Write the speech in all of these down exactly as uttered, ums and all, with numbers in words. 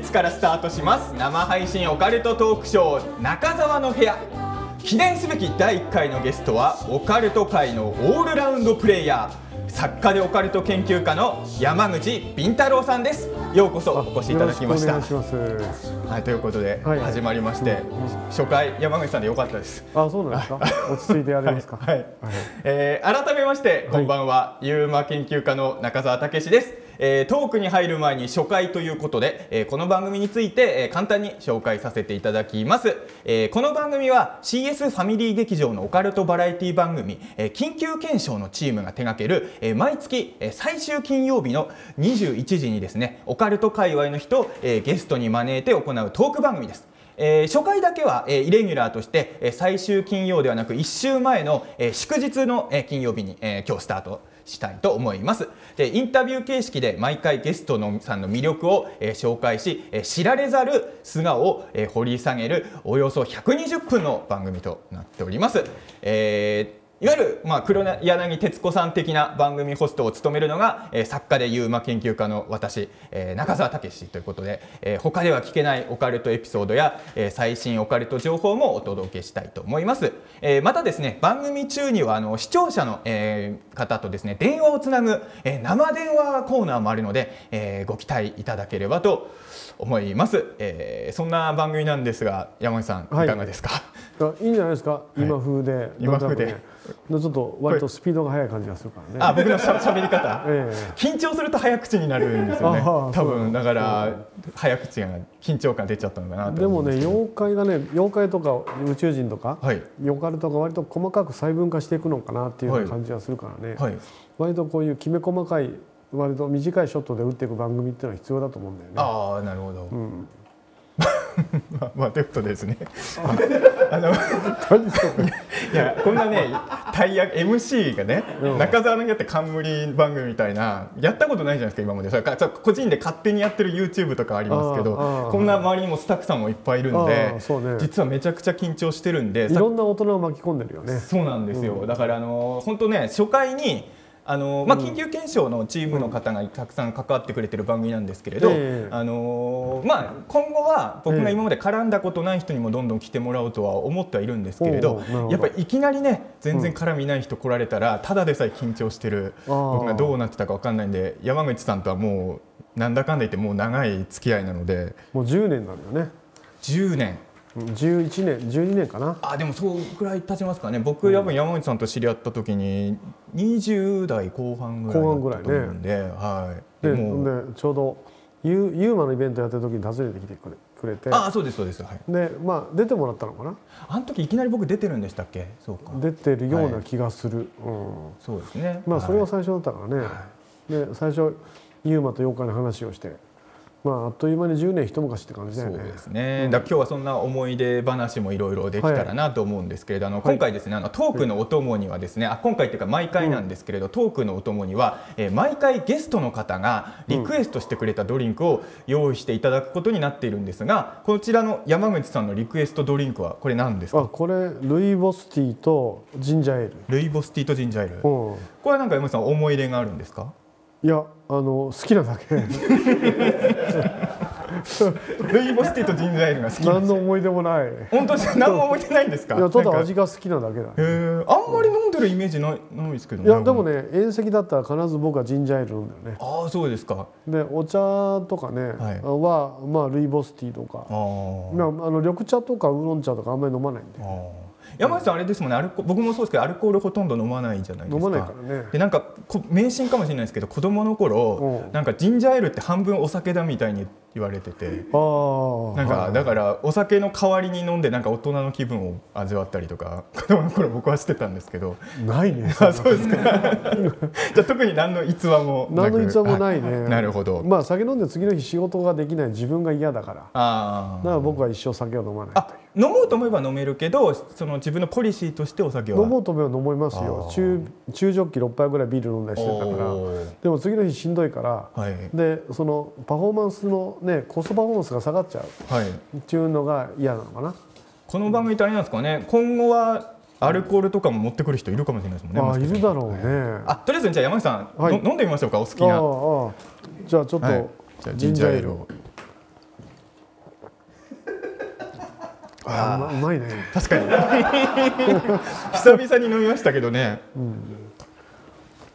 日からスタートします生配信オカルトトークショー中澤の部屋。記念すべきだいいっかいのゲストはオカルト界のオールラウンドプレイヤー、作家でオカルト研究家の山口敏太郎さんです。ようこそお越しいただきました。よろしくお願いします、はい、ということで始まりまして、はいはい、初回山口さんで良かったです。あ、そうなんですか。落ち着いてやれますか。改めましてこんばんは、ユーマ研究家の中澤武です。えー、トークに入る前に初回ということで、えー、この番組について、えー、簡単に紹介させていただきます、えー、この番組は シーエス ファミリー劇場のオカルトバラエティ番組、えー、緊急検証のチームが手掛ける、えー、毎月、えー、最終金曜日のにじゅういちじにですね、オカルト界隈の人を、えー、ゲストに招いて行うトーク番組です。えー、初回だけは、えー、イレギュラーとして、えー、最終金曜ではなくいっしゅうまえの、えー、祝日の、えー、金曜日に、えー、今日スタートしたいと思います。でインタビュー形式で毎回ゲストのさんの魅力を、えー、紹介し、えー、知られざる素顔を、えー、掘り下げるおよそひゃくにじゅっぷんの番組となっております。えーいわゆる、まあ、黒柳徹子さん的な番組ホストを務めるのが、えー、作家でユーマ研究家の私、えー、中澤武ということで、えー、他では聞けないオカルトエピソードや、えー、最新オカルト情報もお届けしたいと思います。えー、またですね、番組中にはあの視聴者の、えー、方とですね電話をつなぐ、えー、生電話コーナーもあるので、えー、ご期待いただければと思います。えー、そんな番組なんですが山口さんいかがですか。はい、いいんじゃないですか。今風で、はい、今風で。ちょっと割とスピードが速い感じがするからね。あ、僕のしゃ喋り方、ええ、緊張すると早口になるんですよね。多分だから早口が緊張感出ちゃったのかなと。でもね、妖怪がね、妖怪とか宇宙人とか、はい、オカルトが割と細かく細分化していくのかなっていう感じがするからね。はいはい、割とこういうきめ細かい、割と短いショットで打っていく番組っていうのは必要だと思うんだよね。ああ、なるほど。うん、まあ、まあ、ということですね。あの、いや、こんなね、大役 エムシー がね、うん、中澤のやって冠番組みたいな、やったことないじゃないですか、今まで。それから、個人で勝手にやってる YouTube とかありますけど、こんな周りにもスタッフさんもいっぱいいるんで、ね、実はめちゃくちゃ緊張してるんで、いろんな大人を巻き込んでるよね。そうなんですよ。うん、だから、あの、本当ね、初回に。あのまあ、緊急検証のチームの方がたくさん関わってくれてる番組なんですけれど、あのまあ今後は僕が今まで絡んだことない人にもどんどん来てもらおうとは思ってはいるんですけれど、やっぱりいきなりね全然絡みない人来られたらただでさえ緊張してる僕がどうなってたか分かんないんで、山口さんとはもうなんだかんだ言ってもう長い付き合いなので、もうじゅうねんなんだよね。じゅうねん、じゅういちねん、じゅうにねんかな。あ、でもそうくらい経ちますかね。僕やっぱり山口さんと知り合った時ににじゅうだいこうはんぐらいだったと思うんで、はい。で、でちょうどユーマのイベントやってる時に訪ねてきてくれくれて、あ、そうですそうです。はい。で、まあ出てもらったのかな。あの時いきなり僕出てるんでしたっけ。そうか。出てるような気がする。うん。そうですね。まあそれが最初だったからね。で、最初ユーマと妖怪の話をして。まあ、あっという間にじゅうねん一昔って感じだよね。そうですね。だから今日はそんな思い出話もいろいろできたらなと思うんですけれど、あの今回ですね、あのトークのお供にはですね、あ、今回っていうか毎回なんですけれど、トークのお供には、えー、毎回ゲストの方がリクエストしてくれたドリンクを用意していただくことになっているんですが、こちらの山口さんのリクエストドリンクはこれ何ですか？あ、これルイボスティーとジンジャーエール。ルイボスティーとジンジャーエール。うん、これはなんか山口さん思い入れがあるんですか？いや、あの好きなだけ。ルイボスティーとジンジャーエールが好きです。何の思い出もない。本当に何も思い出ないんですか？いや、ただ味が好きなだけだ。ええ、あんまり飲んでるイメージない、ないですけど。いや、でもね、遠赤だったら必ず僕はジンジャーエール飲んだよね。ああ、そうですか。で、お茶とかね、は、まあルイボスティーとか。あの緑茶とかウーロン茶とかあんまり飲まないんで。山口さんあれですもんね、アルコ僕もそうですけどアルコールほとんど飲まないじゃないですか。飲まないからね。でなんか迷信かもしれないですけど、子供の頃なんかジンジャーエールって半分お酒だみたいに言われてて、なんかだからお酒の代わりに飲んでなんか大人の気分を味わったりとか子供の頃僕はしてたんですけど。ないね。あ、そうですか。じゃあ特に何の逸話もなく。何の逸話もないね。なるほど。まあ酒飲んで次の日仕事ができない自分が嫌だから。ああ。だから僕は一生酒を飲まないという。飲もうと思えば飲めるけど、その自分のポリシーとしてお酒は飲もうと思えば飲めますよ。中中ジョッキろっぱいぐらいビール飲んだりしてたから。でも次の日しんどいから、はい、でそのパフォーマンスのねコストパフォーマンスが下がっちゃう、はい、っていうのが嫌なのかな。この番組ってあれなんですかね。今後はアルコールとかも持ってくる人いるかもしれないですもんね。まあいるだろうね。あ、とりあえずじゃあ山口さん、はい、飲んでみましょうか。お好きな。ああ、じゃあちょっと、はい、じゃあジンジャーエールを。ああ、うまいね。確かに。久々に飲みましたけどね。うん、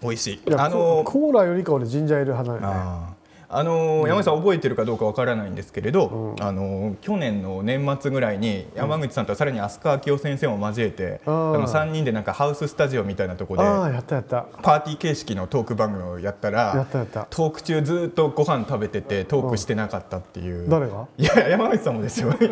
美味しい。いあのー、コーラよりかはジンジャーエール派だよね。ああのー、山口さん覚えてるかどうかわからないんですけれど、うん、あのー、去年の年末ぐらいに山口さんとさらに飛鳥明夫先生も交えて、うん、あのさんにんでなんかハウススタジオみたいなところでパーティー形式のトーク番組をやったら、トーク中ずっとご飯食べててトークしてなかったっていう、うん、誰が？いや山口さんもですよ。僕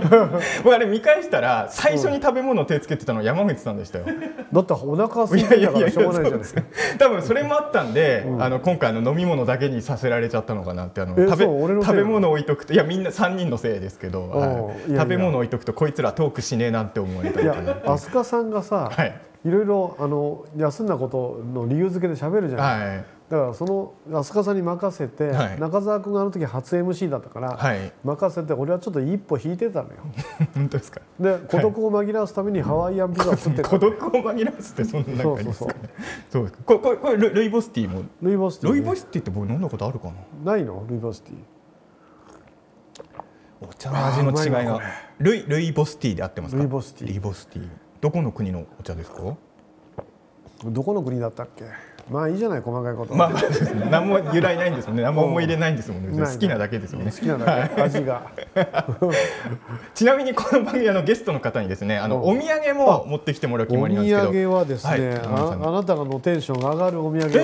あれ見返したら最初に食べ物を手つけてたのは山口さんでしたよ。だってお腹空いてたからしょうがないじゃないですか。多分それもあったんで、うん、あの今回の飲み物だけにさせられちゃったのかな。あの食べ食べ物置いとくと、いやみんなさんにんのせいですけど、はい、食べ物置いとくとこいつらトークしねえなって思われたりとか。いや飛鳥さんがさ、はい、いろいろあの休んだことの理由付けで喋るじゃない、はい、だからその飛鳥さんに任せて、はい、中澤君があの時初 エムシー だったから、はい、任せて俺はちょっと一歩引いてたのよ。本当ですか。で孤独を紛らわすためにハワイアンピザを作ってた。孤独を紛らわすってそんな感じですかね。そうですか。これこれルイボスティーもルイボスティー、ね、ルイボスティーって僕飲んだことあるかな。ないのルイボスティー。お茶の味の違いがルイルイボスティーで合ってますか。ルイボスティー。ルイボスティー。どこの国のお茶ですか。どこの国だったっけ。まあいいじゃない細かいこと。まあ何も由来ないんですもんね。何も思い入れないんですもんね。好きなだけですもんね。好きなだけ味が。ちなみにこの番組のゲストの方にですね、あのお土産も持ってきてもらう決まりなんですけど。お土産はですね、あなたのテンションが上がるお土産をチ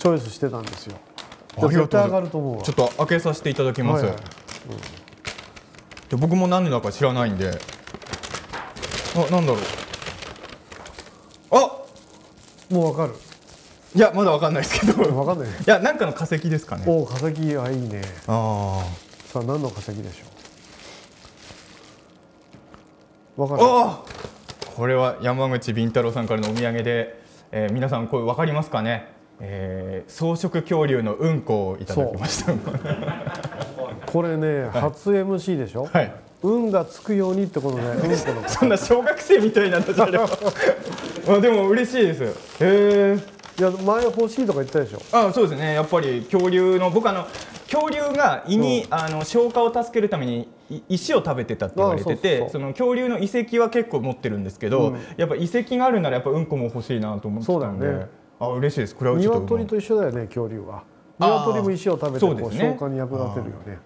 ョイスしてたんですよ。絶対上がると思う。ちょっと開けさせていただきます。で僕も何だか知らないんで。あ、なんだろう。あ、もうわかる。いやまだわかんないですけど。わかんない。いやなんかの化石ですかね。おお化石はいいね。ああ。さあ何の化石でしょう。わかる。ああ。これは山口敏太郎さんからのお土産で、えー、皆さんこれわかりますかね、えー。草食恐竜のうんこをいただきました。これね、はい、初 エムシー でしょ。はい。運がつくようにってことで、うんこの。そんな小学生みたいなんだけど。あでも嬉しいです。へえ。いや前欲しいとか言ったでしょ。ああそうですね。やっぱり恐竜の僕あの恐竜が胃に、うん、あの消化を助けるために石を食べてたって言われてて、その恐竜の遺跡は結構持ってるんですけど、うん、やっぱ遺跡があるならやっぱうんこも欲しいなと思ってたんで、そうだね、あ嬉しいです。これはちょっと鶏と一緒だよね恐竜は。鶏も石を食べてこう消化に役立てるよね。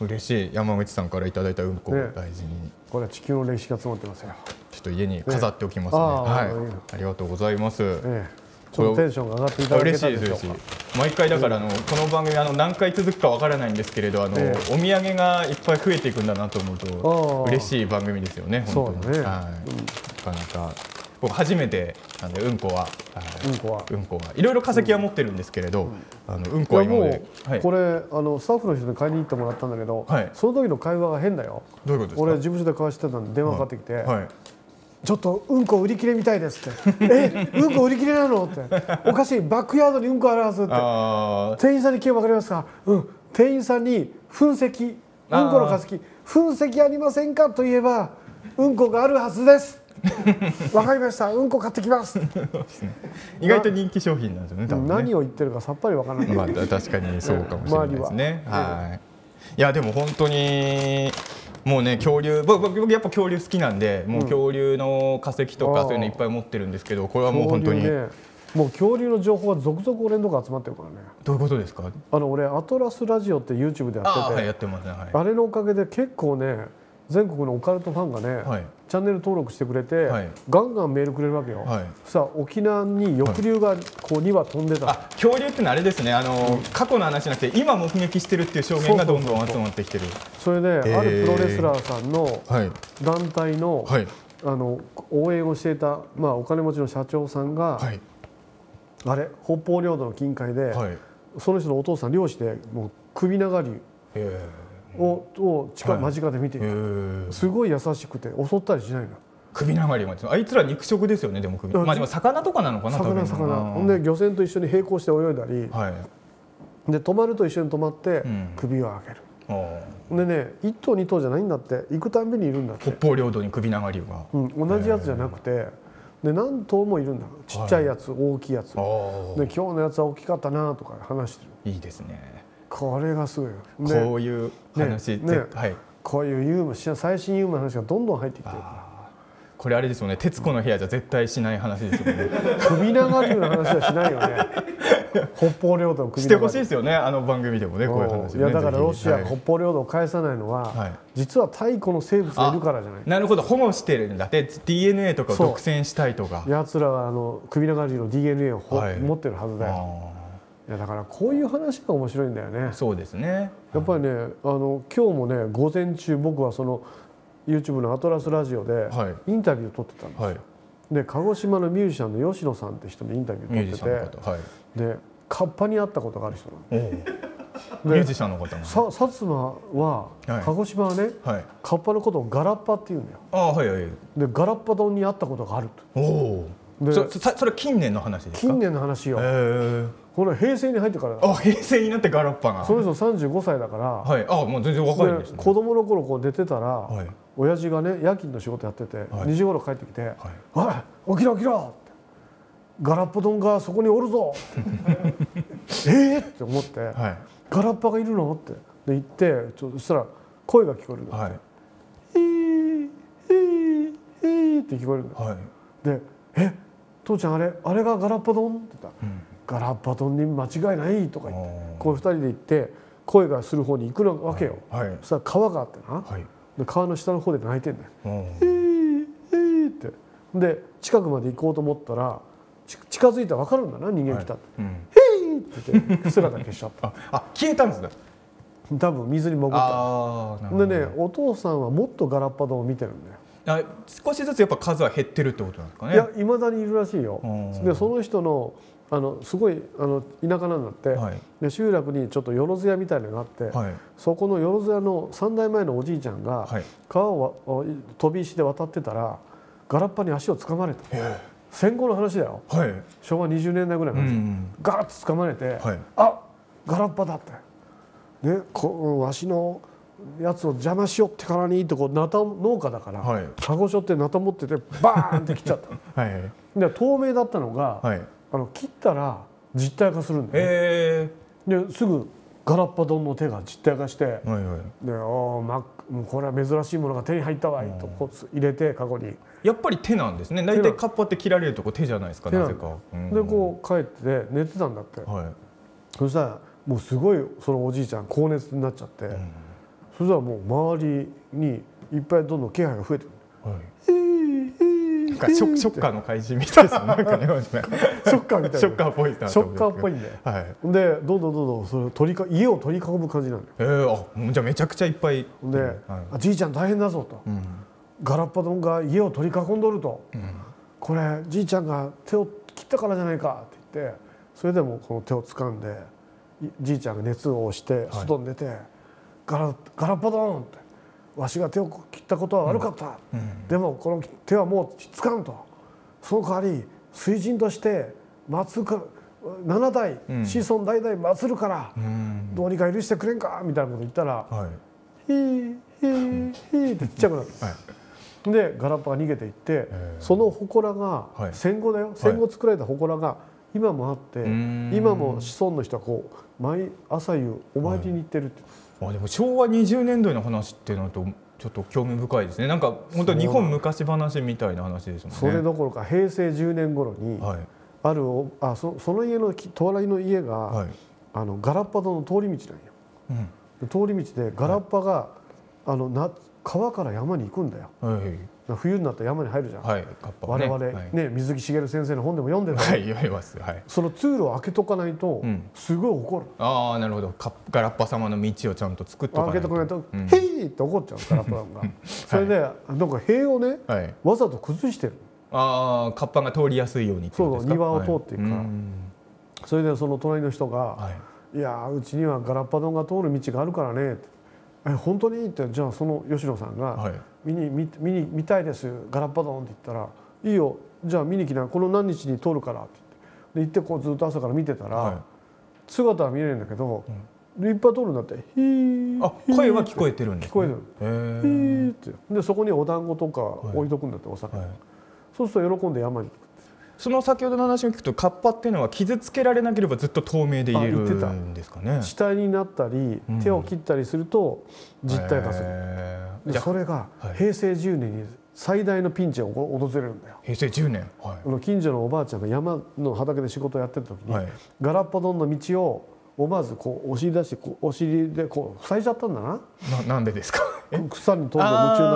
嬉しい。山口さんからいただいたうんこを大事に、ね、これは地球の歴史が詰まってますよ。ちょっと家に飾っておきますね。はい、ありがとうございます。ねちょっとテンションが上がっていただけたんでしょうか。毎回だからあのこの番組あの何回続くかわからないんですけれど、あの、えー、お土産がいっぱい増えていくんだなと思うと嬉しい番組ですよね。本当に。そうだね。はい。うん、なかなか僕初めてなんでうんこは、はい、うんこはうんこはいろいろ化石は持ってるんですけれど、うん、あのうんこは今までこれ、はい、あのスタッフの人に買いに行ってもらったんだけど、はい、その時の会話が変だよ。どういうことですか。俺事務所で交わしてたんで電話かかってきて。はいはい、ちょっとうんこ売り切れみたいですって。え、うんこ売り切れなのって。おかしい、バックヤードにうんこあるはずって。店員さんに聞けばわかりますか。うん、店員さんに噴石、うんこの化石、噴石ありませんかと言えば、うんこがあるはずです。わかりました、うんこ買ってきます。意外と人気商品なんですよね。多分ね。何を言ってるかさっぱりわからない。まあ確かにそうかもしれないですね。はい。いやでも本当に。もうね恐竜僕僕やっぱ恐竜好きなんで、もう恐竜の化石とかそういうのいっぱい持ってるんですけど、これはもう本当に、ね、もう恐竜の情報が続々俺のとこ集まってるからね。どういうことですか。あの俺アトラスラジオって ユーチューブ でやってて、 あ、はい、やってますね、はい、あれのおかげで結構ね全国のオカルトファンがね、はい、チャンネル登録してくれて、はい、ガンガンメールくれるわけよ、はい、さあ沖縄に翼竜がこうには飛んでた、はい、あ恐竜ってのあれですね、あの、うん、過去の話じゃなくて今目撃してるっていう証言がどんどん集まってきてる。それで、えー、あるプロレスラーさんの団体の、はい、あの応援をしていた、まあ、お金持ちの社長さんが、はい、あれ北方領土の近海で、はい、その人のお父さん漁師でもう首長竜。えーをを近間近で見ている。すごい優しくて襲ったりしないの。首長竜まで。あいつら肉食ですよね。でも首。まあでも魚とかなのかな。魚魚。ほんで漁船と一緒に並行して泳いだり。で止まると一緒に止まって首を上げる。でね一頭二頭じゃないんだって行くたんびにいるんだって。北方領土に首長竜が。同じやつじゃなくてで何頭もいるんだ。ちっちゃいやつ大きいやつ。で今日のやつは大きかったなとか話してる。いいですね。これがすごい。こういう話で、はい。こういうユーモア、最新ユーモアの話がどんどん入ってきてるから。これあれですよね、徹子の部屋じゃ絶対しない話ですよね。首長竜の話はしないよね。北方領土を首長竜してほしいですよね、あの番組でもね、こういう話、ね。いやだからロシア、はい、北方領土を返さないのは、はい、実は太古の生物がいるからじゃない。なるほど、保護してるんだって ディーエヌエー とかを独占したいとか。奴らはあの首長竜の ディーエヌエー を、はい、持ってるはずだよ。いやだからこういう話が面白いんだよね。そうですね。やっぱりね、あの今日もね午前中僕はその。ユーチューブ のアトラスラジオでインタビューを撮ってたんですよ、はい、で鹿児島のミュージシャンの吉野さんって人のインタビューを撮ってて、はい、でカッパに会ったことがある人なんです。ミュージシャンの方もさ、薩摩は、はい、鹿児島はね、はい、カッパのことをガラッパって言うんだよ。あ、はいはい、でガラッパ丼に会ったことがあると。おでそ、それは近年の話ですか？近年の話よ。へー、これ平成に入ってからだ。あ、平成になってガラッパがそれぞれさんじゅうごさいだから、はい、あ、もう全然若いんですね。子供の頃こう出てたら、はい、親父がね夜勤の仕事やってて、はい、にじごろ帰ってきて「おい、起きろ起きろ!」って「ガラッパ丼がそこにおるぞ!」えっ!」って思って「はい、ガラッパがいるの?」ってで言ってちょそしたら声が聞こえるんだって「えーえーえー」って聞こえるんだ、はい、で「えっ父ちゃんあれあれがガラッパ丼?」って言ったら「うん、ガラッパ丼に間違いない」とか言ってこうふたりで行って声がする方に行くわけよ、はいはい、そしたら川があってな、はい、で川の下の方で泣いてんだよ。「えーえー」ってで近くまで行こうと思ったら近づいたら分かるんだな、人間来たって。「はいうん、へい!」って言って姿消しちゃった。あ、消えたんですね。多分水に潜った。でね、お父さんはもっとガラッパ丼を見てるんだよ。あ、少しずつやっぱ数は減ってるってことなんですかね。いや、いまだにいるらしいよ。でその人のあのすごいあの田舎なんだって、はい、で集落にちょっとよろずやみたいなのがあって、はい、そこのよろずやのさんだいまえのおじいちゃんが川を飛び石で渡ってたらガラッパに足をつかまれた。戦後の話だよ、はい、しょうわにじゅうねんだいぐらいの話、うんうん、ガラッとつかまれて「はい、あ、ガラッパだ」って「ね、こわしのやつを邪魔しよってからに」ってこうナタ農家だから、はい、カゴショってナタ持っててバーンって切っちゃった。はいはい、で透明だったのが、はい、あの切ったら実体化するんだよね。えー、ですぐガラッパ丼の手が実体化して、はいはい、でおまこれは珍しいものが手に入ったわいとこう入れてカゴに。やっぱり手なんですね。大体カッパって切られるとこ手じゃないですか、なぜか。でこう帰って寝てたんだって、はい、そしたらもうすごいそのおじいちゃん高熱になっちゃって、うん、そしたらもう周りにいっぱいどんどん気配が増えてくる。はい、えーショッカーの怪人みたいですよね。ショッカーみたいな。ショッカーっぽい。ショッカーっぽいんで。で、どんどんどんどんそれ取り家を取り囲む感じなんだよ。ええ、あ、じゃあめちゃくちゃいっぱい。で、じいちゃん大変だぞと。ガラッパ丼が家を取り囲んどると。これじいちゃんが手を切ったからじゃないかって言って、それでもこの手を掴んで、じいちゃんが熱を押して外に出て、ガラガラッパ丼って。わしが手を切ったことは悪かった、うんうん、でもこの手はもうつかんと、その代わり水神として祭るかななだい、うん、子孫代々祭るから、うん、どうにか許してくれんかみたいなこと言ったら「ヒーヒーヒー」ってちっちゃくなった、はい、でガラッパが逃げていって、その祠が戦後だよ、はい、戦後作られた祠が今もあって、はい、今も子孫の人はこう毎朝夕お参りに行ってるって。はい、あ、でもしょうわにじゅうねんだいの話っていうのとちょっと興味深いですね。なんか本当に日本昔話みたいな話ですもんね。それどころかへいせいじゅうねんごろに、はい、あるあ そ, その家の隣の家が、はい、あのガラッパ丼の通り道なんよ、うん、通り道でガラッパが、はい、あのな川から山に行くんだよ、はい、冬になったら山に入るじゃん、はい、カッパはね、我々、ね、はい、水木しげる先生の本でも読んでるから、はい、読みます、はい、その通路を開けとかないとすごい怒る、うん、ああなるほど、ガラッパ様の道をちゃんと作っとかないと、開けとかないと「うん、へい!」って怒っちゃうガラッパが、はい、それでなんか塀をね、はい、わざと崩してる。ああ、カッパが通りやすいようにっていうんですか。そう、庭を通っていくから、はい、それでその隣の人が「はい、いやうちにはガラッパ丼が通る道があるからね」って。え、本当に?ってじゃあその吉野さんが「見に見に見たいですガラッパ丼」って言ったら「いいよ、じゃあ見に来な、この何日に通るから」って言って、で行ってこうずっと朝から見てたら姿は見えないんだけど立派通るんだって。「ヒー」あ、声は聞こえてるんですね。聞こえてる。「ヒー」って。でそこにお団子とか置いとくんだって、お魚。そうすると喜んで山に行く。その先ほどの話を聞くとカッパっていうのは傷つけられなければずっと透明で入れるんですかね。死体になったり手を切ったりすると実体化する、うん、それがへいせいじゅうねんに最大のピンチが訪れるんだよ。へいせいじゅうねん、はい、近所のおばあちゃんが山の畑で仕事をやってる時に、はい、ガラッパドンの道を思わずこうお尻出してこうお尻でこう塞いじゃったんだな。 な, なんでですか草に飛んで夢中に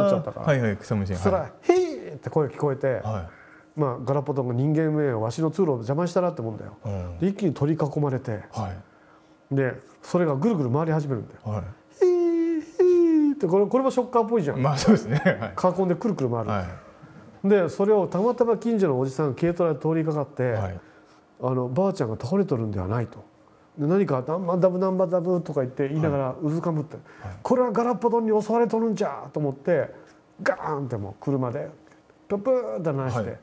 なっちゃったから、はいはい、草むしり、そしたら「へい!」って声聞こえて、はい、まあ、ガラポトンが人間めわしの通路を邪魔したなってもんだよ、うん、で一気に取り囲まれて、はい、でそれがぐるぐる回り始めるんだよ。はい「へいへい」ってこれこれもショッカーっぽいじゃん。まあそうですね、はい、囲んでくるくる回る、はい、でそれをたまたま近所のおじさんが軽トラで通りかかって、はい、あのばあちゃんが倒れとるんではないと。で何か「ナンバダブナンバダブ」とか言って言いながらうずかむって、はい、これはガラッパドンに襲われとるんじゃと思ってガーンってもう車でププーって鳴らして、はい、で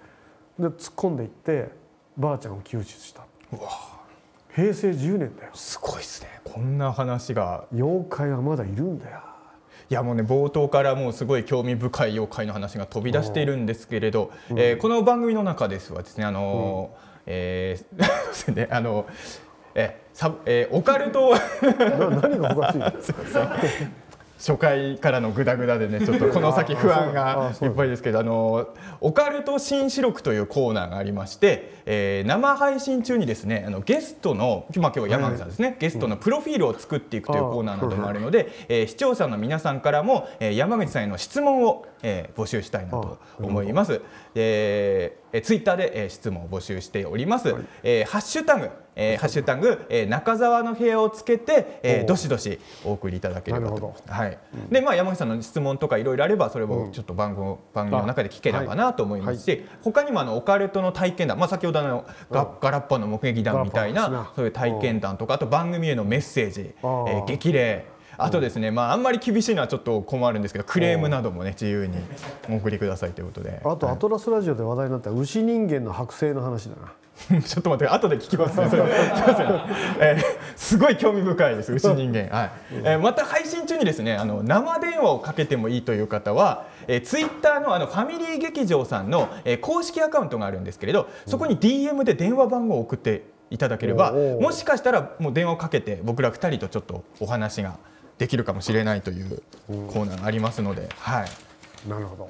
突っ込んでいってばあちゃんを救出した。うわへいせいじゅうねんだよ。すごいですね、こんな話が。妖怪はまだいるんだよ。いやもうね、冒頭からもうすごい興味深い妖怪の話が飛び出しているんですけれど、うん、えー、この番組の中ですはですね、あのー、うん、えー、ね、あのーえサえー、オカルト何がおかしい初回からのグダグダでね、ちょっとこの先不安がいっぱいですけど、あのオカルト新四六というコーナーがありまして、えー、生配信中にですね、あのゲストの、まあ、今日山口さんですね、はい、ゲストのプロフィールを作っていくというコーナーなどもあるので、えー、視聴者の皆さんからも、えー、山口さんへの質問を、えー、募集したいなと思います。えー、ツイッターで、えー、質問を募集しております。はい、えー、ハッシュタグえー、ハッシュタグ、えー、中澤の部屋をつけて、えー、どしどしお送りいただければと。はい。うん、で、まあ山口さんの質問とかいろいろあればそれをちょっと番組、うん、番組の中で聞ければなと思いますし、はい、他にもあのオカルトの体験談、まあ先ほどのガ、うん、ガラッパの目撃談みたいなそういう体験談とか、あと番組へのメッセージ、えー、激励。あとですね、まああんまり厳しいのはちょっと困るんですけど、クレームなどもね自由にお送りくださいということで。あとアトラスラジオで話題になった牛人間の剥製の話だな。ちょっと待って、後で聞きますね。えー、すごい興味深いです、牛人間。はい。えー、また配信中にですね、あの生電話をかけてもいいという方は、えー、ツイッターのあのファミリー劇場さんの、えー、公式アカウントがあるんですけれど、そこに ディーエム で電話番号を送っていただければ、もしかしたらもう電話をかけて僕らふたりとちょっとお話ができるかもしれないというコーナーがありますので、はい。なるほど。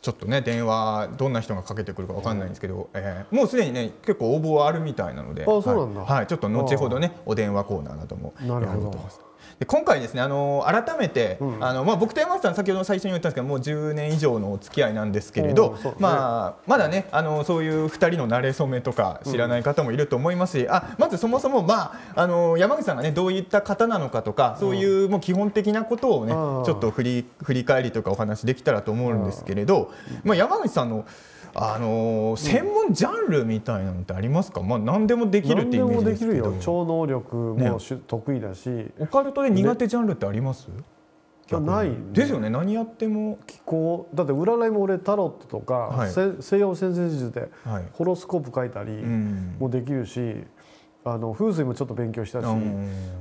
ちょっとね電話どんな人がかけてくるかわかんないんですけど、うん、えー、もうすでにね結構応募はあるみたいなので、あ、はい、そうなんだ。はい、ちょっと後ほどねお電話コーナーなどもやろうと思います。で今回ですね、あのー、改めて、うん、あのまあ僕と山口さん先ほど最初に言ったんですけど、もうじゅうねん以上のお付き合いなんですけれど、ね、まあまだね、あのー、そういうふたりの馴れ初めとか知らない方もいると思いますし、うん、あまずそもそも、まああのー、山口さんがねどういった方なのかとか、そういうもう基本的なことをね、うん、ちょっと振り振り返りとかお話できたらと思うんですけれど、うん、まあ山口さんのあのー、専門ジャンルみたいなのってありますか？うん、まあ何でもできるってイメージですけど。何でもできるよ。超能力も得意だし、ね、オカルトで苦手ジャンルってあります？ない、ね、ですよね。何やっても気候だって、占いも俺タロットとか、はい、西洋占星術でホロスコープ書いたりもできるし、はい、あの風水もちょっと勉強したし、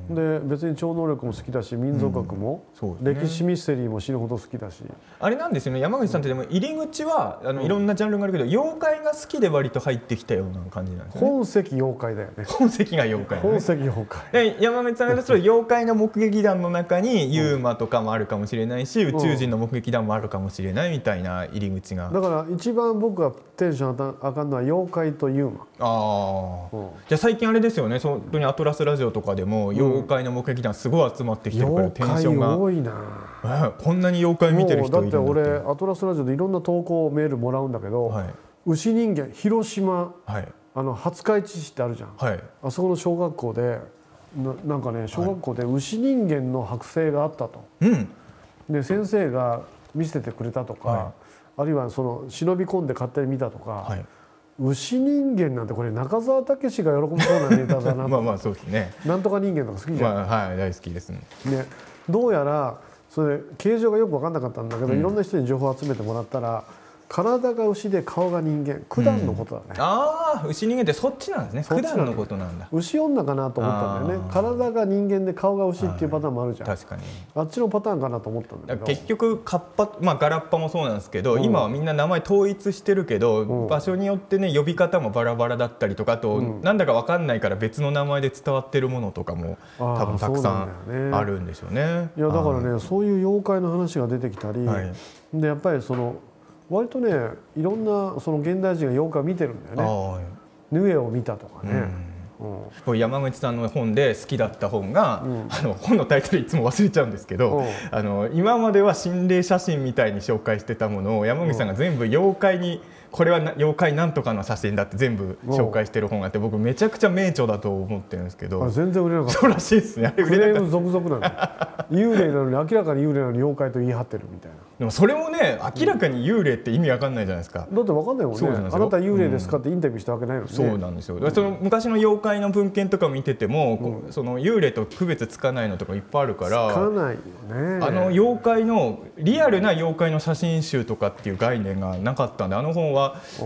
で別に超能力も好きだし、民族学も、うんね、歴史ミステリーも死ぬほど好きだし。あれなんですよね、山口さんってでも入り口はあの、うん、いろんなジャンルがあるけど妖怪が好きで割と入ってきたような感じなんですね。本籍妖怪だよね。本籍が妖怪、ね、本籍妖怪で山口さんがその妖怪の目撃談の中にユーマとかもあるかもしれないし、うん、宇宙人の目撃談もあるかもしれないみたいな入り口が。だから一番僕がテンション上がるのは妖怪とユーマ。ああ、うん、じゃあ最近あれですよね、本当にアトラスラジオとかでも妖怪の目撃談すごい集まってきてるから、テンションが多いな。こんなに妖怪見てる人いるんだって。だって俺アトラスラジオでいろんな投稿メールもらうんだけど、はい、牛人間広島、はい、あの廿日市市ってあるじゃん、はい、あそこの小学校で な, なんかね小学校で牛人間の剥製があったと、はい、で先生が見せてくれたとか、はい、あるいはその忍び込んで勝手に見たとか。はい、牛人間なんてこれ中澤武史が喜びそうなネタだな。まあまあそうですね。なんとか人間とか好きじゃん。まあはい、大好きですね。ね、どうやらそれ形状がよく分かんなかったんだけど、うん、いろんな人に情報を集めてもらったら体が牛で顔が人間、九段のことだね。うん、ああ、牛人間ってそっちなんですね。九段のことなんだ。牛女かなと思ったんだよね。体が人間で顔が牛っていうパターンもあるじゃん。確かに。あっちのパターンかなと思ったんだけど。結局カッパ、まあガラッパもそうなんですけど、うん、今はみんな名前統一してるけど、うん、場所によってね呼び方もバラバラだったりとか、あと、うん、なんだかわかんないから別の名前で伝わってるものとかも多分たくさんあるんでしょうね。いやだからね、そういう妖怪の話が出てきたり、はい、でやっぱりその割とね、いろんなその現代人が妖怪を見てるんだよね。ヌエを見たとかね。山口さんの本で好きだった本が、うん、あの本のタイトルいつも忘れちゃうんですけど、うん、あの今までは心霊写真みたいに紹介してたものを山口さんが全部妖怪に、うん、これは妖怪なんとかの写真だって全部紹介してる本があって、僕めちゃくちゃ名著だと思ってるんですけど、全然売れなかった。そうらしいですね。クレーム続々なの。幽霊なのに明らかに幽霊なのに妖怪と言い張ってるみたいな。でもそれもね、明らかに幽霊って意味わかんないじゃないですか。だってわかんないもんね。あなた幽霊ですかってインタビューしたわけないのにね。そうなんですよ。その昔の妖怪の文献とか見てても、その幽霊と区別つかないのとかいっぱいあるから。つかないよね。あの妖怪のリアルな妖怪の写真集とかっていう概念がなかったんで、あの本は。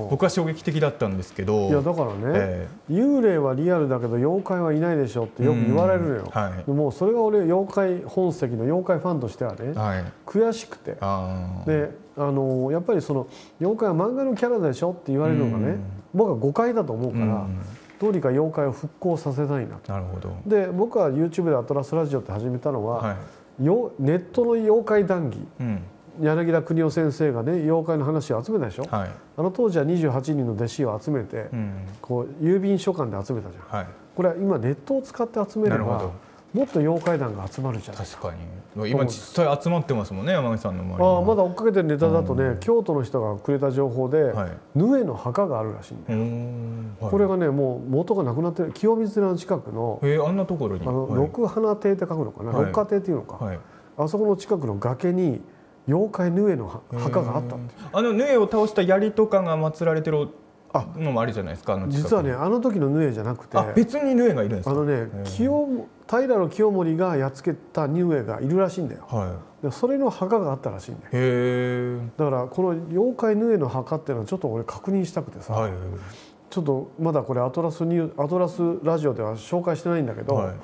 僕は衝撃的だったんですけど。いやだからね、えー、幽霊はリアルだけど妖怪はいないでしょってよく言われるのよ。はい、もうそれが俺妖怪本籍の妖怪ファンとしてはね、はい、悔しくて。あで、あのやっぱりその妖怪は漫画のキャラでしょって言われるのがね、僕は誤解だと思うから、どうにか妖怪を復興させたいなと。なるほど。で僕は ユーチューブ でアトラスラジオって始めたのは、はい、よネットの妖怪談義。うん、柳田邦夫先生がね妖怪の話を集めたでしょ、はい、あの当時はにじゅうはちにんの弟子を集めて、うん、こう郵便書館で集めたじゃん、はい、これは今ネットを使って集めればもっと妖怪団が集まるじゃん。確かに今実際集まってますもんね、山口さんの周りは。あまだ追っかけてるネタだとね、うん、京都の人がくれた情報で、はい、ヌエの墓があるらしいんだよ。うん、はい、これがねもう元がなくなってる清水寺の近くの、えー、あんなところに、あの、はい、六花亭って書くのかな、はい、六花亭っていうのか、はい、あそこの近くの崖に妖怪ヌエの墓があったんです。あのヌエを倒した槍とかが祀られてるのもあるじゃないですか。実はね、あの時のヌエじゃなくて、別にヌエがいるんですか。あのね、清平清盛がやっつけたヌエがいるらしいんだよ。はい、それの墓があったらしいんだよ。へえ。だからこの妖怪ヌエの墓っていうのはちょっと俺確認したくてさ、はい、ちょっとまだこれアトラスニューアトラスラジオでは紹介してないんだけど。はい、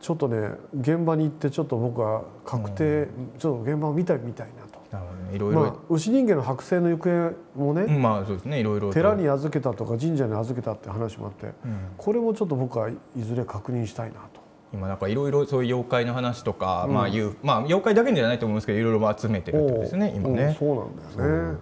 ちょっとね現場に行ってちょっと僕は確定、うん、ちょっと現場を見たみたいなと。なるほどね、いろいろ、まあ、牛人間の剥製の行方もね、まあそうですね、いろいろ寺に預けたとか神社に預けたって話もあって、うん、これもちょっと僕はいずれ確認したいなと。今なんかいろいろそういう妖怪の話とか、うん、まあいうまあ妖怪だけじゃないと思うんですけど、いろいろ集めてるってことですね今ね。そうなんだよね。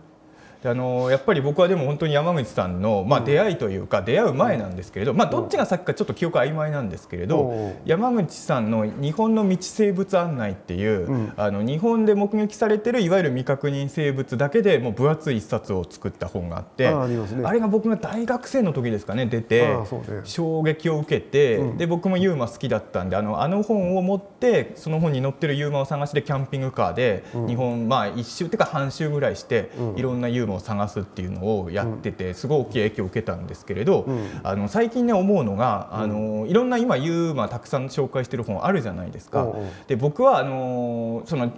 あのやっぱり僕はでも本当に山口さんの、まあ、出会いというか、うん、出会う前なんですけれど、まあ、どっちが先かちょっと記憶曖昧なんですけれど、うん、山口さんの「日本の未知生物案内」っていう、うん、あの日本で目撃されてるいわゆる未確認生物だけでもう分厚い一冊を作った本があって、 あ, あ,、ね、あれが僕が大学生の時ですかね出て、ああ、そうね、衝撃を受けて、うん、で僕もユーマ好きだったんで、あのあの本を持ってその本に載ってるユーマを探してキャンピングカーで、うん、日本、まあ、いっ周っていうか半周ぐらいして、うん、いろんなユーマを探すっていうのをやってて、すごい大きい影響を受けたんですけれど、うん、あの最近ね思うのが、あのいろんな今ユーマたくさん紹介してる本あるじゃないですか。うん、で僕はあのその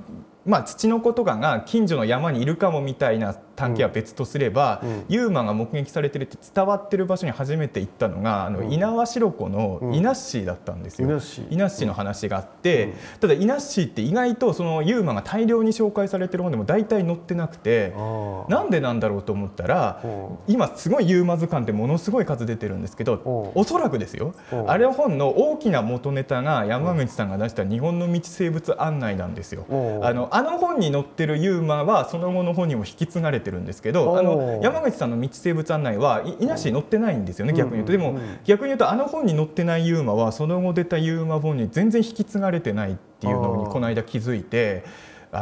まあ、ツチノコとかが近所の山にいるかもみたいな探検は別とすれば、うん、ユーマが目撃されてるって伝わってる場所に初めて行ったのが、あの猪苗代湖のイナッシーだったんですよ。猪苗代の話があって、うん、ただイナッシーって意外とそのユーマが大量に紹介されてる本でも大体載ってなくて、なんでなんだろうと思ったら、今すごいユーマ図鑑ってものすごい数出てるんですけど、おそらくですよ、あれの本の大きな元ネタが山口さんが出した「日本の未知生物案内」なんですよ。あのあの本に載ってるユーマはその後の本にも引き継がれてるんですけど、あの山口さんの未知生物案内は伊那市に載ってないんですよね、逆に言うと。でも逆に言うと、あの本に載ってないユーマはその後出たユーマ本に全然引き継がれてないっていうのにこの間気づいて。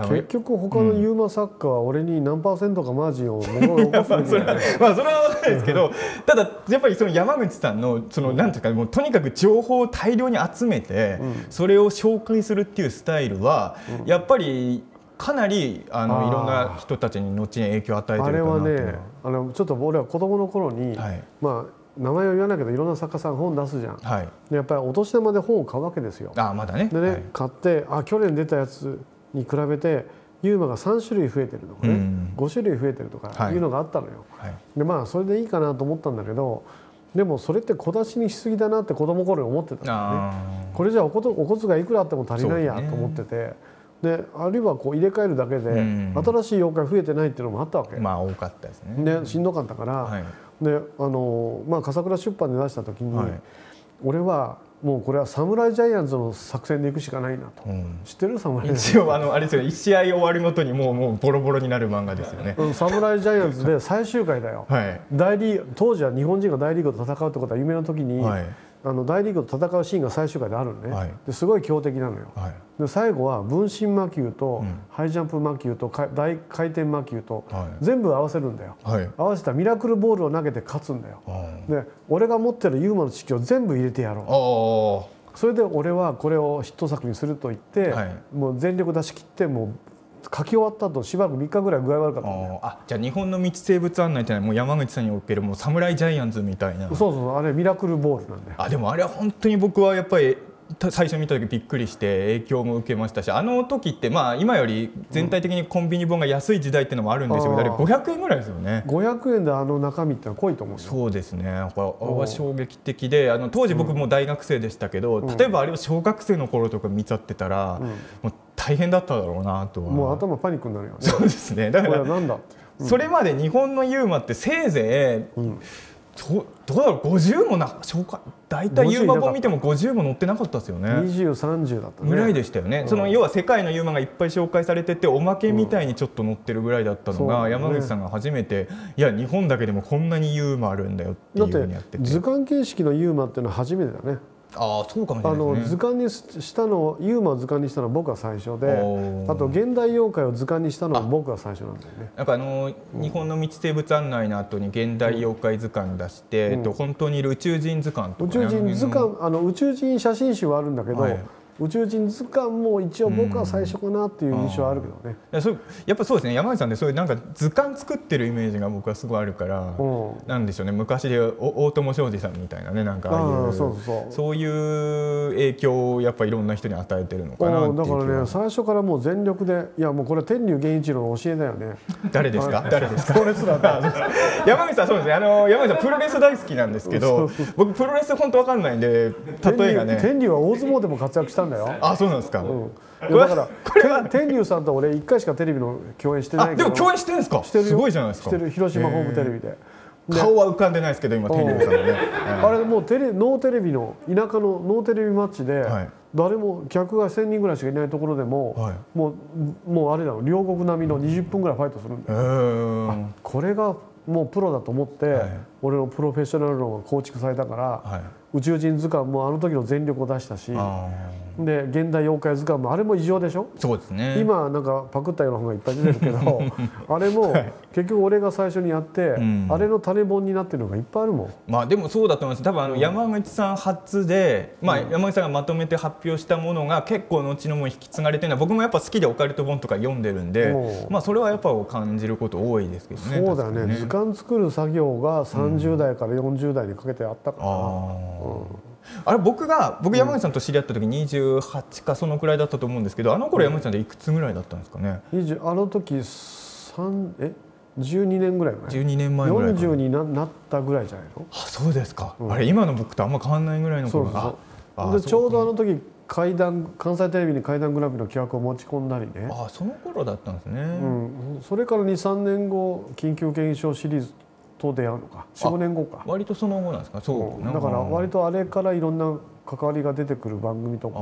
結局他のユーマ作家は俺に何パーセントかマージンを戻るかそれは分かんないですけど、ただやっぱりその山口さんのそのなんていうか、もうとにかく情報を大量に集めてそれを紹介するっていうスタイルはやっぱりかなりあのいろんな人たちに後に影響を与えてるかなと。あれはね、あのちょっと俺は子供の頃に、はい、まあ名前を言わないけどいろんな作家さん本出すじゃん、はい、でやっぱりお年玉で本を買うわけですよ。あ、まだね。でね、はい、買って、あ、去年出たやつに比べてユーマがさんしゅるい増えてるとかね、うん、ごしゅるい増えてるとかいうのがあったのよ。はい、でまあそれでいいかなと思ったんだけど、でもそれって小出しにしすぎだなって子供頃に思ってたんだよね。これじゃおことお骨がいくらあっても足りないやと思ってて。であるいはこう入れ替えるだけで新しい妖怪増えてないっていうのもあったわけ、まあ多かったですね。でしんどかったから、はい、であのまあ笠倉出版で出した時に、はい、俺はもうこれは侍ジャイアンツの作戦でいくしかないなと、うん、知ってる侍ジャイアンツ一応あのあれですよ、いち試合終わるごとにもうもうボロボロになる漫画ですよね。侍ジャイアンツで最終回だよ、はい、大リー当時は日本人が大リーグと戦うってことは夢の時に、はい、あの大リーグと戦うシーンが最終回であるのね、はい、ですごい強敵なのよ、はい、で最後は分身魔球とハイジャンプ魔球と大回転魔球と全部合わせるんだよ、はい、合わせたミラクルボールを投げて勝つんだよ、はい、で俺が持ってるユーマの知識を全部入れてやろう、それで俺はこれをヒット作にすると言って、はい、もう全力出し切ってもう書き終わった後しばらくみっかぐらい具合悪かったんだよ。あ、じゃあ日本の未知生物案内ってのはもう山口さんにおけるもう侍ジャイアンツみたいな。そうそうあれミラクルボールなんだよ。あでもあれは本当に僕はやっぱり最初見た時びっくりして影響も受けましたし、あの時ってまあ今より全体的にコンビニ本が安い時代っていうのもあるんでしょうけど、うん、ごひゃくえんぐらいですよね。ごひゃくえんであの中身ってのは濃いと思う。そうですね、あれは衝撃的で、あの当時僕も大学生でしたけど、うん、例えばあれを小学生の頃とか見ちゃってたら、うん、もう大変だっただろうなとは。もう頭パニックになるよね。そうですね。だからなんだ、うん、それまで日本のユーマってせいぜい、うん、どうだろうごじゅうもな紹介大体ユーマ本見てもごじゅうも載ってなかったですよね。にじゅう、さんじゅうだったねぐらいでしたよね、うん、その要は世界のユーマがいっぱい紹介されてておまけみたいにちょっと載ってるぐらいだったのが、うんね、山口さんが初めていや日本だけでもこんなにユーマあるんだよっていうふうにやってて、図鑑形式のユーマっていうのは初めてだね。ああそうかもしれないですね。あの図鑑にしたのユーマを図鑑にしたのは僕が最初で、あと現代妖怪を図鑑にしたのは僕が最初なんだよね。なんかあの日本の未知生物案内の後に現代妖怪図鑑出して、うん、と本当にいる宇宙人図鑑とか、ね、宇宙人図鑑あの宇宙人写真集はあるんだけど、はい、宇宙人図鑑も一応僕は最初かなっていう印象はあるけどね。うん、そうやっぱそうですね、山口さんでそういうなんか図鑑作ってるイメージが僕はすごいあるから、うん、なんでしょうね、昔で大友商事さんみたいなね、なんかああいうそういう影響をやっぱいろんな人に与えてるのかなっていう。だからね最初からもう全力で、いやもうこれは天竜源一郎の教えだよね。誰ですか誰ですかプロレスだった山口さん。そうですね、あの山口さんプロレス大好きなんですけど僕プロレス本当わかんないんで例えがね、天竜は大相撲でも活躍したんあ、そうなんですか。だから天竜さんと俺一回しかテレビの共演してないけど。でも共演してるんですか。すごいじゃないですか。してる広島ホームテレビで。顔は浮かんでないですけど今天竜さんね。あれもうテレノーテレビの田舎のノーテレビマッチで誰も客がせんにんぐらいしかいないところでももうもうあれだろ両国並みのにじゅっぷんぐらいファイトするんだよ。これがもうプロだと思って俺のプロフェッショナル論が構築されたから宇宙人図鑑もあの時の全力を出したし。で現代妖怪図鑑もあれも異常でしょ。そうですね、今なんかパクったような本がいっぱい出てるけどあれも結局俺が最初にやって、うん、あれの種本になってるのがいっぱいあるもん。まあでもそうだと思います。多分あの山口さん初で、うん、まあ山口さんがまとめて発表したものが結構後のも引き継がれてるのは僕もやっぱ好きでオカルト本とか読んでるんで、うん、まあそれはやっぱ感じること多いですけどね。そうだね、図鑑作る作業がさんじゅうだいからよんじゅうだいにかけてあったから。うんあれ僕が僕山口さんと知り合った時にじゅうはちかそのくらいだったと思うんですけど、あの頃山口さんっていくつぐらいだったんですかね。あの時さんえじゅうにねんぐらい前。じゅうにねんまえぐらいかな。よんじゅうになったぐらいじゃないの。あそうですか、うん、あれ今の僕とあんま変わんないぐらいの頃がちょうどあの時怪談関西テレビに怪談グランプリの企画を持ち込んだりね。あその頃だったんですね、うん、それからに、さんねんご緊急検証シリーズと出会うのかよん、ごねんごか。割とその後なんですか。そう、うん、だから割とあれからいろんな関わりが出てくる番組とか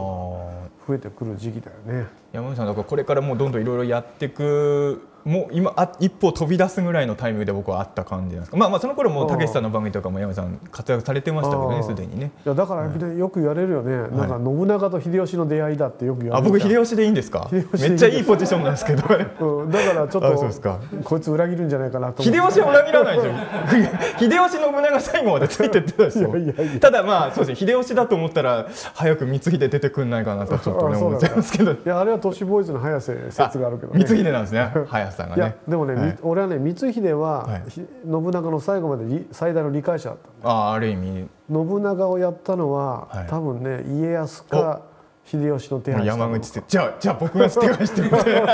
増えてくる時期だよね。山口さんだからこれからもうどんどんいろいろやっていくもう今あ一歩飛び出すぐらいのタイミングで僕はあった感じなんですか。まあまあその頃もたけしさんの番組とかも山口さん活躍されてましたけどねすでにね。いやだからよく言われるよね、はい、なんか信長と秀吉の出会いだってよく言われる。あ僕秀吉でいいんですか。めっちゃいいポジションなんですけどうん、だからちょっとこいつ裏切るんじゃないかなと思って。秀吉は裏切らないでしょ秀吉の信長最後までついてってたでしょ。ただまあそうですね、秀吉だと思ったら早く光秀出てくんないかなとちょっとね思っちゃいますけど。いやあれは都市ボーイズの早瀬説があるけどね。光秀なんですね早瀬。いやでもね、はい、俺はね光秀は信長の最後まで最大の理解者だったんで、あある意味信長をやったのは、はい、多分ね家康か秀吉と手配した山口ってじゃあじゃあ僕が手配してるってじゃ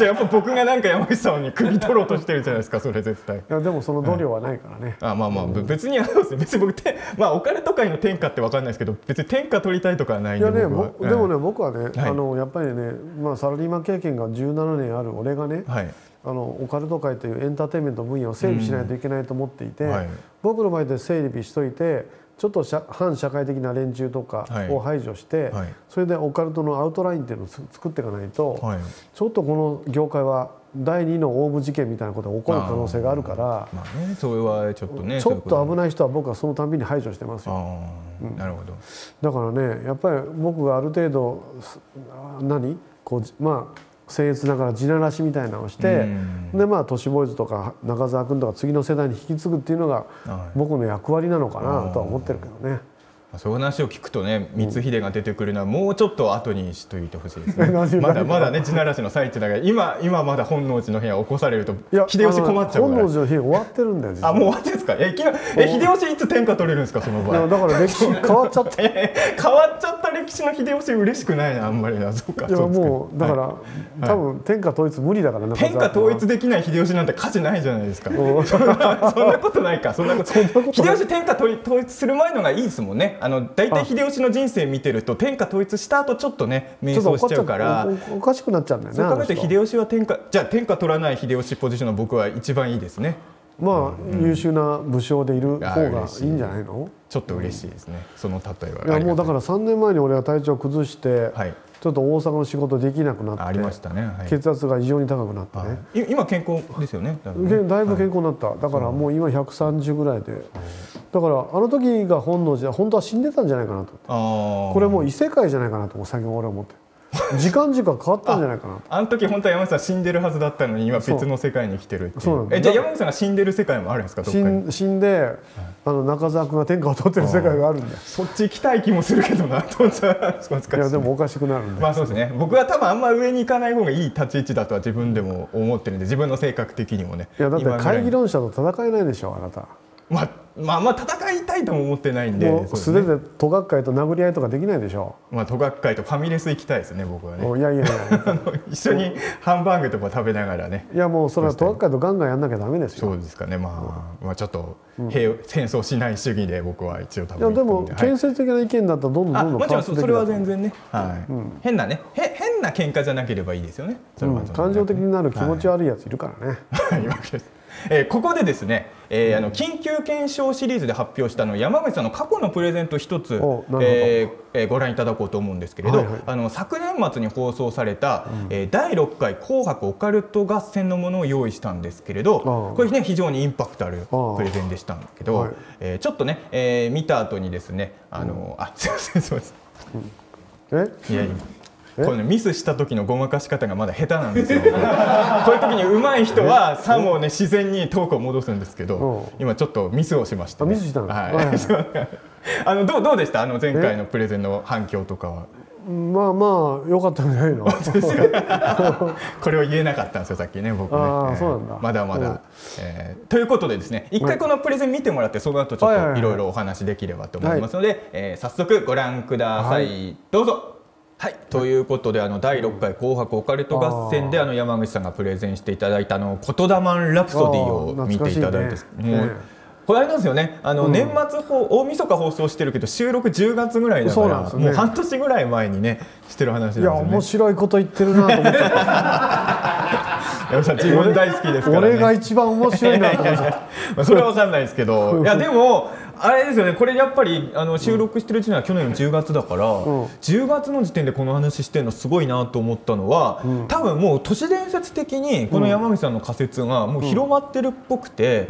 あやっぱ僕がなんか山口さんに汲み取ろうとしてるじゃないですかそれ絶対。いやでもその度量はないからね。あまあまあ別にあれですね別に僕てまあお金とかの天下ってわかんないですけど別に天下取りたいとかはないんで。いやね僕でもね僕はねあのやっぱりねまあサラリーマン経験がじゅうななねんある俺がね。はい。あのオカルト界というエンターテインメント分野を整備しないといけないと思っていて、うんはい、僕の場合で整備しといてちょっと反社会的な連中とかを排除して、はいはい、それでオカルトのアウトラインっていうのを作っていかないと、はい、ちょっとこの業界はだいにのオウム事件みたいなことが起こる可能性があるから、まあ、ね、それはちょっとねちょっと危ない人は僕はそのたんびに排除してますよ。なるほど、うん、だからねやっぱり僕がある程度何こうまあ僭越ながら地ならしみたいなのをして、でまあ都市ボーイズとか中澤君とか次の世代に引き継ぐっていうのが僕の役割なのかなとは思ってるけどね。そういう話を聞くとね、光秀が出てくるのはもうちょっと後にしといてほしいですね。まだまだね地ならしの最中だから今今まだ本能寺の変を起こされると秀吉困っちゃうから。本能寺の変終わってるんだよ。あもう終わってるんですか。え秀吉いつ天下取れるんですかその場合。だから歴史変わっちゃった。変わっちゃった歴史の秀吉嬉しくないなあんまりな。そうか。いやもうだから多分天下統一無理だからね。天下統一できない秀吉なんて価値ないじゃないですか。そんなことないかそんなこと。秀吉天下統一する前のがいいですもんね。あの大体秀吉の人生見てると天下統一した後ちょっとね迷走しちゃうからおかしくなっちゃうんだよね。そう考えて秀吉は天下じゃあ天下取らない秀吉ポジションの僕は一番いいですね。まあ、うん、優秀な武将でいる方がいいんじゃないの。ちょっと嬉しいですね、うん、その例えは。いやもうだからさんねんまえに俺は体調を崩して、はい、ちょっと大阪の仕事できなくなってありましたね、はい、血圧が異常に高くなってね。今健康ですよね。だいぶ健康になった、はい、だからもう今ひゃくさんじゅうぐらいで。だからあの時が本能寺本当は死んでたんじゃないかなと思って、これもう異世界じゃないかなと先ほど俺は思って時間軸が変わったんじゃないかなと。 あ, あの時本当は山口さん死んでるはずだったのに今別の世界に来てるっていう。そうえじゃあ山口さんが死んでる世界もあるんですか。どっかに 死, 死んで、はい、あの中澤君が天下を取ってる世界があるんでそっち行きたい気もするけどなと思ったらいやでもおかしくなるんでまあそうですね。僕は多分あんま上に行かない方がいい立ち位置だとは自分でも思ってるんで自分の性格的にもね。いやだって会議論者と戦えないでしょあなた。まあ、まあまあ戦いたいとも思ってないんで素手で都学会と殴り合いとかできないでしょ。まあ都学会とファミレス行きたいですね僕はね。いやいやいや一緒にハンバーグとか食べながらね。いやもうそれは都学会とガンガンやんなきゃダメですよ。そうですかね。まあ、うん、まあちょっと平、うん、戦争しない主義で僕は一応多分。いやでも建設的な意見だったらどんどんどんどん変わっていく。もちろんそれは全然ね、はいうん、変なねへ変な喧嘩じゃなければいいですよね。感情的になる気持ち悪いやついるからね。はいえー、ここでですね、えー、あの緊急検証シリーズで発表したの山口さんの過去のプレゼント一つ、えーえー、ご覧いただこうと思うんですけれど、はいはい、あの昨年末に放送された、うんえー、だいろっかい紅白オカルト合戦のものを用意したんですけれど、これね非常にインパクトあるプレゼンでしたんだけど、はいえー、ちょっとね、えー、見た後にですねあの、うん、あすいませんすいません。え？いやいやこのミスした時のごまかし方がまだ下手なんですよ。こういう時に上手い人はさもね自然にトークを戻すんですけど、今ちょっとミスをしましたね。ミスしたの。はい。あのどうどうでしたあの前回のプレゼンの反響とかは。まあまあ良かったんじゃないの。これを言えなかったんですよさっきね僕ね。ああそうなんだ。まだまだ。ということでですね一回このプレゼン見てもらってその後ちょっといろいろお話できればと思いますので早速ご覧くださいどうぞ。はい、ということであのだいろっかい紅白オカルト合戦であの山口さんがプレゼンしていただいた「言霊ラプソディ」を見ていただいて、もうこれあれなんですよねあの年末大晦日放送してるけど収録じゅうがつぐらいだからもう半年ぐらい前にねしてる話なんですよね。いや面白いこと言ってるなと思って山口さん自分大好きですからね。俺が一番面白いなと思ってそれは分かんないですけどいやでもあれですよね、これやっぱりあの収録してるうちには去年のじゅうがつだから、うん、じゅうがつの時点でこの話してるのすごいなと思ったのは、うん、多分もう都市伝説的にこの山口さんの仮説がもう広まってるっぽくて、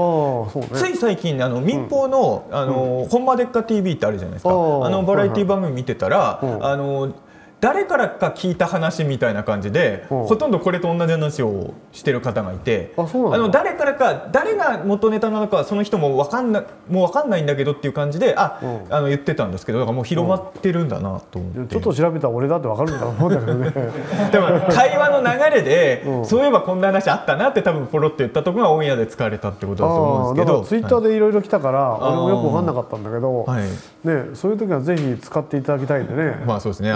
つい最近あの民放の「あの、うん、ほんまでっか ティーブイ」ってあるじゃないですか、うん、あのバラエティ番組見てたら、うん、あの誰からか聞いた話みたいな感じで、うん、ほとんどこれと同じ話をしてる方がいて、あの誰からか誰が元ネタなのかはその人も分かんなもう分かんないんだけどっていう感じであ、うん、あの言ってたんですけど、だからもう広まってるんだなと思って、うん、ちょっと調べたら俺だって分かるんだと思うんだけどねでも会話の流れで、うん、そういえばこんな話あったなって多分ポロって言ったところがオンエアで使われたってことだと思うんですけど、ツイッターでいろいろ来たから、はい、俺もよく分かんなかったんだけど、はい、ねそういう時はぜひ使っていただきたいんでね。まあそうですね。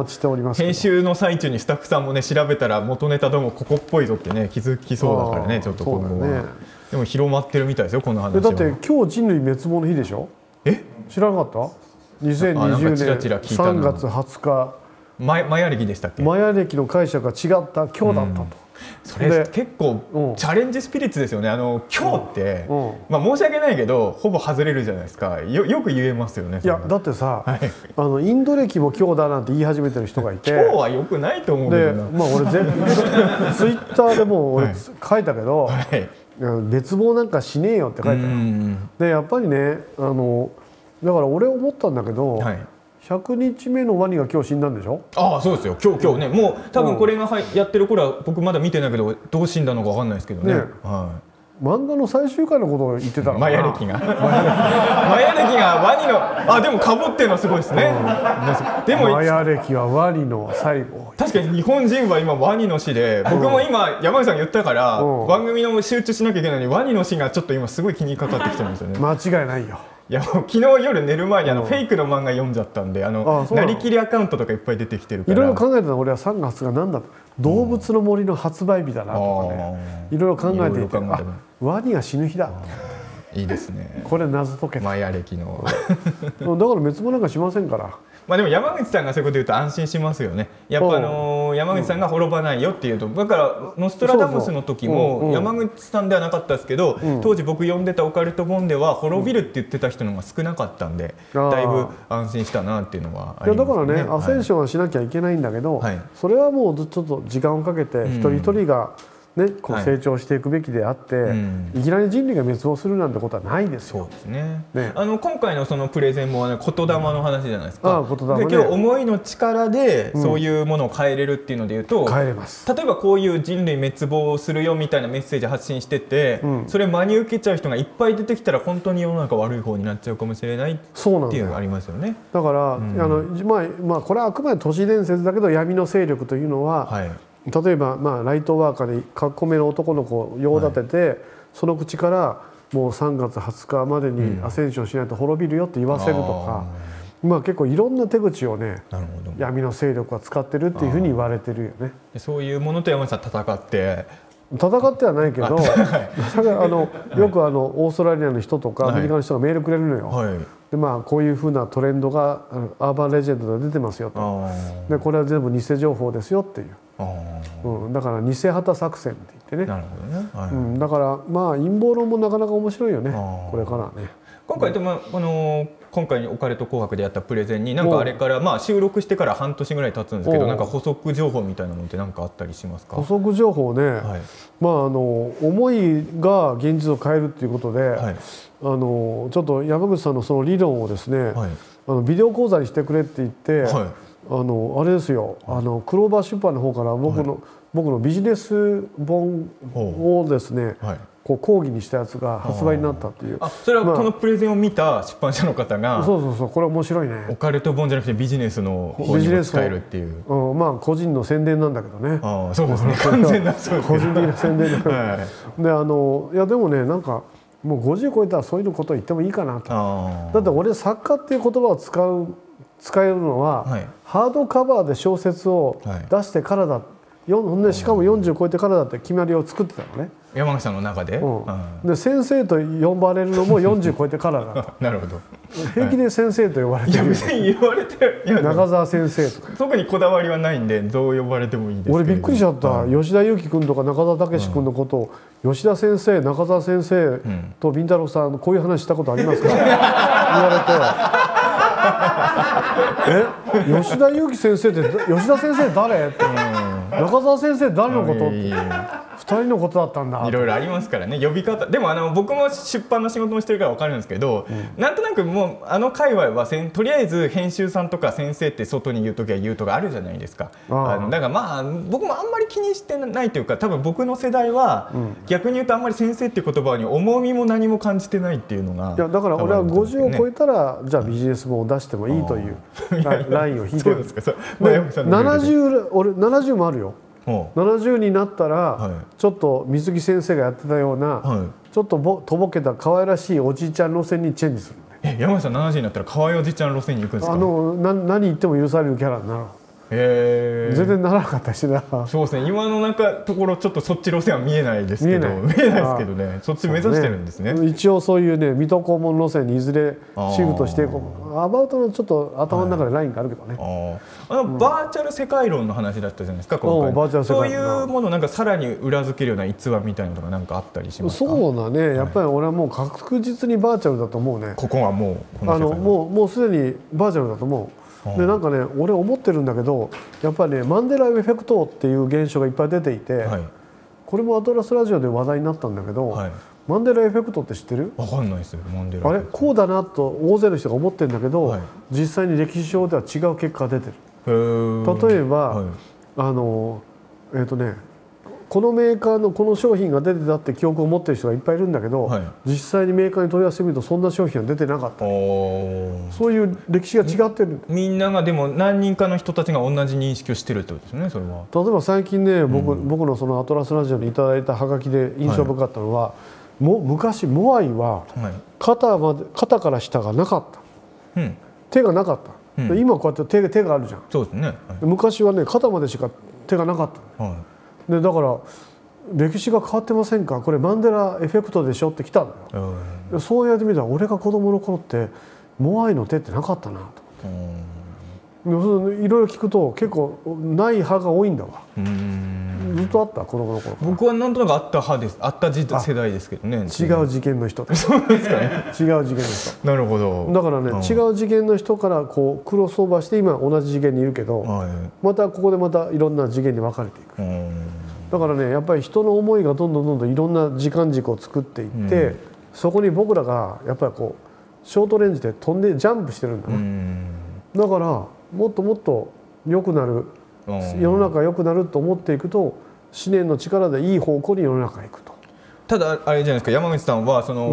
落ちております。編集の最中にスタッフさんもね調べたら元ネタどうもここっぽいぞってね気づきそうだからね、ちょっと今後は。でも広まってるみたいですよこの話は。だって今日人類滅亡の日でしょ。え？知らなかった？にせんにじゅうねんさんがつはつか。マヤ暦でしたっけ？マヤ暦の解釈が違った今日だったと。それ結構チャレンジスピリッツですよね。あの今日って、まあ、申し訳ないけどほぼ外れるじゃないですか。 よ, よく言えますよね。いやだってさ、はい、あのインド歴も今日だなんて言い始めてる人がいて今日はよくないと思うけどな。で、まあ、俺全部ツイッターでも俺書いたけど、はい、滅亡なんかしねえよって書いたの。でやっぱりねあのだから俺思ったんだけど、はい、ひゃくにちめのワニが今日死んだんでしょ。ああそうですよ。今日今日ねもう多分これがやってる頃は僕まだ見てないけどどう死んだのかわかんないですけどね。漫画の最終回のことを言ってたのかな。マヤ歴がマヤ歴がワニのあでもかぶってるのはすごいですね。でもマヤ歴はワニの最後。確かに日本人は今ワニの死で僕も今山口さんが言ったから番組の集中しなきゃいけないのにワニの死がちょっと今すごい気にかかってきてるんですよね。間違いないよ。いや昨日夜寝る前にあのフェイクの漫画読んじゃったんであのなりきりアカウントとかいっぱい出てきてるからいろいろ考えてた。俺はさんがつが何だと動物の森の発売日だなとかねいろいろ考えていてあワニが死ぬ日だいいですねこれ謎解けマヤ歴のだから滅亡なんかしませんから。まあでも山口さんがそういうこと言うと安心しますよね。やっぱあの山口さんが滅ばないよっていうとだからノストラダムスの時も山口さんではなかったですけど当時僕読んでたオカルト本では滅びるって言ってた人の方が少なかったんでだいぶ安心したなっていうのはありますね。いやだからねアセンションはしなきゃいけないんだけどそれはもうちょっと時間をかけて一人一人がねこう成長していくべきであって、はい、いきなり人類が滅亡するなんてことはないですよ。そうですね。ねあの今回のそのプレゼンも、ね、言霊の話じゃないですか。うん、ああ、言霊ね。で今日思いの力でそういうものを変えれるっていうので言うと、うん、変えれます。例えばこういう人類滅亡するよみたいなメッセージ発信してて、うん、それ真に受けちゃう人がいっぱい出てきたら本当に世の中悪い方になっちゃうかもしれないっていうのがありますよね。だから、うん、あのまあまあこれはあくまで都市伝説だけど闇の勢力というのは。はい、例えば、まあ、ライトワーカーでかっこめの男の子を用立てて、はい、その口からもうさんがつはつかまでにアセンションしないと滅びるよって言わせるとか、うん、まあ結構いろんな手口をね闇の勢力は使ってるっていうふうに言われてるよね。そういうものと山口さん戦って戦ってはないけどあ、はい、あのよくあのオーストラリアの人とかアメリカの人がメールくれるのよ。はい、でまあ、こういうふうなトレンドがアーバンレジェンドで出てますよとでこれは全部偽情報ですよっていう。うん、だから偽旗作戦って言ってね。だからまあ陰謀論もなかなか面白いよねこれからね。今回でもあの今回オカルト紅白でやったプレゼンになんかあれからまあ収録してから半年ぐらい経つんですけどなんか補足情報みたいなのって何かあったりしますか？補足情報ね、はい、まああの思いが現実を変えるっていうことで、はい、あのちょっと山口さんのその理論をですね、はい、あのビデオ講座にしてくれって言って。はい、あのあれですよ、あのクローバー出版の方から僕の、はい、僕のビジネス本をですね、はい、こう講義にしたやつが発売になったっていう。あ、それはこのプレゼンを見た出版社の方が、まあ、そうそうそう、これ面白いね。オカルト本じゃなくてビジネスの方にも使えるっていう、うん、まあ個人の宣伝なんだけどね。あ、そうですね、完全なそうです個人的な宣伝だ、はい、であのいやでもねなんかもうごじゅう超えたらそういうことを言ってもいいかなと。だって俺作家っていう言葉を使う使えるのは、はい、ハードカバーで小説を出してからだ、はい、しかもよんじゅう超えてからだって決まりを作ってたのね山口さんの中で、うん、で先生と呼ばれるのもよんじゅう超えてからだとなるほど、平気で先生と呼ばれてる、はい、中澤先生とか特にこだわりはないんでどう呼ばれてもいいですけど、俺びっくりしちゃった、はい、吉田裕樹君とか中澤武史君のことを、うん、吉田先生中澤先生とビンタロウさんこういう話したことありますか、うん、言われてえ、吉田裕樹先生って吉田先生誰って、中澤先生誰のことってふたりのことだったんだ、いろいろありますからね呼び方。でもあの僕も出版の仕事もしてるから分かるんですけど、うん、なんとなくもうあの界隈はとりあえず編集さんとか先生って外に言うときは言うとかあるじゃないですか。あのだからまあ僕もあんまり気にしてないというか、多分僕の世代は逆に言うとあんまり先生っていう言葉に重みも何も感じてないっていうのが、いやだから俺はごじゅうを超えたら、ね、じゃあビジネス本を出してもいいというラインを引いてるんですか。ななじゅう俺ななじゅうもあるよ。ななじゅうになったらちょっと水木先生がやってたようなちょっとぼとぼけた可愛らしいおじいちゃん路線にチェンジする。え、山口さんななじゅうになったら可愛いおじいちゃん路線に行くんですか。あのな何言っても許されるキャラになる。全然ならなかったしな。そうですね、今のなんかところちょっとそっち路線は見えないですけど、見えないですけどね、そっち目指してるんですね。一応そういうね、水戸黄門路線にいずれシフトして、アバウトのちょっと頭の中でラインがあるけどね。バーチャル世界論の話だったじゃないですか、今回。そういうものなんかさらに裏付けるような逸話みたいなのがなんかあったりしますか。そうだね、やっぱり俺はもう確実にバーチャルだと思うね。ここはもうもうすでにバーチャルだと思う。でなんかね、俺思ってるんだけど、やっぱりね、マンデラエフェクトっていう現象がいっぱい出ていて、はい、これもアトラスラジオで話題になったんだけど、はい、マンデラエフェクトって知ってる？わかんないですよ、マンデラエフェクト。あれこうだなと大勢の人が思ってるんだけど、はい、実際に歴史上では違う結果が出てる。例えば、はい、あのえーとね、このメーカーのこの商品が出てたって記憶を持ってる人がいっぱいいるんだけど、はい、実際にメーカーに問い合わせてみるとそんな商品は出てなかったり、そういう歴史が違ってる。みんながでも何人かの人たちが同じ認識をしてるってことですよね、それは。例えば最近ね、僕、うん、僕のそのアトラスラジオにいただいたハガキで印象深かったのは、はい、も昔モアイは肩まで、肩から下がなかった、うん、手がなかった、うん、今こうやって手、手があるじゃん。そうですね、はい、昔はね肩までしか手がなかった、はい、でだから歴史が変わってませんか、これマンデラエフェクトでしょって来たんだよ、うん、そうやってみたら俺が子供の頃ってモアイの手ってなかったなと、うん、いろいろ聞くと結構ない派が多いんだわ。うん、ずっとあった子供の頃。僕はなんとなくあった派です、あった世代ですけどね。違う事件の人ってそうですかね。違う事件の人なるほど。だからね、うん、違う事件の人からこうクロスオーバーして今同じ事件にいるけど、はい、またここでまたいろんな事件に分かれていく。うん、だからね、やっぱり人の思いがどんどんどんどんいろんな時間軸を作っていって、うん、そこに僕らがやっぱりこうショートレンジで飛んでジャンプしてるんだね、うん、だからもっともっと良くなる、うん、世の中良くなると思っていくと思念の力でいい方向に世の中へ行くと。ただあれじゃないですか、山口さんはその、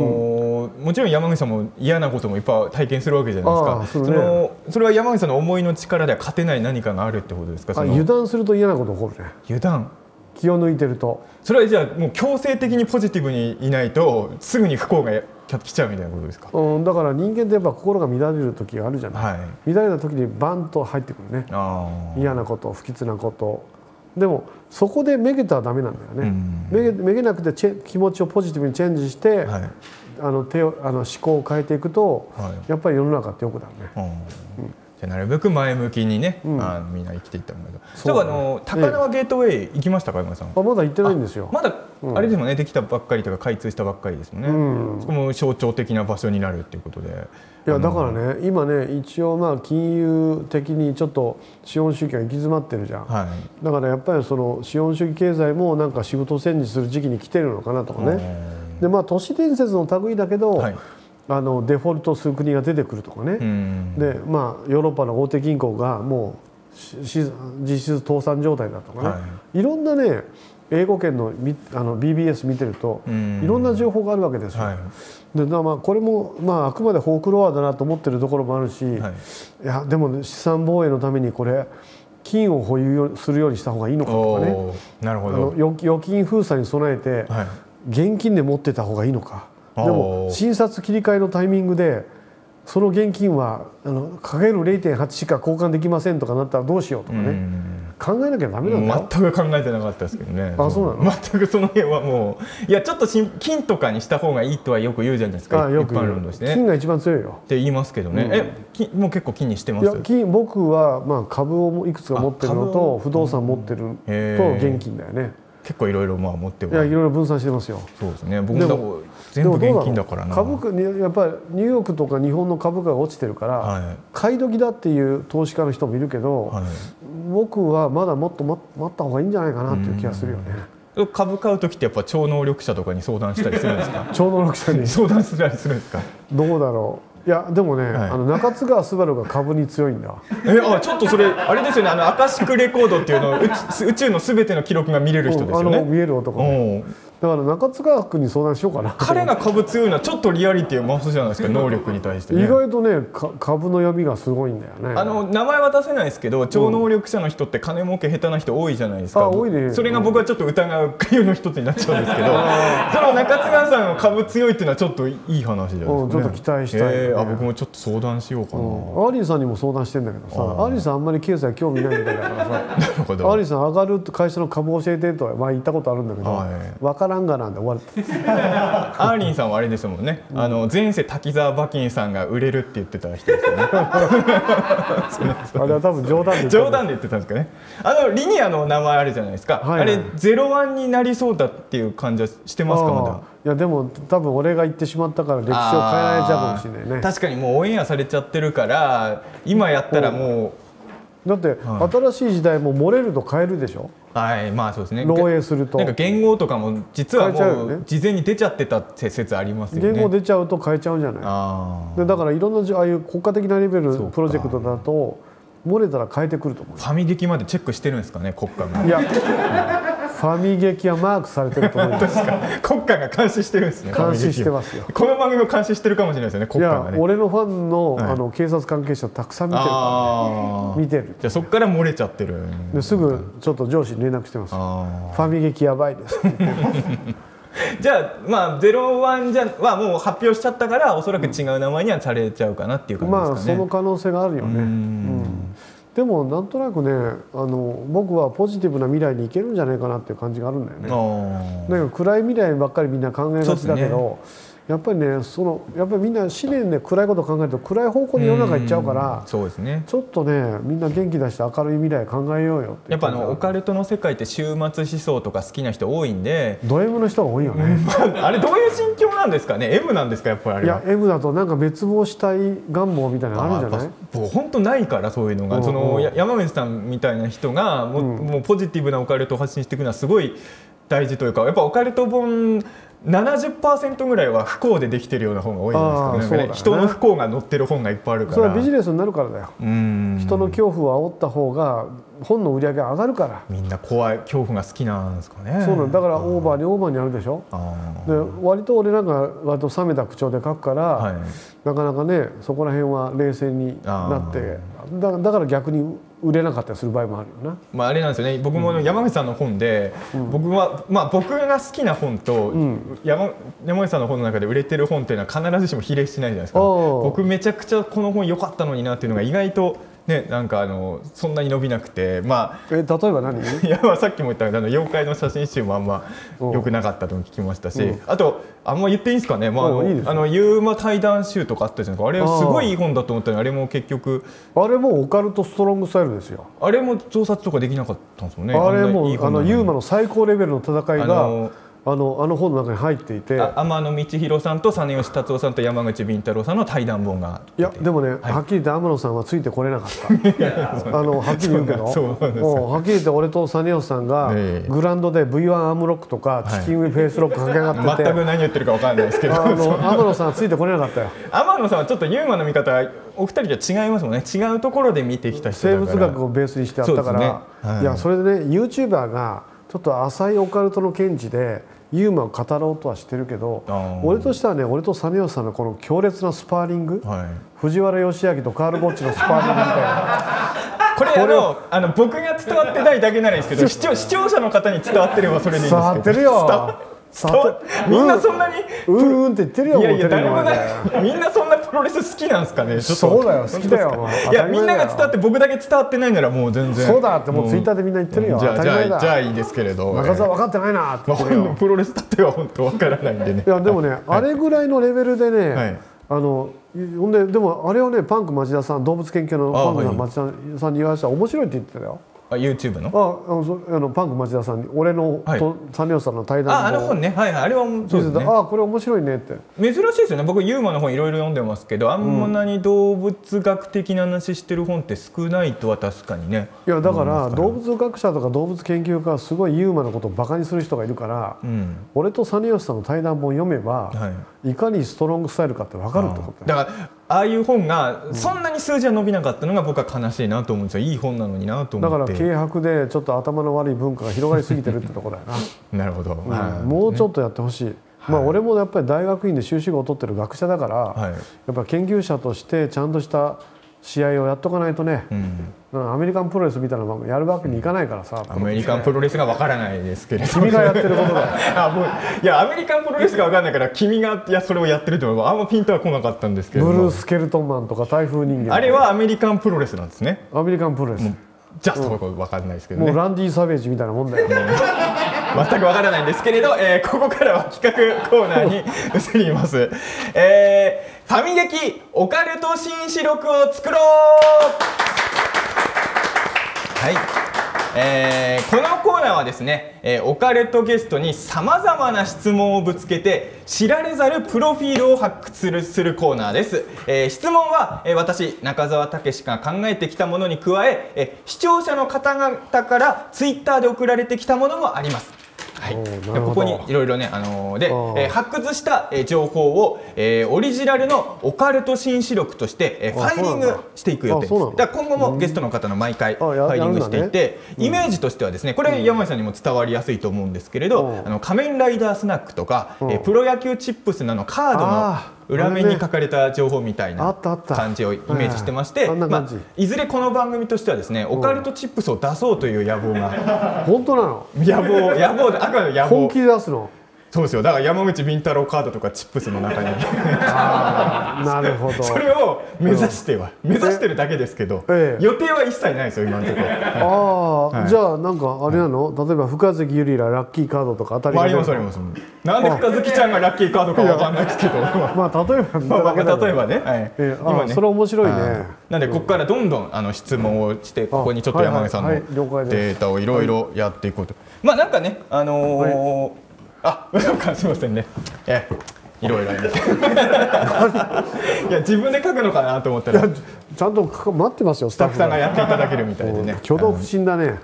うん、もちろん山口さんも嫌なこともいっぱい体験するわけじゃないですか。ああ、それね、そのそれは山口さんの思いの力では勝てない何かがあるってことですか。その、あ、油断すると嫌なこと起こるね。油断、気を抜いてると。それはじゃあもう強制的にポジティブにいないとすぐに不幸が来ちゃうみたいなことですか。うん、だから人間ってやっぱ心が乱れる時があるじゃない、はい、乱れた時にバンと入ってくるね、嫌なこと、不吉なこと。でもそこでめげたらダメなんだよね、うん、めげ、めげなくてチェ気持ちをポジティブにチェンジして、はい、あの手をあの思考を変えていくと、はい、やっぱり世の中ってよくなるね。じゃなるべく前向きにね、うん、あみんな生きていったんだけど。そうだね、あの高輪ゲートウェイ行きましたか、山さん。あ、まだ行ってないんですよ。まだ、うん、あれですもんね、できたばっかりとか開通したばっかりですもんね。うん、そこも象徴的な場所になるっていうことで。いやだからね、今ね一応まあ金融的にちょっと資本主義が行き詰まってるじゃん。はい、だからやっぱりその資本主義経済もなんか仕事を戦時する時期に来てるのかなとかね。でまあ都市伝説の類だけど。はい、あのデフォルトする国が出てくるとかね、で、まあ、ヨーロッパの大手銀行がもう実質倒産状態だとかね、はい、いろんなね英語圏の、あの ビービーエス 見てるといろんな情報があるわけですよ。はい、でまあこれも、まあ、あくまでフォークロアだなと思ってるところもあるし、はい、いやでも、ね、資産防衛のためにこれ金を保有するようにした方がいいのかとかね、なるほど、あの預金封鎖に備えて、はい、現金で持ってた方がいいのか。でも診察切り替えのタイミングでその現金はあのかける れいてんはち しか交換できませんとかなったらどうしようとかね、考えなきゃダメなんだよ。全く考えてなかったですけどね。あ、そうなの。全くその辺はもう、いやちょっと金とかにした方がいいとはよく言うじゃないですか。ああ、よく言う。金が一番強いよって言いますけどね、うん、え金もう結構金にしてます。いや金、僕はまあ株をいくつか持ってるのと不動産持ってると現金だよね。結構いろいろまあ持っては、いやいろいろ分散してますよ。そうですね。僕も全部現金だからな。株価やっぱりニューヨークとか日本の株価が落ちてるから、はい、買い時だっていう投資家の人もいるけど、はい、僕はまだもっと待った方がいいんじゃないかなっていう気がするよね。株買う時ってやっぱ超能力者とかに相談したりするんですか。超能力者に相談したりするんですか。どうだろう。いやでもね、はい、あの中津川すばるが株に強いんだ。え、あ、ちょっとそれあれですよね、あのアカシックレコードっていうの、宇宙のすべての記録が見れる人ですよね。あの見える男、ね。だから中塚君に相談しようかな。彼が株強いのはちょっとリアリティを増すじゃないですか、能力に対して、ね、意外とね株の闇がすごいんだよね。あの名前は出せないですけど、超能力者の人って金儲け下手な人多いじゃないですか、うん、あ、多いね。それが僕はちょっと疑う理由の一つになっちゃうんですけど、その中塚さんの株強いっていうのはちょっといい話じゃないですか、ね、うん、ちょっと期待したい、ねえー、あ、僕もちょっと相談しようかな、うん、アーリーさんにも相談してんだけどさ、アーリーさんあんまり経済興味ないみたいだからさアーリーさん上がる会社の株教えてとは前言ったことあるんだけど、分からランガなんで終わるアーリンさんはあれですもんね、うん、あの前世滝沢馬琴さんが売れるって言ってた人ですよねあれは多分冗談で冗談で言ってたんですかね。あのリニアの名前あるじゃないですか、はい、はい、あれゼロワンになりそうだっていう感じはしてますか。まだいやでも多分俺が言ってしまったから歴史を変えられちゃうかもしれないね。確かにもうオンエアされちゃってるから今やったらもうだって、はい、新しい時代も漏れると変えるでしょ。はい、まあそうですね。漏洩するとなんか言語とかも実はもう事前に出ちゃってたって説ありますよね。言語出ちゃうと変えちゃうんじゃない。あー。でだからいろんなああいう国家的なレベルプロジェクトだと漏れたら変えてくると思う。ファミ劇までチェックしてるんですかね、国家が。いや、ファミ劇はマークされてると思います。確か国家が監視してるんですね。監視してますよ。この番組を監視してるかもしれないですよね、国家がね。いや、俺のファンのあの警察関係者たくさん見てるからね。見てる。じゃあそこから漏れちゃってる。ですぐちょっと上司に連絡してます。ファミ劇やばいです。じゃあまあゼロワンじゃはもう発表しちゃったからおそらく違う名前にはされちゃうかなっていう感じですかね。まあその可能性があるよね。うん。でもなんとなくね、あの僕はポジティブな未来に行けるんじゃないかなっていう感じがあるんだよね。なんか暗い未来ばっかりみんな考えがちだけど、ね、やっぱりね、そのやっぱりみんな思念で暗いことを考えると暗い方向に世の中行っちゃうから、そうですね、ちょっとねみんな元気出して明るい未来考えようよって。やっぱあのオカルトの世界って終末思想とか好きな人多いんで、ド M の人が多いよね。あれどういう心境なんですかね。M なんですかやっぱりあれは。いや M だとなんか滅亡したい願望みたいなのあるんじゃない。僕本当ないからそういうのが、その。山口さんみたいな人がもう、うん、もうポジティブなオカルトを発信していくのはすごい大事というか、やっぱオカルト本 ななじゅっパーセント ぐらいは不幸でできてるような本が多いんですけど、ねね、人の不幸が載ってる本がいっぱいあるから、それはビジネスになるからだよ。人の恐怖を煽った方が本の売り上げ上がるから。みんな怖い恐怖が好きなんですかね。そうなんだからオーバーにオーバーにあるでしょ。で割と俺なんか割と冷めた口調で書くから、はい、なかなかねそこら辺は冷静になってだ、だから逆に売れなかったりする場合もあるよな。まああれなんですよね。僕も山口さんの本で、うん、僕はまあ僕が好きな本と、うん、山, 山口さんの本の中で売れてる本っていうのは必ずしも比例しないじゃないですか。僕めちゃくちゃこの本良かったのになっていうのが意外と。ね、なんかあのそんなに伸びなくて、まあ、え例えば何いや、まあ、さっきも言ったけど妖怪の写真集もあんま良くなかったと聞きましたし、うん、あとあんま言っていいんですかね、まあ、あのユーマ対談集とかあったじゃないですか。あれはすごいいい本だと思ったのに、あれも結局あれもオカルトストロングスタイルですよ。あれも増刷とかできなかったんですよね。あれもユーマの最高レベルの戦いがあのあの本の中に入っていて、天野道博さんと実吉達夫さんと山口敏太郎さんの対談本がいやでもね、はい、はっきり言って天野さんはついてこれなかったあのはっきり言うけどはっきり言って俺と実吉さんがグラウンドで ブイワン アームロックとかチキンウェイフェイスロック駆け上がってて全く何言ってるか分からないですけどあの天野さんはついてこれなかったよ。天野さんはちょっとユーマの見方お二人とは違いますもんね。違うところで見てきた人だから生物学をベースにしてあったから、ね、はい、いやそれでね ユーチューバー がちょっと浅いオカルトの見地でユーマを語ろうとはしてるけど、俺としてはね、俺と実吉さんのこの強烈なスパーリング、はい、藤原義明とカール・ゴッチのスパーリングみたいなこれあの、あの僕が伝わってないだけならいいですけど視聴、視聴者の方に伝わってればそれでいいんですけど。伝わってるよみんなそんなにうんうんって言ってるよ。いやいや誰もない。みんなそんなプロレス好きなんですかね。そうだよ好きだよ。いやみんなが伝わって僕だけ伝わってないならもう全然。そうだってもうツイッターでみんな言ってるよ。じゃあじゃあじゃあいいですけれど。中澤分かってないなって。プロレスだっては本当分からないんでね。いやでもねあれぐらいのレベルでねあの。ほんででもあれをねパンク町田さん動物研究のパンク町田さんに言わせたら面白いって言ってたよ。ユーチューブ の あ, あのパンク町田さんに俺のと実吉さんの対談の、はい、あ, あの本ね、はい、あれはそうですね。ああこれ面白いねって珍しいですよね。僕ユーマの本いろいろ読んでますけど、あんなに動物学的な話してる本って少ないとは確かにね。いやだから動物学者とか動物研究家はすごいユーマのことをバカにする人がいるから、うん、俺と実吉さんの対談本読めば、はい、いかにストロングスタイルかって分かるってことだよ。だからああいう本がそんなに数字は伸びなかったのが僕は悲しいなと思うんですよ。いい本なのになと思って。だから軽薄でちょっと頭の悪い文化が広がりすぎてるってとこだよな。なるほど、うん、もうちょっとやってほしい。まあ俺もやっぱり大学院で修士号を取ってる学者だから、はい、やっぱ研究者としてちゃんとした試合をやっとかないとね、うん、アメリカンプロレスみたいなのやるわけにいかないからさ、うん、アメリカンプロレスが分からないですけれど君がやってることだあもういやアメリカンプロレスが分からないから君がいやそれをやってるとはあんまピンとは来なかったんですけど、ブルース・ケルトンマンとか台風人間あれはアメリカンプロレスなんですね。アメリカンプロレスジャスト僕分かんないですけど、ね、もうランディ・サベージみたいなもんだよね全くわからないんですけれど、えー、ここからは企画コーナーに移ります。えー、ファミ劇オカルト新四六を作ろう。はい、えー。このコーナーはですね、えー、オカルトゲストにさまざまな質問をぶつけて知られざるプロフィールを発掘する、するコーナーです。えー、質問は、えー、私中澤武が考えてきたものに加ええー、視聴者の方々からツイッターで送られてきたものもあります。はい、ここにいろいろね、あのー、で、えー、発掘した、えー、情報を、えー、オリジナルのオカルト新四六として、えー、ファイリングしていく予定です。だから今後もゲストの方の毎回ファイリングしていて、ね、イメージとしてはですね、これ山井さんにも伝わりやすいと思うんですけれど、あの仮面ライダースナックとか、えー、プロ野球チップスなどカードの裏面に書かれた情報みたいな感じをイメージしてまして、いずれこの番組としてはですね、オカルトチップスを出そうという野望が。本当なの？野望、野望で、あくまで野望。本気で出すの？そうですよ。だから山口敏太郎カードとかチップスの中になるほどそれを目指しては、うん、目指してるだけですけど、ええ、予定は一切ないですよ今のところああ、はい、じゃあなんかあれなの、はい、例えば深月ゆりらラッキーカードとか当たり前ありますあります。なんで深月ちゃんがラッキーカードかわかんないですけどまあ例えばまあまあ例えばね、はい、ええ、今ねそれ面白いね。なんでここからどんどんあの質問をして、ここにちょっと山口さんのデータをいろいろやっていこうと。まあなんかね、あのーはい、あ、そうか、すみませんね。え、いろいろあります。いや、自分で書くのかなと思ったら、ちゃんと待ってますよ。スタッフさんがやっていただけるみたいでね。挙動不審だね。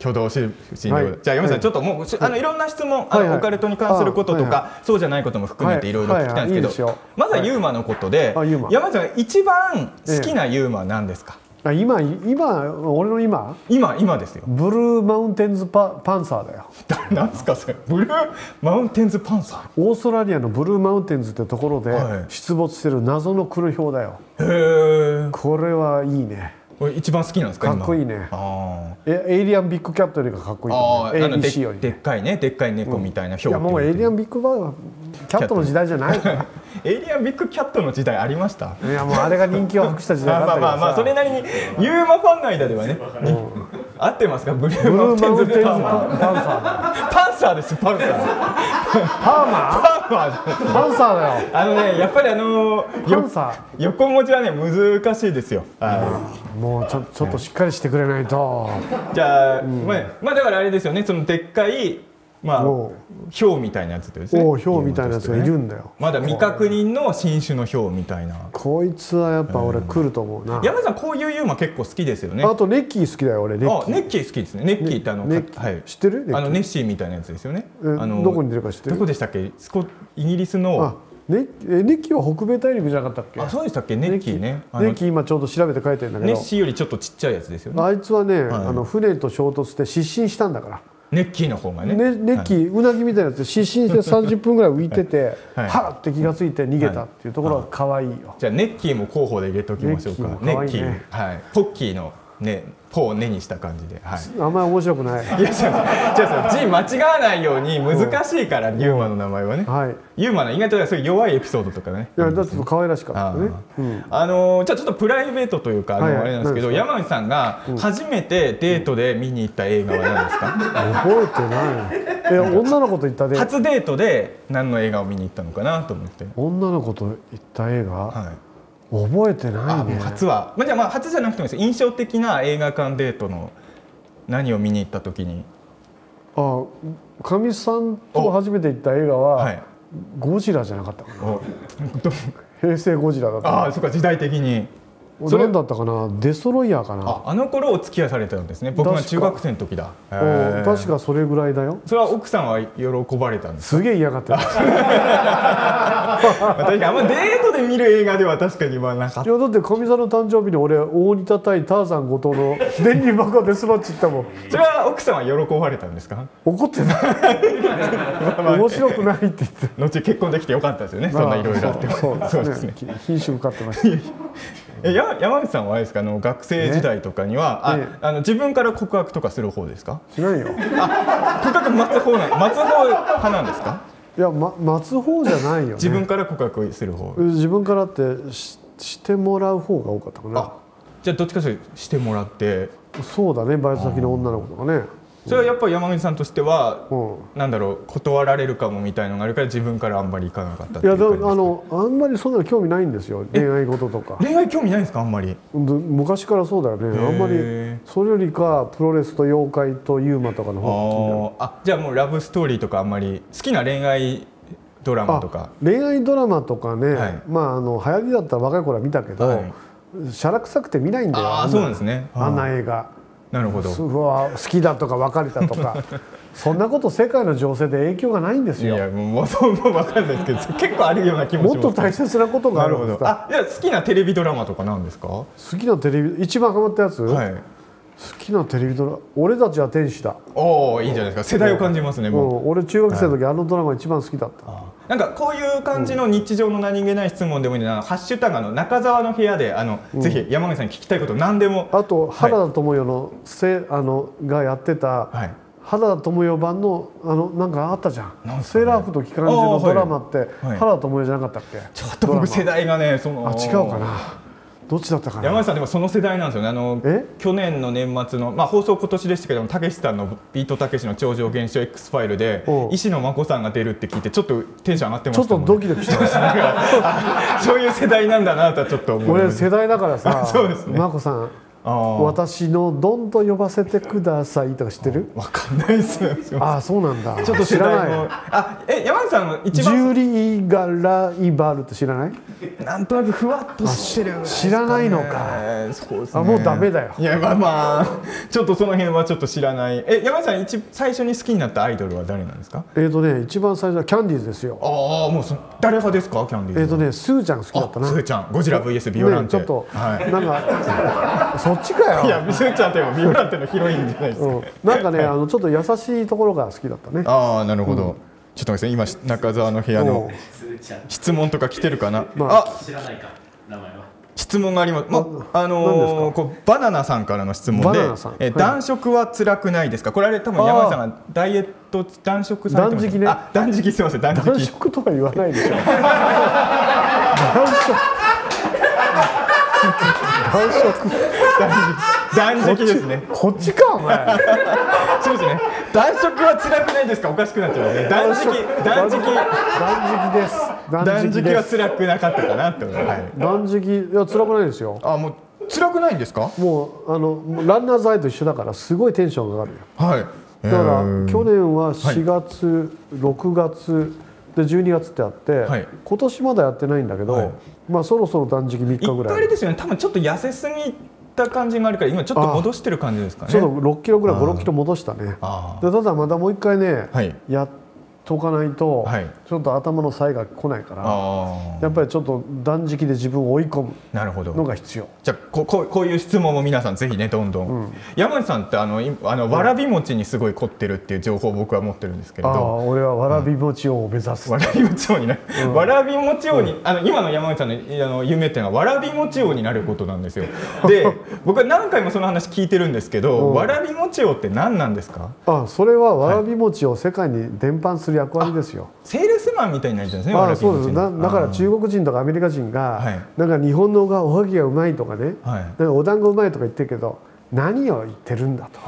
挙動不審。じゃあ、山さん、ちょっともう、あの、いろんな質問、あの、オカルトに関することとか、そうじゃないことも含めて、いろいろ聞きたいんですけど。まずはユーマのことで、山さん、一番好きなユーマなんですか。今、今、俺の今今、今ですよ。ブルーマウンテンズパパンサーだよ。何ですかそれ、ブルーマウンテンズパンサー。オーストラリアのブルーマウンテンズってところで出没してる謎の黒豹だよ。へえ、これはいいね。これ一番好きなんですか。かっこいいね。ああ、エイリアンビッグキャットよりかかっこいい。ああ、エービーシー よりでっかいね、でっかい猫みたいな表現。いや、もうエイリアンビッグキャットの時代じゃないから。エイリアンビッグキャットの時代ありました。いや、もうあれが人気を博した時代だったけどさ。まあまあまあ、それなりにユーマファンの間ではね。合ってますか、ブルーマウンテンズパンサー。パンサーです、パンサー。パーマー？パンサーだよ。あのね、やっぱりあの横文字はね難しいですよ。もうちょちょっとしっかりしてくれないと。じゃあ、まあだからあれですよね、そのでっかい。まあ、ヒョウみたいなやつですね。おお、ヒョウみたいなやつがいるんだよ。まだ未確認の新種のヒョウみたいな。こいつはやっぱ俺来ると思うな。山田さん、こういうユーマ結構好きですよね。あとネッキー好きだよ俺。ネッキー。ネッキー好きですね。ネッキーってあの、はい。知ってる？あのネッシーみたいなやつですよね。あのどこに出るか知ってる？どこでしたっけ？スコイギリスの。ネッキーは北米大陸じゃなかったっけ？あ、そうでしたっけ、ネッキーね。ネッキー今ちょうど調べて書いてるんだけど。ネッシーよりちょっとちっちゃいやつですよね。あいつはね、あの船と衝突して失神したんだから。ネッキーの方がね。ネッキー、うなぎみたいなやつ、失神してさんじゅっぷんぐらい浮いてて、はっって気がついて逃げたっていうところが可愛いよ。じゃあネッキーも候補で入れておきましょうか。ネッキー、はい、ポッキーのね、ポを根にした感じで。あんまり面白くない。いや、じゃあ字間違わないように難しいからユーマの名前はね。ユーマの意外とそういう弱いエピソードとかね。いや、だって可愛らしかったね。あの、じゃあちょっとプライベートというかあれなんですけど、山内さんが初めてデートで見に行った映画は何ですか？覚えてない。え、女の子と行ったデート。初デートで何の映画を見に行ったのかなと思って。女の子と行った映画。はい、覚えてないね。初は、まあ、じゃあまあ初じゃなくてもいいです。印象的な映画館デートの何を見に行った時に。あ、かみさんと初めて行った映画は、はい、ゴジラじゃなかったかな。平成ゴジラだった。ああ、そっか、時代的に。それだったかな、デストロイヤーかな。あ、あの頃お付き合いされてたんですね。僕が中学生の時だ。確かそれぐらいだよ。それは奥さんは喜ばれたんです。すげえ嫌がってた。確かあんまデートで見見る映画では確かにまあなかった。いやだってかみさんの誕生日に俺大仁田対ターザン後藤の電流爆破デスマッチ行ったもん。それは奥さんは喜ばれたんですか？怒ってない。面白くないって言って。後結婚できてよかったですよね。そんないろいろあって。そうですね、品種受かってました。や山口さんはあれですか、あの学生時代とかには、ね、ああの自分から告白とかする方ですか？違うよ。あ、告白待つ方なん、待つ方派なんですか？いや、ま、待つ方じゃないよ、ね、自分から告白する方。自分からってし、してもらう方が多かったかな。あ、じゃあどっちかというとしてもらって。そうだね、バイト先の女の子とかね。それはやっぱり山口さんとしては、うん、なんだろう、断られるかもみたいのがあるから自分からあんまり行かなかったっていう感じですか？いや、あのあんまりそんなの興味ないんですよ、恋愛事とか。恋愛興味ないんですか？あんまり。昔からそうだよね。あんまりそれよりかプロレスと妖怪とユーマとかの方が好きだよ。あ、じゃあもうラブストーリーとかあんまり好きな恋愛ドラマとか。恋愛ドラマとかね、はい、まああの流行りだったら若い頃は見たけど、はい、しゃらくさくて見ないんだよ。あ、そうなんですね。あんな映画。なるほど。好きだとか別れたとかそんなこと世界の情勢で影響がないんですよ。いやもうそんな分かんないですけど結構あるような気もします。もっと大切なことがあるんですか？いや、好きなテレビドラマとかなんですか？好きなテレビ、一番ハマったやつ、はい、好きなテレビドラマ「俺たちは天使だ」。おお、いいじゃないですか。世代を感じますね。もう俺中学生の時、はい、あのドラマ一番好きだった。なんかこういう感じの日常の何気ない質問でもいいんで、うん、ハッシュタグの中澤の部屋であの、うん、ぜひ山口さんに聞きたいこと何でも。あと、はい、原田知世のせあのがやってた、はい、原田知世版のあのなんかあったじゃん、なんか、ね、セーラー服と機関銃のドラマって、はいはい、原田知世じゃなかったっけ？ちょっと僕世代がね、そのあ違うかな。どっちだったかな。山口さんでもその世代なんですよね。あの去年の年末の、まあ、放送今年でしたけども、たけしさんのビートたけしの超常現象 X ファイルで石野真子さんが出るって聞いてちょっとテンション上がってましたもん、ね、ちょっとドキドキしてました。そういう世代なんだなとはちょっと思う。俺世代だからさ。そうですね。真子さん、私のドンと呼ばせてくださいとか知ってる？わかんないですよ。ああ、そうなんだ。ちょっと知らない。あ、え、山口さんの一番。ジュリーがライバルって知らない？なんとなくふわっとしてる。知らないのか。そうですね。あ、もうダメだよ。いや、まあまあちょっとその辺はちょっと知らない。え、山口さん一最初に好きになったアイドルは誰なんですか？えっとね、一番最初はキャンディーズですよ。ああ、もう誰派ですか？キャンディーズ。えっとね、スーちゃん好きだったな。スーちゃん、ゴジラ ブイエス ビオランテ。ちょっとなんか。こっちかよ。いや、みずちゃんといえばビオランテのヒロインじゃないですか、うん、なんかね、あのちょっと優しいところが好きだったね。ああ、なるほど、うん、ちょっと待ってください。今中澤の部屋の質問とか来てるかな、まあ、あ、知らないか、名前は。質問があります。まあ、あのー、こうバナナさんからの質問で、え、断食は辛くないですか？これあれ多分山口さんがダイエット断食されてます。断食ね。あ、断食、すみません、断食。断食とは言わないでしょ。断食。断食ですね。こっちかお前。そうですね。断食は辛くないですか？おかしくなっちゃうね。断食、断食、断食です。断食は辛くなかったかなって思う。はい。断食、いや辛くないですよ。あ、もう辛くないんですか？もうあのランナーズアイと一緒だからすごいテンションが上がるよ。はい。だから去年はしがつ、はい、ろくがつ。でじゅうにがつってあって、はい、今年まだやってないんだけど、はい、まあそろそろ断食みっかぐらい。いっかいですよね。多分ちょっと痩せすぎた感じがあるから今ちょっと戻してる感じですかね。ちょっとろっキロぐらい、ごろっキロ戻したね。でただまだもういっかいね、はい、やっとかないと、はい、ちょっと頭のさえが来ないから、やっぱりちょっと断食で自分を追い込むのが必要。じゃあこここういう質問も皆さんぜひね、どんどん、うん、山口さんってあのあのわらび餅にすごい凝ってるっていう情報を僕は持ってるんですけれど。ああ、俺はわらび餅王を目指す。わらび餅王になる、うん、わらび餅王に、うん、あの今の山口さんのあの夢っていうのはわらび餅王になることなんですよ。で僕は何回もその話聞いてるんですけど、うん、わらび餅王って何なんですか？あ、それはわらび餅を世界に伝播する役割ですよ。セールスマンみたいになりたいですね。ああ、そうです。だから中国人とかアメリカ人がなんか日本のがおはぎがうまいとかね、なんかお団子うまいとか言ってるけど、何を言ってるんだと。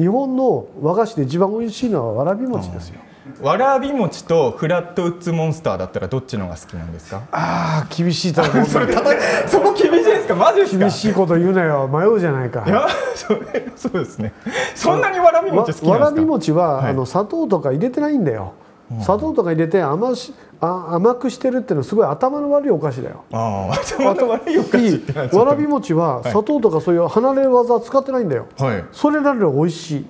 日本の和菓子で一番美味しいのはわらび餅ですよ。わらび餅とフラットウッズモンスターだったらどっちのが好きなんですか？ああ、厳しいと思う。それ叩き、そこ厳しいですか？マジですか？厳しいこと言うなよ、迷うじゃないか。いや、それ、そうですね。そんなにわらび餅好きなんですか？わらび餅はあの砂糖とか入れてないんだよ。砂糖とか入れて甘し、あ、甘くしてるっていうのはすごい頭の悪いお菓子だよ。あ頭の悪いお菓子ってなんですか？わらび餅は砂糖とかそういう離れ技使ってないんだよ。はい、それなのに美味しい。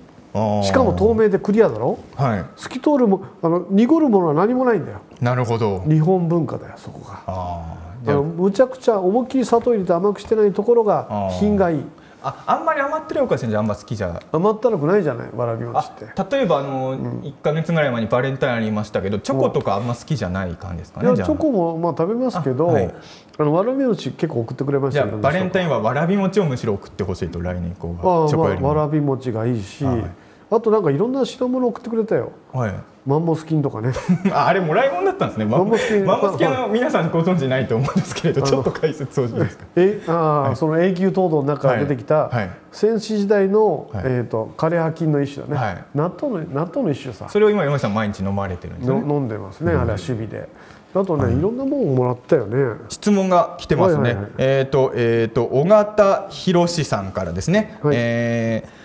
しかも透明でクリアだろ、はい、透き通るもあの濁るものは何もないんだよ。なるほど、日本文化だよそこが。あむちゃくちゃ思いっきり砂糖入れて甘くしてないところが品がいい。あ, あんまり余ってるお菓子じゃあんま好きじゃ余ったらくないじゃないわらび餅って。例えばあの、うん、いっかげつぐらい前にバレンタインありましたけどチョコとかあんま好きじゃない感じですかね。いやチョコもまあ食べますけど、はい、あのわらび餅結構送ってくれましたけど、ね、バレンタインはわらび餅をむしろ送ってほしいと来年以降はチョコよりも、まあ、わらび餅がいいし、はい、あとなんかいろんな品物送ってくれたよ、はい、マンモスキンとかねあ, あれもらい物だったんですね。マンモスキンは皆さんご存知ないと思うんですけれどちょっと解説をしていいですか。えあ、はい、その永久凍土の中から出てきた、はいはい、先史時代の、はい、えー、と枯葉菌の一種だね、はい、納豆の納豆の一種さ。それを今山下さん毎日飲まれてるんですよね。飲んでますね、あれは趣味で。あとね、はい、いろんなものをもらったよね。質問が来てますね。えっとえっと尾形博さんからですね、はい、えー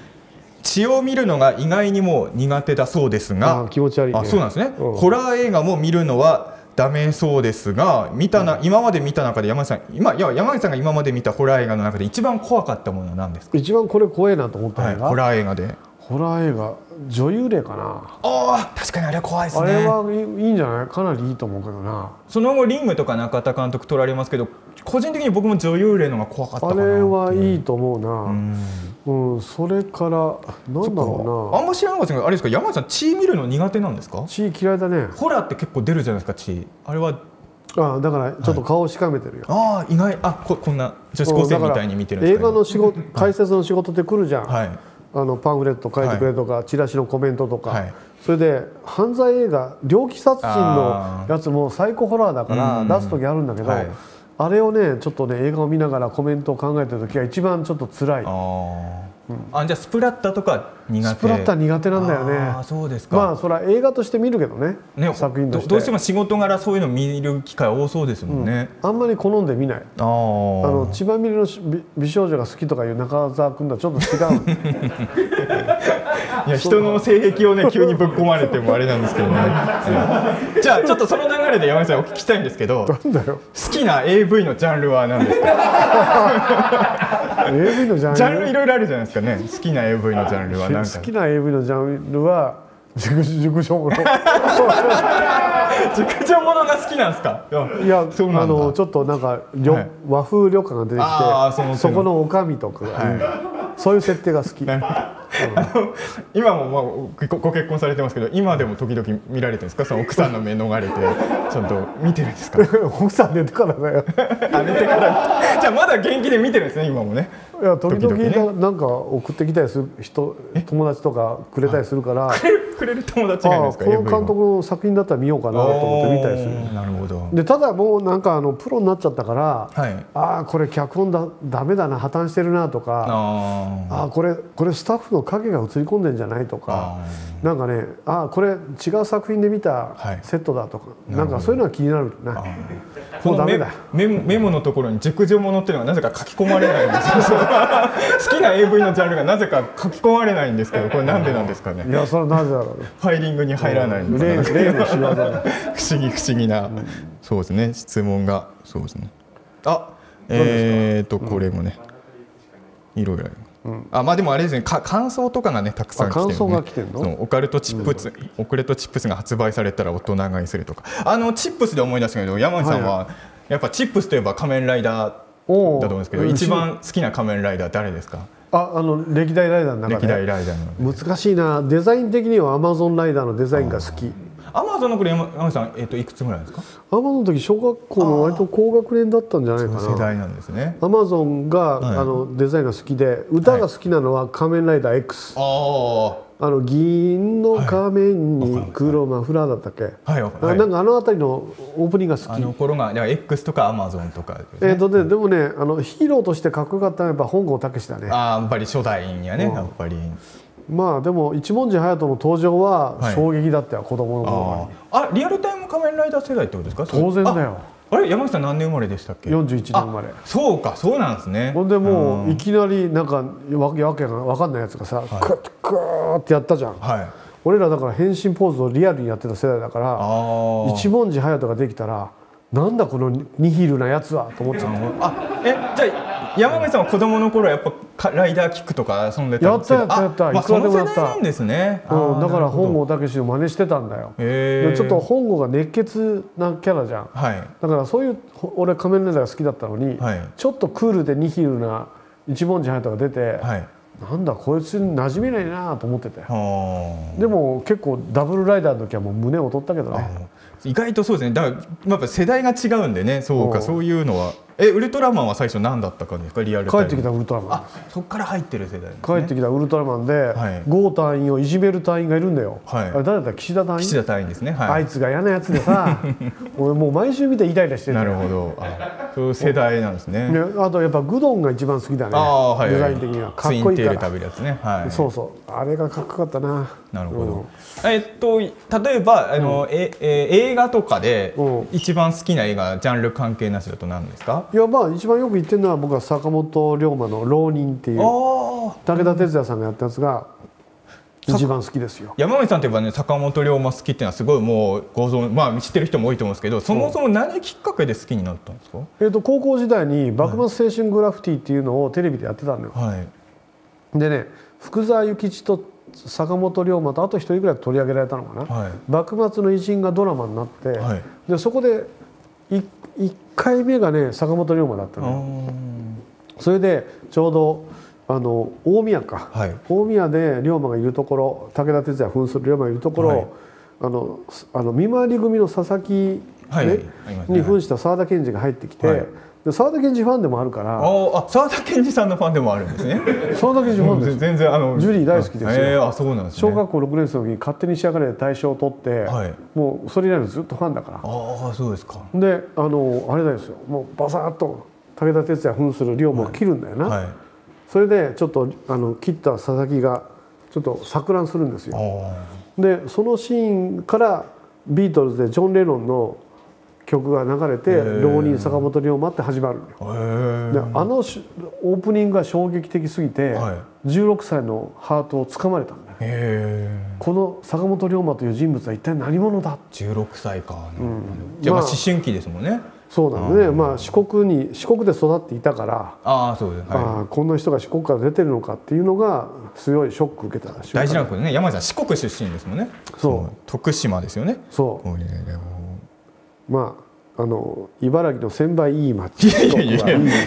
血を見るのが意外にも苦手だそうですが、気持ち悪いね。あ、そうなんですね。うん、ホラー映画も見るのはダメそうですが、見たな、うん、今まで見た中で山口さん、今いや山口さんが今まで見たホラー映画の中で一番怖かったものは何ですか。一番これ怖いなと思ったのが、はい、ホラー映画で。ホラー映画女優霊かな。ああ確かにあれは怖いですね。あれはいいんじゃない、かなりいいと思うけどな。その後リングとか中田監督取られますけど、個人的に僕も女優霊のが怖かったかな。あれはいいと思うな。うんうん、それからなんだろうな、あんま知らなかったけど、あれですか、山内さん血見るの苦手なんですか。血嫌いだね。ホラーって結構出るじゃないですか血。あれはあ、だからちょっと顔をしかめてるよ、はい、ああ意外、あ こ, こんな女子高生みたいに見てるんですか。映画の仕事解説の仕事って来るじゃん、はい、あのパンフレット書いてくれとか、はい、チラシのコメントとか、はい、それで犯罪映画猟奇殺人のやつもサイコホラーだから出す時あるんだけど、はいあれをね、ちょっとね映画を見ながらコメントを考えてる時が一番ちょっと辛い。あ、うん、あ、じゃあスプラッタとか苦手。スプラッタ苦手なんだよね。あ、そうですか。まあそれは映画として見るけどね。ね、作品として。どうしても仕事柄そういうの見る機会多そうですもんね。うん、あんまり好んで見ない。ああの千葉みりの美少女が好きとかいう中澤君とはちょっと違う。いや人の性癖をね急にぶっ込まれてもあれなんですけどね。じゃあちょっとその流れで山口さんお聞きしたいんですけど、なんだよ好きな エーブイ のジャンルは何ですか。エーブイ のジャンル。ジャンルいろいろあるじゃないですかね。好きな エーブイ のジャンルは何か。好きな エーブイ のジャンルは熟女もの。熟女ものが好きなんですか。いや、そうなんだ。あのちょっとなんか和風旅館が出てきて、あ、そこのおかみとか、はい、そういう設定が好き。あの今も、まあ、ご, ご結婚されてますけど、今でも時々見られてるんですか。その奥さんの目逃れてちゃんと見てるんですか。奥さん寝てからだよ。あ、寝てから。じゃあまだ元気で見てるんですね今もね。いや時々、ね、なんか送ってきたりする人友達とかくれたりするから、く れ, くれる友達がいるんですか。この監督の作品だったら見ようかなと思って見たりする。なるほど。でただもうなんかあのプロになっちゃったから、はい、ああこれ脚本だダメだな破綻してるなとか、ああこれこれスタッフの影が映り込んでんじゃないとか、なんかね、あこれ違う作品で見たセットだとか、はい、なんかそういうのが気になるな。もうダメだ。メモのところに熟女ものっていうのがなぜか書き込まれないんです。好きな エーブイ のジャンルがなぜか書き込まれないんですけど、これなんでなんですかね。いやそれはなぜだろう。ファイリングに入らないんです。例の仕業だ。不思議不思議な、うん、そうですね質問がそうですね。あ、えっとこれもね、いろいろ。あ、まあでもあれですね、か感想とかがねたくさん来てるね。感想が来てるの？そのオカルトチップス、オクレットチップスが発売されたら大人買いするとか。あのチップスで思い出したけど、山内さんはやっぱチップスといえば仮面ライダーだと思うんですけど、一番好きな仮面ライダー誰ですか？あ、あの歴代ライダーの中で。歴代ライダーの難しいな。デザイン的にはアマゾンライダーのデザインが好き。アマゾンのこれ山口さん、えっといくつぐらいですか？アマゾンの時小学校の割と高学年だったんじゃないかな。世代なんですね。アマゾンが、はい、あのデザインが好きで、歌が好きなのは仮面ライダー X。ああ、あの銀の仮面に黒マフラーだったっけ？はい、はい、なんかあのあたりのオープニングが好き。あの頃が、だから X とかアマゾンとかですね。えっとで、でもね、あのヒーローとしてかっこよかったのはやっぱ本郷武史だね。ああ、やっぱり初代にはね、やっぱり。まあでも一文字隼人の登場は衝撃だったよ、はい、子供の頃から。あ、リアルタイム仮面ライダー世代ってことですか。当然だよ。あれ山口さん何年生まれでしたっけ。よんじゅういちねん生まれ。そうか、そうなんですね。ほんでもういきなりなんかわけわけわかんないやつがさ、はい、クックーってやったじゃん、はい、俺らだから変身ポーズをリアルにやってた世代だから、一文字隼人ができたらなんだこのニヒルなやつはと思っちゃう。あ、え、じゃあ山口さんは子供の頃やっぱライダーキックとかそのネタやったやったやった、いくらでもやった。だから本郷猛の真似してたんだよ。ちょっと本郷が熱血なキャラじゃん、だからそういう俺仮面ライダーが好きだったのに、ちょっとクールでニヒルな一文字入ったが出て、なんだこいつに馴染めないなと思ってて、でも結構ダブルライダーの時はもう胸を取ったけどね。意外とそうですね、だからやっぱ世代が違うんでね。そうか、そういうのは。え、ウルトラマンは最初何だったかですか、リアルタイム。帰ってきたウルトラマン。あ、そこから入ってる世代、ね。帰ってきたウルトラマンで、はい、ゴー隊員をいじめる隊員がいるんだよ。はい、あれ誰だった、岸田隊員。岸田隊員ですね。はい、あいつが嫌なやつでさ、俺もう毎週見てイライラしてるんだよ。なるほど。あ、そういう世代なんですね。あとやっぱグドンが一番好きだね。はい、デザイン的にはかっこいいから。ツインテール食べるやつね。はい。そうそう、あれがかっこよかったな。なるほど。うん、えっと例えばあの、うん、ええ映画とかで一番好きな映画、ジャンル関係なしだと何ですか。いや、まあ一番よく言ってるのは僕は坂本龍馬の「浪人」っていう武田鉄矢さんがやったやつが一番好きですよ。山口さんといえばね、坂本龍馬好きっていうのはすごいもうご存、まあ知ってる人も多いと思うんですけど、そもそも何きっかけで好きになったんですか。うん、えと高校時代に「幕末青春グラフィティ」っていうのをテレビでやってたんだよ。はい、でね、福沢諭吉と坂本龍馬とあと一人ぐらい取り上げられたのかな、はい、幕末の偉人がドラマになって、はい、でそこでいっかいめがね坂本龍馬だったの。それでちょうどあの大宮か、はい、大宮で龍馬がいるところ、武田鉄矢扮する龍馬がいるところ、はい、あのあの見回り組の佐々木、ね、はいはい、に扮した沢田研二が入ってきて。はい、沢田研二ファンでもあるから。あ、沢田研二さんのファンでもあるんですね。沢田研二ファンです。全然あのジュリー大好きですよ。あ、そうなんですね。小学校ろくねん生の時に勝手に仕上がりで大賞を取って、もうそれ以来のずっとファンだから。ああ、そうですか。で、あのあれなんですよ、もうバサッと武田鉄矢扮する龍馬を切るんだよな。それでちょっとあの切った佐々木がちょっと錯乱するんですよ。でそのシーンからビートルズでジョン・レノンの曲が流れて「浪人坂本龍馬」って始まるのよ。であのオープニングが衝撃的すぎて、はい、じゅうろくさいのハートをつかまれたんだよ。この坂本龍馬という人物は一体何者だ。じゅうろくさいか、うん、じゃあ、まあ、思春期ですもんね。そうなんでね、まあ、四国に四国で育っていたから、あ、そうです、はい、ああこんな人が四国から出てるのかっていうのが強いショック受けた。大事なことね、山口さん四国出身ですもんね。そう、徳島ですよね。そう。まあ、あの茨城の千倍いい町。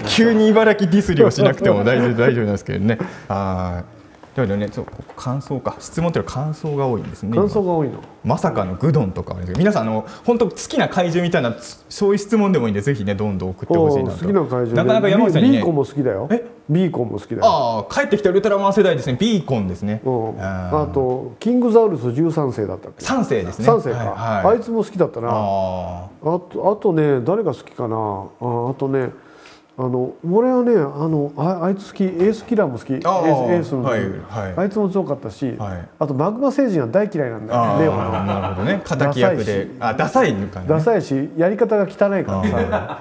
急に茨城ディスりをしなくても大丈夫、大丈夫なんですけどね。ああ。でもね、そう、ここ感想か、質問というか感想が多いんですね。感想が多いの。まさかのグドンとか、皆さんあの本当好きな怪獣みたいな、そういう質問でもいいんで、ぜひね、どんどん送ってほしいなと。好きな怪獣。なかなか山口さんにね。ビーコンも好きだよ。え、ビーコンも好きだよ。ああ、帰ってきたウルトラマン世代ですね、ビーコンですね。あと、キングザウルスじゅうさんせいだったっけ。さんせいですね。三世か。あいつも好きだったな。あと、あとね、誰が好きかな。あとね。あの俺はね、あの あ, あいつ好き、エースキラーも好き。エースの、はいはい、あいつも強かったし、はい、あとマグマ星人は大嫌いなんだよね。レオナ。なるほどね。敵役で、あ、ダサいのかね。ダサいし、やり方が汚いからさ。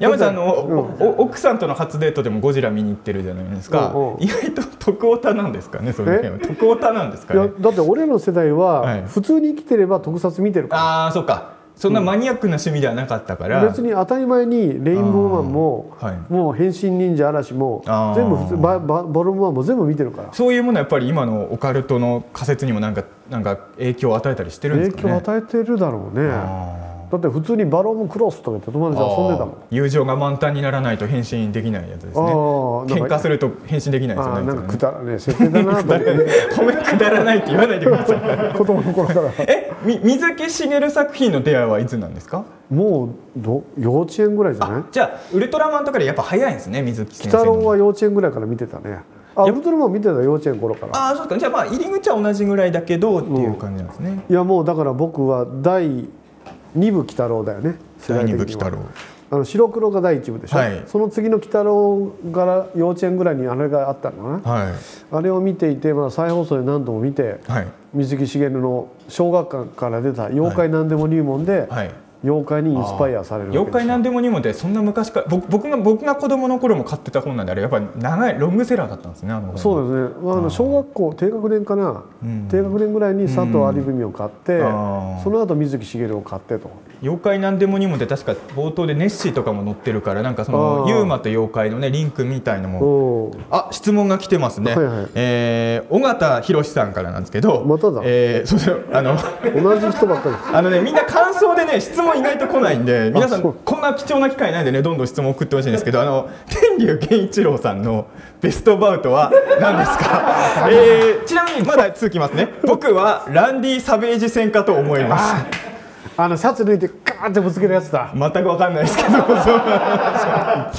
山口さんの奥さんとの初デートでもゴジラ見に行ってるじゃないですか。意外と徳オタなんですかね。そういうの。徳オタなんですかね。だって俺の世代は普通に生きてれば特撮見てるから。ああ、そうか。そんなマニアックな趣味ではなかったから、うん、別に当たり前にレインボーマンも、はい、もう変身忍者嵐も全部普通ババボルムワンも全部見てるから、そういうものはやっぱり今のオカルトの仮説にもなんかなんか影響を与えたりしてるんですかね。影響を与えてるだろうね。だって普通にバロムクロスとかって友達遊んでたもん。友情が満タンにならないと変身できないやつですね。喧嘩すると変身できないですよね。なんかくだらねえ設定だなと思って。ごめん、くだらないって言わないでください。子供の頃から。え、水木しげる作品の出会いはいつなんですか。もうど幼稚園ぐらいじゃない。じゃあウルトラマンとかでやっぱ早いんですね、水木先生。鬼太郎は幼稚園ぐらいから見てたね。あ、ウルトラマン見てた幼稚園頃から。ああ、そうか。じゃあまあ入り口は同じぐらいだけどっていう感じなんですね。いや、もうだから僕は第二部鬼太郎だよね。第二部鬼太郎。あの白黒が第一部でしょ。はい、その次の鬼太郎から幼稚園ぐらいにあれがあったのかな。はい、あれを見ていて、まあ再放送で何度も見て、はい、水木しげるの小学館から出た妖怪なんでも入門で、はい、妖怪にインスパイアされるわけですよ。妖怪なんでもにもで、そんな昔から僕僕が僕が子供の頃も買ってた本なんで、あれやっぱり長いロングセラーだったんですね。あのそうですね。あの小学校低学年かな、うん、低学年ぐらいに佐藤有文を買って、うん、その後水木しげるを買ってと。妖怪なんでもにもで確か冒頭でネッシーとかも載ってるから、なんかそのユーマと妖怪のねリンクみたいのも。あ、質問が来てますね。はいはい、ええー、尾形宏さんからなんですけど。まただ。ええー、そうそう、あの同じ人ばっかり。あのね、みんな感想でね質問意外と来ないんで、皆さんこんな貴重な機会ないんでね、どんどん質問送ってほしいんですけど、あの天竜源一郎さんのベストバウトは何ですか？えー、ちなみにまだ続きますね。僕はランディ・サベージ戦かと思います。あのシャツ抜いてガーってぶつけるやつだ。全く分かんないですけど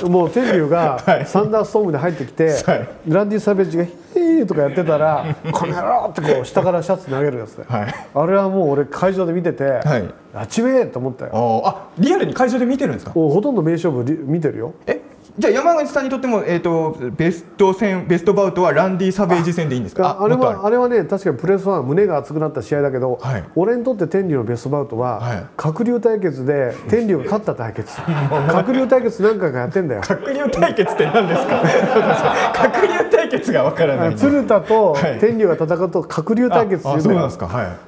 もう天竜がサンダーストームで入ってきて、はい、ランディ・サベージがヒーとかやってたらこの野郎ってこう下からシャツ投げるやつだよ、はい、あれはもう俺会場で見てて、はい、あちめえと思ったよ。あ、リアルに会場で見てるんですか？ほとんど名勝負見てるよ。え、じゃあ山口さんにとっても、えー、とベスト戦ベストバウトはランディ・サベージ戦でいいんですか？ あ, あ, あれはあれはね、確かにプレスワン胸が熱くなった試合だけど、はい、俺にとって天竜のベストバウトは、はい、鶴竜対決で天竜が勝った対決鶴竜対決何回かやってんだよ。鶴竜対決って何ですか？鶴竜対決がわからない。鶴田と天竜が戦うと鶴竜対決ですね。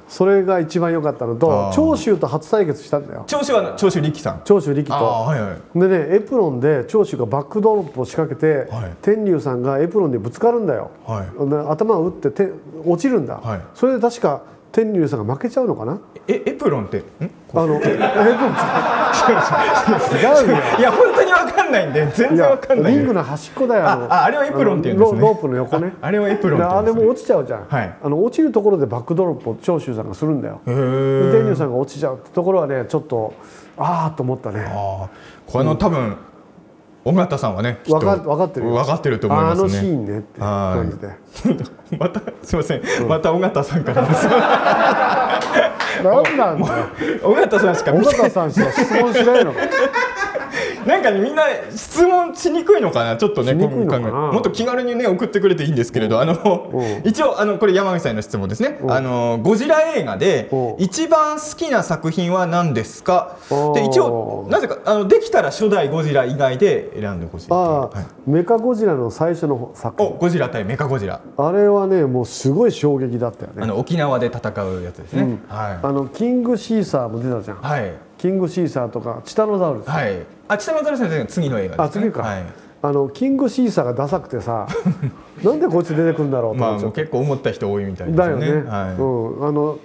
それが一番良かったのと、長州と初対決したんだよ。長州は長州力さん長州力と、はいはい、でねエプロンで長州がバックドロップを仕掛けて、はい、天竜さんがエプロンでぶつかるんだよ、はい、頭を打ってて落ちるんだ、はい、それで確か天竜さんが負けちゃうのかな。え、エプロンってんあのエプロンいや本当に分かんないんで、全然分かんない。リングの端っこだよ。あれはエプロンっていうんですね。ロープの横ね。あれはエプロン。あれも落ちちゃうじゃん。あの落ちるところでバックドロップを長州さんがするんだよ。天竜さんが落ちちゃうってところはね、ちょっとああと思ったね。この多分尾形さんはね、分かってる分かってると思いますね。あのシーンねって感じで。またすいません、また尾形さんからです。なんなんだよ。尾形さんしか尾形さんしか質問しないの。なんかね、みんな質問しにくいのかな、ちょっとね、もっと気軽にね送ってくれていいんですけれど、あの一応あのこれ山口さんの質問ですね。あのゴジラ映画で一番好きな作品は何ですか？で一応なぜかあのできたら初代ゴジラ以外で選んでほしい。メカゴジラの最初の作品。ゴジラ対メカゴジラ。あれはねもうすごい衝撃だったよね。あの沖縄で戦うやつですね。あのキングシーサーも出たじゃん。はい。キングシーサーとかチタノザウルス。はい。あ、チタノザウルスの次の映画ですね。あ、次か。はい。あのキングシーサーがダサくてさ、なんでこいつ出てくるんだろうと思っちゃう。まあ結構思った人多いみたいですね。だよね。はい。うん。あの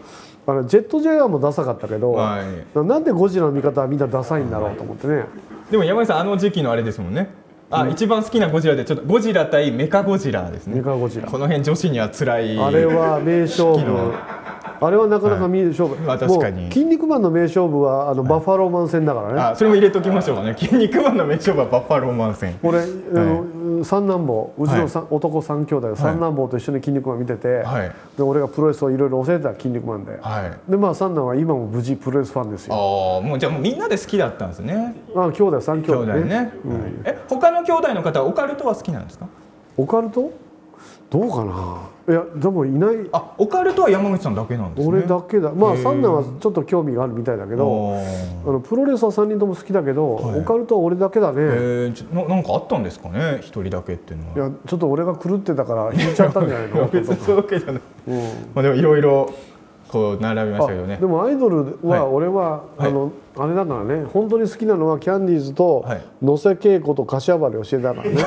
あれジェットジャイアンもダサかったけど、はい、なんでゴジラの見方はみんなダサいんだろうと思ってね。でも山口さんあの時期のあれですもんね。あ、うん、一番好きなゴジラでちょっとゴジラ対メカゴジラですね。メカゴジラ。この辺女子には辛い。あれは名勝負。あれはなかなか見る勝負。確かに。筋肉マンの名勝負はあのバッファローマン戦だからね。あ、それも入れときましょうね。筋肉マンの名勝負はバッファローマン戦。俺、三男坊、うちの男三兄弟、三男坊と一緒に筋肉マン見てて、で俺がプロレスをいろいろ教えてた筋肉マンで、でまあ三男は今も無事プロレスファンですよ。ああ、もうじゃあみんなで好きだったんですね。あ、兄弟三兄弟ね。え、他の兄弟の方はオカルトは好きなんですか？オカルト？どうかな。いやでもいない。あ、オカルトは山口さんだけなんですね。俺だけだ。まあ三男はちょっと興味があるみたいだけど、あのプロレスは三人とも好きだけど、はい、オカルトは俺だけだね。ええ、ななんかあったんですかね、一人だけっていうのは。いやちょっと俺が狂ってたから引いちゃったんじゃないの。別にそういうわけじゃない。うん、まあでもいろいろこう並びましたけどね。でもアイドルは俺は、はい、あのあれだからね、本当に好きなのはキャンディーズと野瀬恵子と柏原芳恵だからね。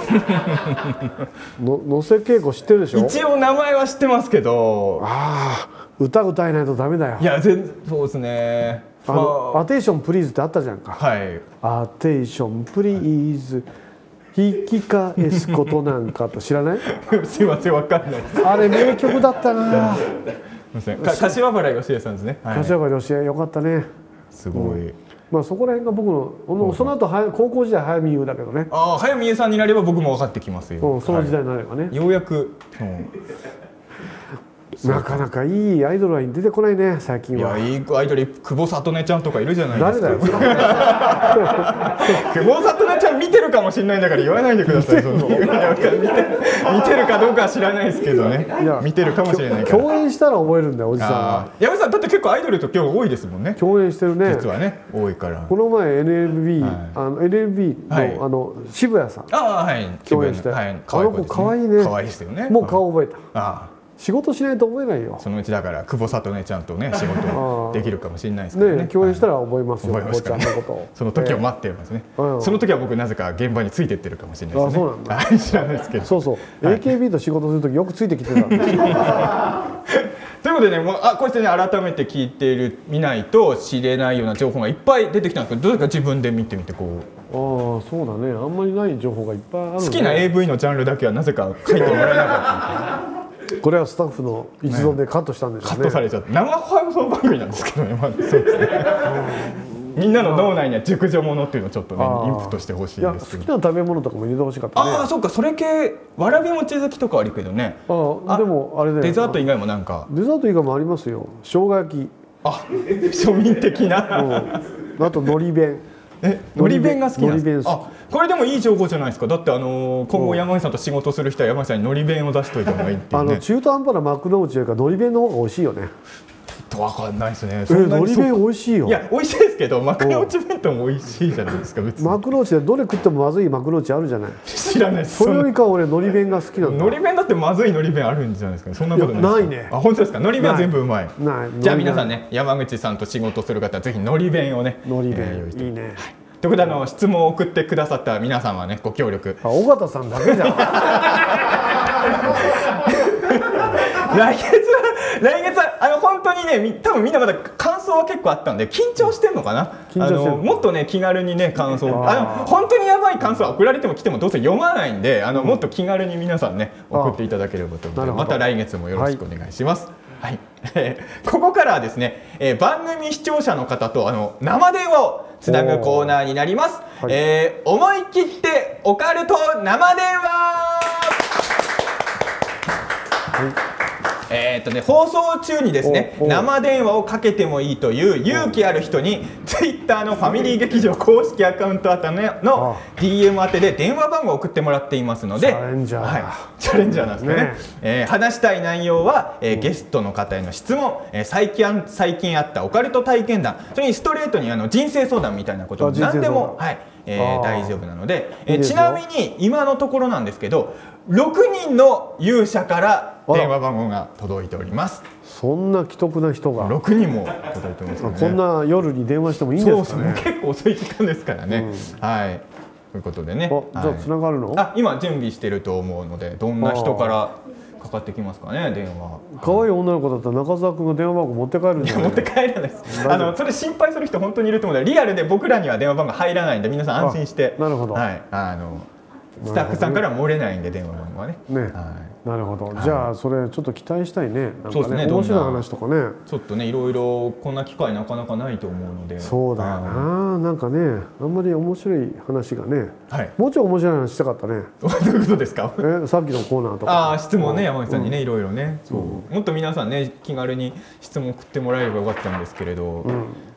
の野瀬恵子知ってるでしょ？一応名前は知ってますけど。ああ、歌歌えないとダメだよ。いや全そうですね。あの、まあ、アテンションプリーズってあったじゃんか。はい。アテンションプリーズ。はい、引き返すことなんかと知らない？すいません、わかんないです。あれ名曲だったな。すみません。柏原芳恵さんですね。柏原芳恵よかったね。すごい。まあそこら辺が僕のその後高校時代早見優だけどね。ああ、早見優さんになれば僕も分かってきますよ。その時代になればね。ようやく。なかなかいいアイドルは出てこないね最近は。いや、いいアイドル、久保聡音ちゃんとかいるじゃないですか。誰だよ久保聡音ちゃん。見てるかもしれないんだから言わないでください。見てるかどうかは知らないですけどね。見てるかもしれないから。共演したら覚えるんだよおじさんは。矢部さんだって結構アイドルと今日多いですもんね。共演してるね実はね、多いから。この前 エヌエルビー の, あの渋谷さん共演して、あの子かわいいね。かわいいですよね。もう顔覚えた。仕事しないと覚えないよ。そのうちだから久保聡音ちゃんとね仕事できるかもしれないですからね。共演したら覚えますよ。覚えちゃんのこと。その時を待ってますね。その時は僕なぜか現場についてってるかもしれないですね。あ、知らないですけど。そうそう。エーケービー と仕事する時よくついてきてた。ということでね、もうあこうしてね改めて聞いている見ないと知れないような情報がいっぱい出てきたんですけど、どうですか自分で見てみてこう。ああそうだね。あんまりない情報がいっぱいある。好きな エーブイ のジャンルだけはなぜか書いてもらえなかった。これはスタッフの一存でカットしたんでしょうね。カットされちゃって生放送番組なんですけどね、まあ、そうですねみんなの脳内には熟女ものっていうのをちょっとねインプットしてほしいです。好きな食べ物とかも入れてほしかったね。ああそうか、それ系わらび餅好きとかあるけどね。あでもあれでデザート以外もなんかデザート以外もありますよ。生姜焼き、あ庶民的なあと海苔弁。え、のり弁が好きなんですか。あ、これでもいい情報じゃないですか。だってあの今後山口さんと仕事する人は山口さんにのり弁を出しといた方がいいっていうね。あの中途半端な幕の内よりかのり弁の方が美味しいよね。ちょっとわかんないですね。え、のり弁美味しいよ。いや美味しいですけど幕の内弁当も美味しいじゃないですか別に。幕の内でどれ食ってもまずい幕の内あるじゃない。知らないです。それよりか俺のり弁が好きなんだ。のり弁だってまずいのり弁あるんじゃないですか。そんなことないですか。ないね。あ、本当ですか。のり弁は全部うまい。じゃあ皆さんね、山口さんと仕事する方はぜひのり弁をね。のり弁いいね。ということであの質問を送ってくださった皆さんはねご協力。あ、尾形さんだけじゃん。来月は来月はあの本当にね多分みんなまだ感想は結構あったんで緊張してんのかな。緊張してる。あのもっとね気軽にね感想あの本当にやばい感想は送られても来てもどうせ読まないんであのもっと気軽に皆さんね送っていただければと思います。また来月もよろしくお願いします。はいはい、ここからはですね、えー、番組視聴者の方とあの生電話をつなぐコーナーになります。はい、えー、思い切ってオカルト生電話、はい、えっとね放送中にですね生電話をかけてもいいという勇気ある人にツイッターのファミリー劇場公式アカウントあたの ディーエム 宛てで電話番号を送ってもらっていますのでチャレンジャー、はい、チャレンジャーなんですね。ねえー、話したい内容は、えー、ゲストの方への質問、えー、最近最近あったオカルト体験談、それにストレートにあの人生相談みたいなことを何でも、はい、えー、大丈夫なので、えー、ちなみに今のところなんですけどろくにんの勇者から電話番号が届いております。そんな奇特な人がろくにんも届いてますね。こんな夜に電話してもいいんですかね。結構遅い時間ですからね、うん、はいということでね。あ、じゃあ繋がるの？あ、今準備してると思うのでどんな人からかかってきますかね電話。可愛い女の子だったら中澤君が電話番号持って帰るんじゃない？持って帰らないです。あのそれ心配する人本当にいると思うのでリアルで僕らには電話番号入らないんで皆さん安心して。なるほど。はいあの。スタッフさんから漏れないんで電話番号はね。なるほど。じゃあそれちょっと期待したいね。そうですね。面白い話とかね。ちょっとねいろいろこんな機会なかなかないと思うので。そうだな。なんかねあんまり面白い話がね。はい。もうちょい面白い話したかったね。どういうことですか。え、さっきのコーナーとか。ああ質問ね山口さんにねいろいろね。そう。もっと皆さんね気軽に質問送ってもらえればよかったんですけれど。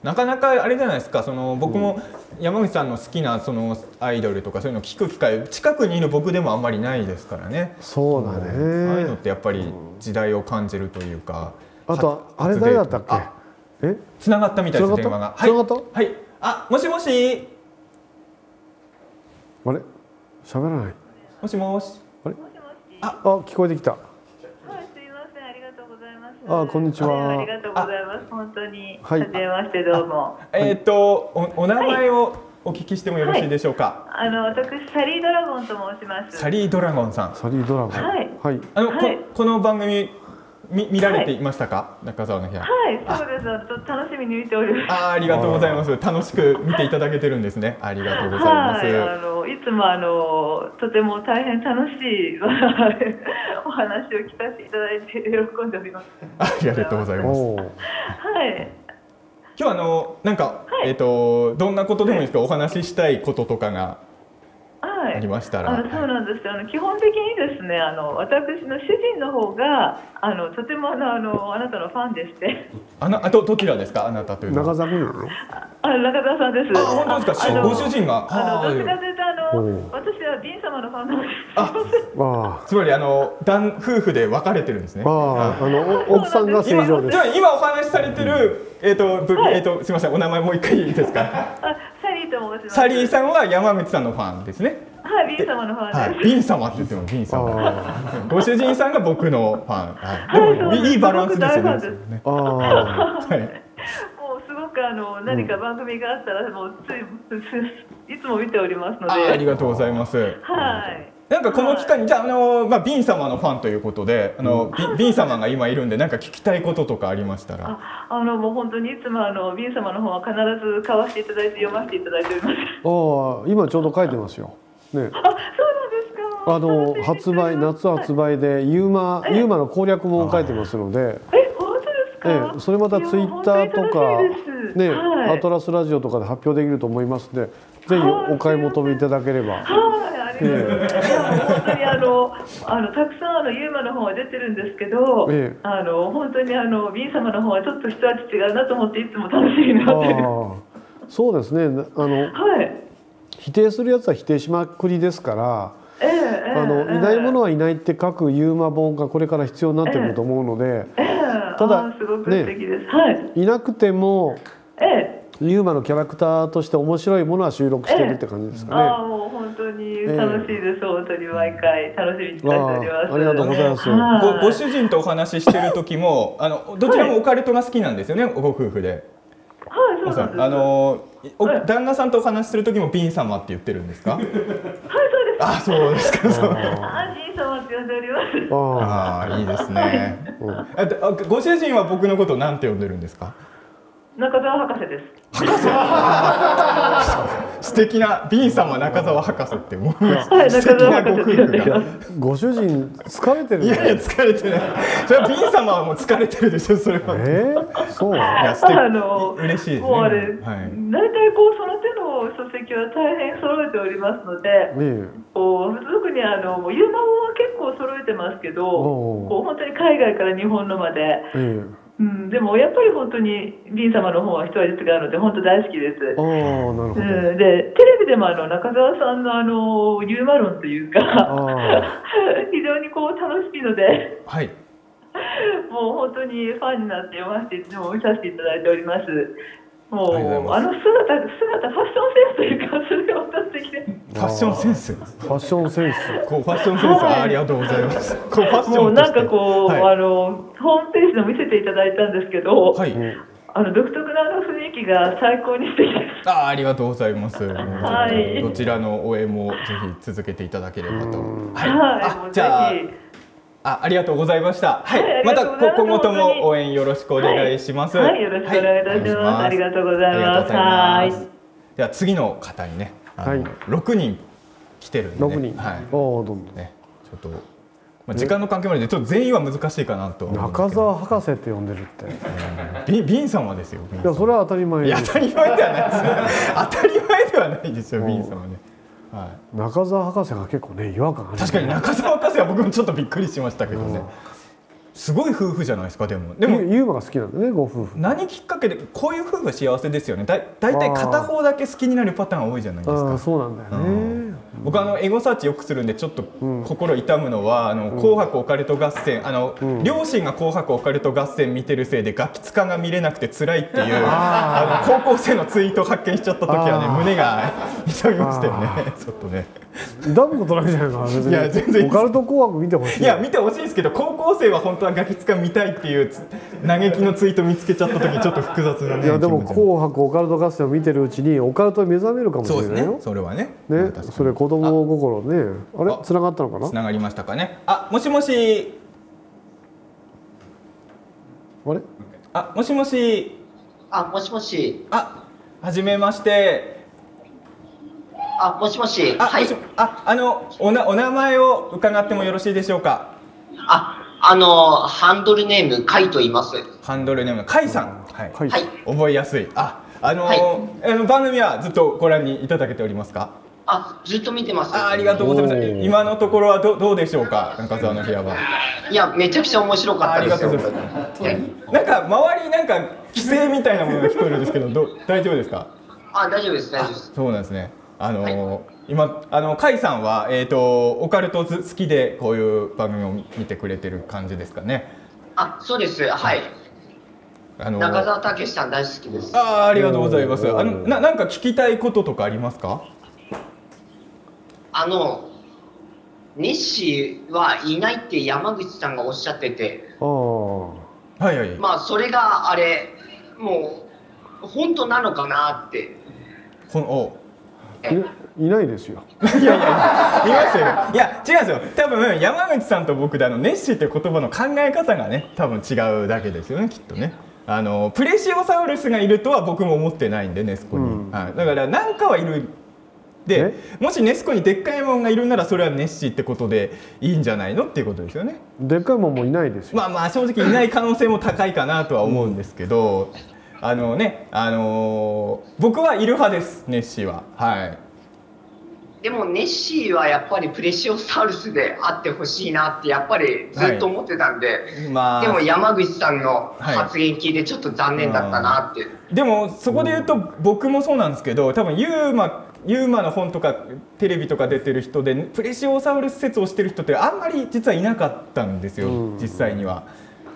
なかなかあれじゃないですか。その僕も山口さんの好きなそのアイドルとかそういうの聞く機会近くにいる僕でもあんまりないですからね。そうだね。ああいうのってやっぱり時代を感じるというか。あとあれ誰だったっけ？え？繋がったみたいです電話が。繋がった？はい。あ、もしもし。あれ？喋らない。もしもし。あれ？あ、聞こえてきた。あ、こんにちは。ありがとうございます。本当に。はじめまして、どうも。えっと、お、お名前をお聞きしてもよろしいでしょうか。あの、私、サリードラゴンと申します。サリードラゴンさん。サリードラゴン。はい。はい。あの、この番組。み、見られていましたか。中澤の部屋。はい、そうです。楽しみに見ております。あ、ありがとうございます。楽しく見ていただけてるんですね。ありがとうございます。あの、いつも、あの、とても大変楽しい。お話を聞かせていただいて、喜んでおります。ありがとうございます。はい。今日、あの、なんか、えっと、どんなことでもいいですか。お話ししたいこととかが。ありましたら。そうなんですよ。基本的にですですね、あの私の主人の方があのとてもあのあのあなたのファンでして。あなあとどちらですか、あなたというのは。中澤君なの？あ、中澤さんです。あ、本当ですか。ご主人があのどちらかというとあの私はビン様のファンなんです。あ、つまりあの夫婦で別れてるんですね。ああ、あの奥さんが正常です。今お話しされてるえっとえっとすみません、お名前もう一回いいですか。サリーと申します。サリーさんは山口さんのファンですね。はい、ビン様のファンです。ビン様って言ってもビン様。ご主人さんが僕のファン。でもいいバランスですよね。もうすごくあの何か番組があったらもうついいつも見ておりますので。ありがとうございます。はい。なんかこの期間にじゃああのまあビン様のファンということで、あのビン様が今いるんでなんか聞きたいこととかありましたら。あのもう本当にいつもあのビン様の本は必ず買わせていただいて読ませていただいております。ああ、今ちょうど書いてますよ。ね、あ、そうなんですか。あの発売、夏発売でユーマユーマの攻略も書いてますので。え、本当ですか。え、それまたツイッターとかね、アトラスラジオとかで発表できると思いますので、ぜひお買い求めいただければ。はい、ありがとうございます。本当にあのあのたくさんあのユーマの本は出てるんですけど、あの本当にあのビン様の本はちょっと一味違うなと思っていつも楽しみになってる。そうですね。あの。はい。否定するやつは否定しまくりですから、あのいないものはいないって書くユーマ本がこれから必要になってくると思うので、ただいなくてもユーマのキャラクターとして面白いものは収録してるって感じですかね。ああ、もう本当に楽しいです。本当に毎回楽しみにしております。ありがとうございます。ご主人とお話ししてる時もあのどちらもオカルトが好きなんですよね、ご夫婦で。はい、そうです。あの旦那さんとお話しする時もビン様って言ってるんですか。はい、そうです。あ、そうですか。あ、ビン様って呼んでおります。ああ、いいですね。ご主人は僕のことなんて呼んでるんですか。中澤博士です。博士。素敵なビン様中澤博士ってもう素敵なご夫婦が。ご主人疲れてる。いやいや疲れてない。それはビン様はもう疲れてるでしょ、それは。ええ、そう。あの嬉しいですね。もうあれ、大体こうその手の書籍は大変揃えておりますので、こう特にあのユーマ本は結構揃えてますけど、こう本当に海外から日本のまで。うん、でもやっぱり本当にビン様の方は一味違うので本当大好きです。ああ、なるほど。うん、でテレビでもあの中澤さんのあのユーマ論というか非常にこう楽しいので、はい、もう本当にファンになって読ませて見させていただいております。もう あ, あの姿姿ファッションセンスというかそれが私的で。ファッションセンス。ファッションセンス。こうファッションセンス、ありがとうございます。こうファッション。もうなんかこう、はい、あのホームページの見せていただいたんですけど、はい、あの独特なあの雰囲気が最高に素敵です。あ、ありがとうございます。はい。どちらの応援もぜひ続けていただければと。はい。じゃあ。あ、ありがとうございました。はい、また今後とも応援よろしくお願いします。はい、よろしくお願いいたします。ありがとうございます。はい。では次の方にね、六人来てるんで、はい。おお、どんどんね、ちょっとまあ時間の関係もあるので、ちょっと全員は難しいかなと。中澤博士って呼んでるって。ビビン様ですよ。いや、それは当たり前。いや、当たり前ではないですよ。当たり前ではないですよ、ビン様ね。はい、中澤博士が結構ね違和感ある。確かに中澤博士は僕もちょっとびっくりしましたけどね。すごい夫婦じゃないですか。でもでもユーマが好きなんだね、ご夫婦。何きっかけでこういう夫婦は幸せですよね。だ大体片方だけ好きになるパターン多いじゃないですか。そうなんだよね。僕あのエゴサーチよくするんでちょっと心痛むのは、あの紅白オカルト合戦、あの両親が紅白オカルト合戦見てるせいでガキツカが見れなくて辛いっていうあの高校生のツイートを発見しちゃった時はね、胸が痛みましたよね。ちょっとね。ダムのトラックじゃないかな。別に。いや全然。オカルト紅白見てほしい。いや見てほしいんですけど、高校生は本当はガキツカ見たいっていう嘆きのツイート見つけちゃった時ちょっと複雑なね。いやでも紅白オカルト合戦を見てるうちにオカルトに目覚めるかもしれないよ。そうですね。それはね。ね。それ。子供心ね、あれ繋がったのかな？繋がりましたかね。あ、もしもし。あれ？あ、もしもし。あ、もしもし。あ、はじめまして。あ、もしもし。はい。あ、あのおなお名前を伺ってもよろしいでしょうか？あ、あのハンドルネームカイと言います。ハンドルネームカイさん。はい。はい。覚えやすい。あ、あのあの番組はずっとご覧にいただけておりますか？あ、ずっと見てます。あ、ありがとうございます。今のところはどどうでしょうか、中澤の部屋は。いや、めちゃくちゃ面白かったですよ。なんか周りなんか規制みたいなものが聞こえるんですけど、ど大丈夫ですか。あ、大丈夫です。大丈夫です。そうなんですね。あのーはい、今あの甲斐さんはえっ、ー、とオカルト好きでこういう番組を見てくれてる感じですかね。あ、そうです。はい。あのー、中澤武さん大好きです。あ、ありがとうございます。あのななんか聞きたいこととかありますか。あのネッシーはいないって山口さんがおっしゃってて、はいはい、まあそれがあれもう本当なのかなって。ほおいないですよ。いやいやいますよ。いや違うんですよ。多分山口さんと僕であのネッシーって言葉の考え方がね多分違うだけですよね、きっとね。あのプレシオサウルスがいるとは僕も思ってないんでネスコに、うん、はい、だからなんかはいる。でもしネスコにでっかいもんがいるならそれはネッシーってことでいいんじゃないのっていうことですよね。でっかいもんもいないですよ。まあまあ正直いない可能性も高いかなとは思うんですけど、うん、あのね、あのー、僕はいる派ですネッシーは。はい。でもネッシーはやっぱりプレシオサウルスであってほしいなってやっぱりずっと思ってたんで、はい、まあ、でも山口さんの発言聞いてちょっと残念だったなって、はい、でもそこで言うと僕もそうなんですけど、多分ユーマユーマの本とかテレビとか出てる人でプレシオサウルス説をしてる人ってあんまり実はいなかったんですよ、実際には。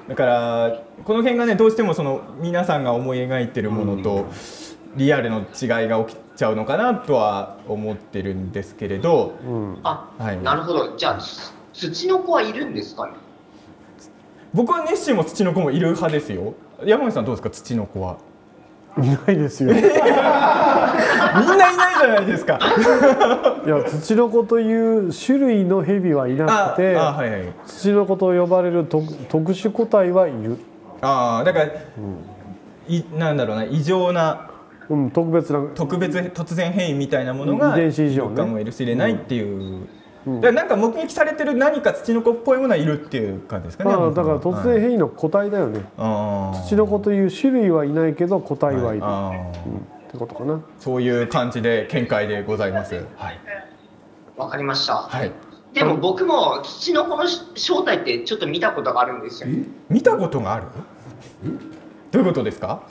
だからこの辺がねどうしてもその皆さんが思い描いてるものとリアルの違いが起きちゃうのかなとは思ってるんですけれど、うん、あ、はい、なるほど。じゃあツチノコはいるんですかね。僕はネッシーもツチノコもいる派ですよ。山口さんどうですか、ツチノコは。いないですよ。みんないないじゃないですか。いや、ツチノコという種類のヘビはいなくて、はいはい、ツチノコと呼ばれると特殊個体はいる。ああ、だから、うん、いなんだろうな、異常な、うん、特別な特別突然変異みたいなものが遺伝子異常かもいるし、いないっていう。だからなんか目撃されてる何か土の子っぽいものはいるっていう感じですかね。だから突然変異の個体だよね。土の子という種類はいないけど個体はいる、はい、うん、ってことかな。そういう感じで見解でございます。はい、わかりました。はい、でも僕も土の子の正体ってちょっと見たことがあるんですよ。見たことがある？どういうことですか？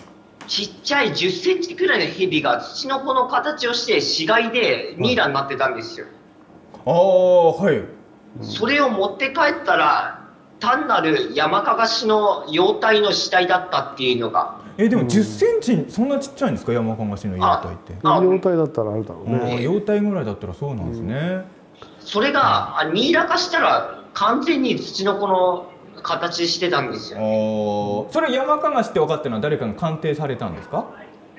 ちっちゃいじゅっセンチくらいのヘビが土の子の形をして死骸でミイラになってたんですよ。ああ、はい、それを持って帰ったら単なる山かがしの妖体の死体だったっていうのが。え、でもじゅっセンチそんなちっちゃいんですか、山かがしの妖体って。妖体だったらあるだろうね。妖体ぐらいだったらそうなんですね、うん、それがミイラ化したら完全にツチノコの形してたんですよ、ね。それ山かがしって分かったのは誰かに鑑定されたんですか。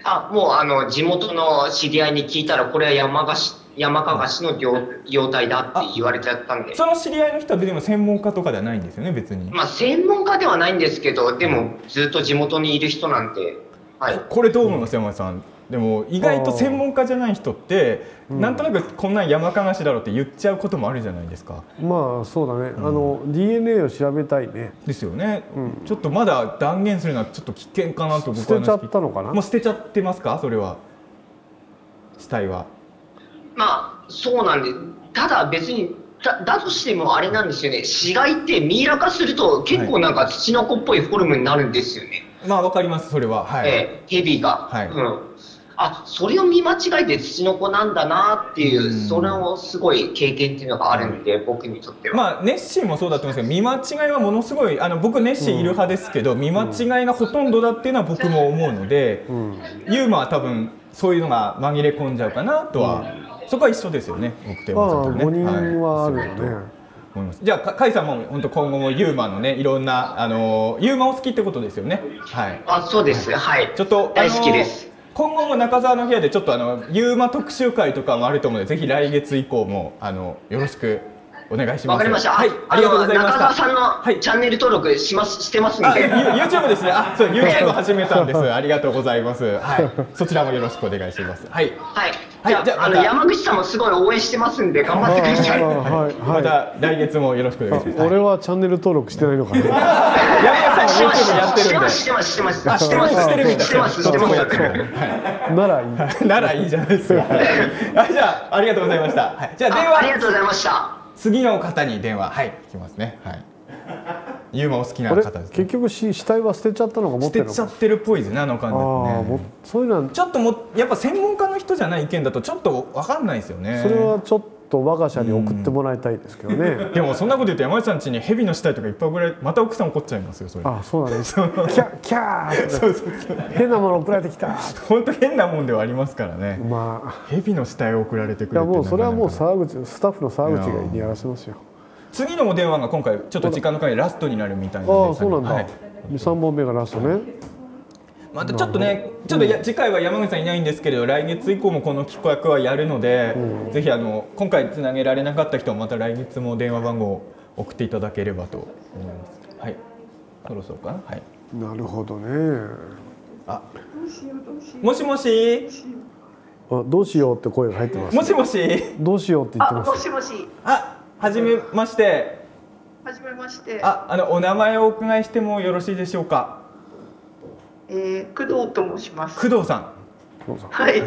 あ、もうあの地元の知り合いに聞いたらこれは山かがし山かがしの妖体だって言われちゃったんで。その知り合いの人はでも専門家とかではないんですよね、別に。まあ専門家ではないんですけど、でもずっと地元にいる人なんて、はい、これどう思います、うん、山口さん。でも意外と専門家じゃない人って、うん、なんとなくこんなん山かがしだろうって言っちゃうこともあるじゃないですか。まあそうだね、うん、あの ディーエヌエー を調べたいね。ですよね、うん、ちょっとまだ断言するのはちょっと危険かなと僕は。捨てちゃったのかな。もう捨てちゃってますか、それは。死体は。まあそうなんで、ただ別に だ, だとしてもあれなんですよね。死骸ってミイラ化すると結構なんか土の子っぽいフォルムになるんですよね。はい、まあわかります、それは。はい、えー、ヘビが、はい、うん、あ、それを見間違えて土の子なんだなっていう、うん、それをすごい経験っていうのがあるんで、うん、僕にとっては。まあネッシーもそうだと思うんですけど、見間違いはものすごい、あの僕ネッシーいる派ですけど、うん、見間違いがほとんどだっていうのは僕も思うので、うん、ユーマは多分そういうのが紛れ込んじゃうかなとは。うん、そこは一緒ですよね。ごにんはあるよね。じゃあ甲斐さんも本当今後もユーマのね、いろんなあのユーマを好きってことですよね。はい。あ、そうです。はい。ちょっと大好きです。今後も中澤の部屋でちょっとあのユーマ特集会とかもあると思うので、ぜひ来月以降もあのよろしくお願いします。わかりました。はい、ありがとうございました。中澤さんのチャンネル登録しますしてますので。YouTube ですね。あ、そう YouTube 始めたんです。ありがとうございます。はい、そちらもよろしくお願いします。はい。はい。じゃああの山口さんもすごい応援してますんで頑張ってください。はい。また来月もよろしくお願いします。俺はチャンネル登録してないのかな。山口さん YouTube やってるんで。してますしてます。あ、してますしてるみたい。してますしてます。ならいい。ならいいじゃないですか。はい。じゃあありがとうございました。はい。じゃあ電話。ありがとうございました。次の方に電話、はい、来ますね。はい。ユーマお好きな方です、ね。結局し死体は捨てちゃったのが持ってるのか。捨てちゃってるっぽいですね、あの感じね。そういうのはちょっともやっぱ専門家の人じゃない意見だとちょっとわかんないですよね。それはちょっと我が社に送ってもらいたいですけどね。うん、でもそんなこと言って山内さん家に蛇の死体とかいっぱいぐらいまた奥さん怒っちゃいますよそれ。あ、そうなんです。キャキャー。そうそうそう。変なもの送られてきた。本当変なもんではありますからね。まあ蛇の死体を送られてくるってなかなか。いやもうそれはもう沢口スタッフの沢口がにやらせますよ。次のお電話が今回ちょっと時間の限りラストになるみたいなので、ああそうなんだ。二三本目がラストね。またちょっとね、ちょっとや次回は山口さんいないんですけれど、来月以降もこの企画はやるので、うん、ぜひあの今回つなげられなかった人はまた来月も電話番号を送っていただければと思います。はい、そろそろかな。はい。なるほどね。あ、もしもし。あ、どうしようって声が入ってます、ね。もしもし。どうしようって言ってます。あ、もしもし。あ。はじめまして。はじめまして。あ、あのお名前をお伺いしてもよろしいでしょうか。えー、工藤と申します。工藤さん。はい。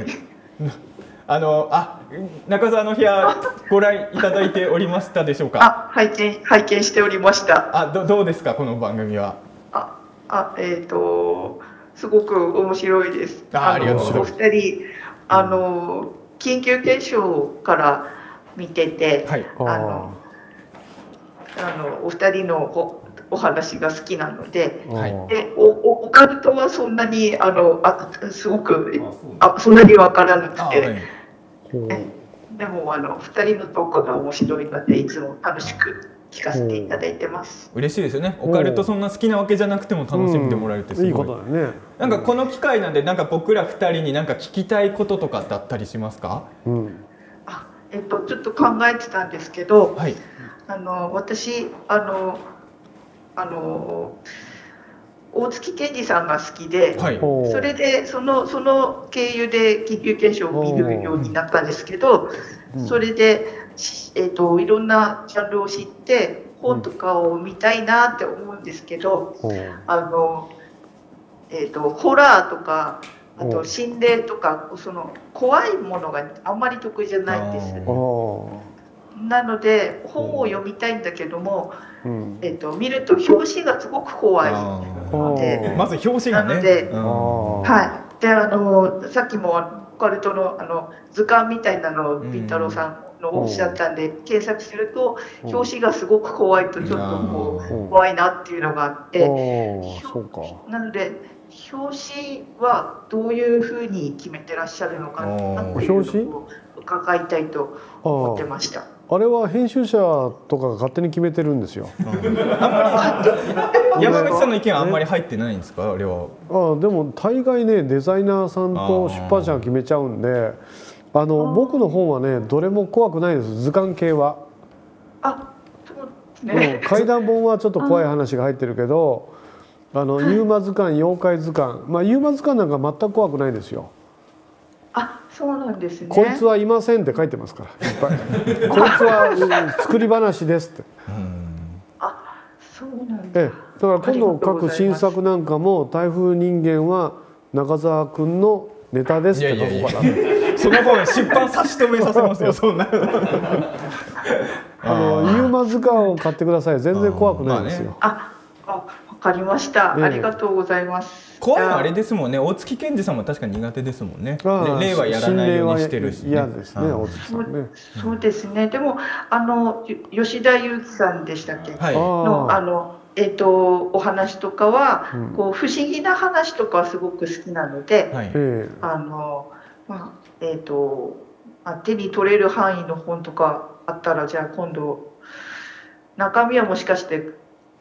あのあ中澤の部屋ご覧いただいておりましたでしょうか。あ、拝見拝見しておりました。あ、どどうですかこの番組は。あ、あ、えっとすごく面白いです。あ、ありがとうございます。お二人あの緊急検証から。見てて、はい、あのあのお二人の お, お話が好きなので、はい、でおおオカルトはそんなにあのあすごくあそんなに分からなくて、はい、でもあの二人のトークが面白いのでいつも楽しく聞かせていただいてます。嬉しいですよね。オカルトそんな好きなわけじゃなくても楽しんでもらえるってすごい。いいことだね。なんかこの機会なんでなんか僕ら二人になんか聞きたいこととかだったりしますか？うん。えっと、ちょっと考えてたんですけど、はい、あの私あのあの大月健二さんが好きで、はい、それでそのその経由で緊急検証を見るようになったんですけど、それで、えっと、いろんなジャンルを知って本とかを見たいなって思うんですけど、あの、えっと、ホラーとか。あと心霊とかその怖いものがあんまり得意じゃないんです。なので本を読みたいんだけども、うん、えっと見ると表紙がすごく怖いので、まず表紙がね。なので、はい。であのさっきもオカルトのあの図鑑みたいなのをビンタロウさん。のおっしゃったんで検索すると表紙がすごく怖いとちょっとこう怖いなっていうのがあって、なので表紙はどういうふうに決めてらっしゃるのかなっていうのを伺いたいと思ってました。あれは編集者とかが勝手に決めてるんですよ。山口さんの意見はあんまり入ってないんですか、あれは。ああ、でも大概ねデザイナーさんと出版社が決めちゃうんで。あのあ僕の本はねどれも怖くないです、図鑑系は。あ、そうね。怪談本はちょっと怖い話が入ってるけど、あのユーマ図鑑、妖怪図鑑、まあユーマ図鑑なんか全く怖くないですよ。あ、そうなんですね。こいつはいませんって書いてますからいっぱい。こいつは作り話ですって。あ、そうなんだ。ええ、だから今度書く新作なんかも台風人間は中澤君のネタですって書こうかな。その本出版差し止めさせますよ。そんな。あのユーマ図鑑を買ってください。全然怖くないですよ。あ、わかりました。ありがとうございます。怖いのあれですもんね。大月健二さんも確か苦手ですもんね。霊はやらないようにしてるし。嫌ですね。大月さんね。そうですね。でもあの吉田裕樹さんでしたっけのあの。えっとお話とかはこう不思議な話とかはすごく好きなので、あのまあ。えーとまあ、手に取れる範囲の本とかあったら、じゃあ今度中身はもしかして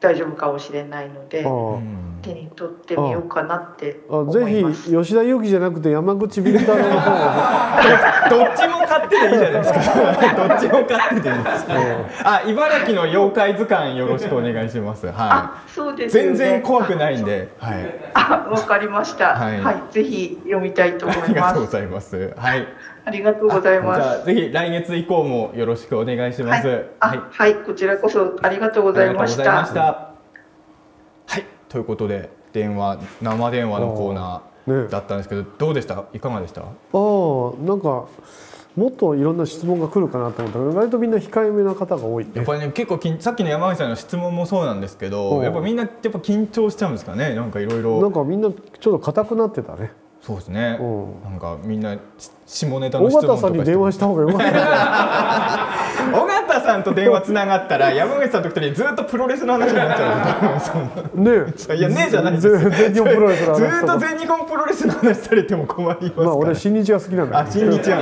大丈夫かもしれないので、うん、手に取ってみようかなって思います。ああ、ぜひ吉田裕樹じゃなくて山口ビルダーの方どっちも買ってていいじゃないですか。どっちも買ってていいですか。あ、茨城の妖怪図鑑よろしくお願いします。はい。あ、そうですね。全然怖くないんで。はい。あ、わかりました。はい、はい、ぜひ読みたいと思います。ありがとうございます。はい。ありがとうございます。じゃあぜひ来月以降もよろしくお願いします。はい。あ、はい、こちらこそありがとうございました。ありがとうございました。ということで電話生電話のコーナーだったんですけど、ね、どうでした、いかがでした？ああ、なんかもっといろんな質問が来るかなと思ったら割とみんな控えめな方が多い、ね、やっぱりね、結構さっきの山口さんの質問もそうなんですけど、やっぱみんなやっぱ緊張しちゃうんですかね。なんかいろいろなんかみんなちょっと硬くなってたね。そうですね。なんかみんな下ネタの質問とか。尾形さんに電話した方がよかった。尾形さんと電話つながったら山口さんと一人ずっとプロレスの話になっちゃう。ねえ。いやねえじゃないです。ずっと全日本プロレスの話されても困りますから。まあ俺新日が好きなんだ。あ、新日は。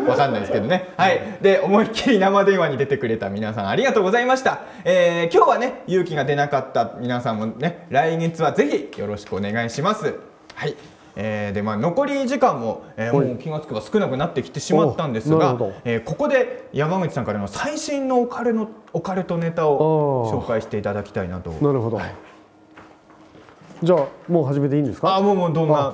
わかんないですけどね。はい。で、思いっきり生電話に出てくれた皆さんありがとうございました。えー、今日はね、勇気が出なかった皆さんもね、来月はぜひよろしくお願いします。はい。えー、でまあ残り時間も、えー、もう気がつけば少なくなってきてしまったんですが、えー、ここで山口さんからの最新のオカルのオカルトネタを紹介していただきたいなと。なるほど。はい、じゃあもう始めていいんですか？あ、もうもうどんな。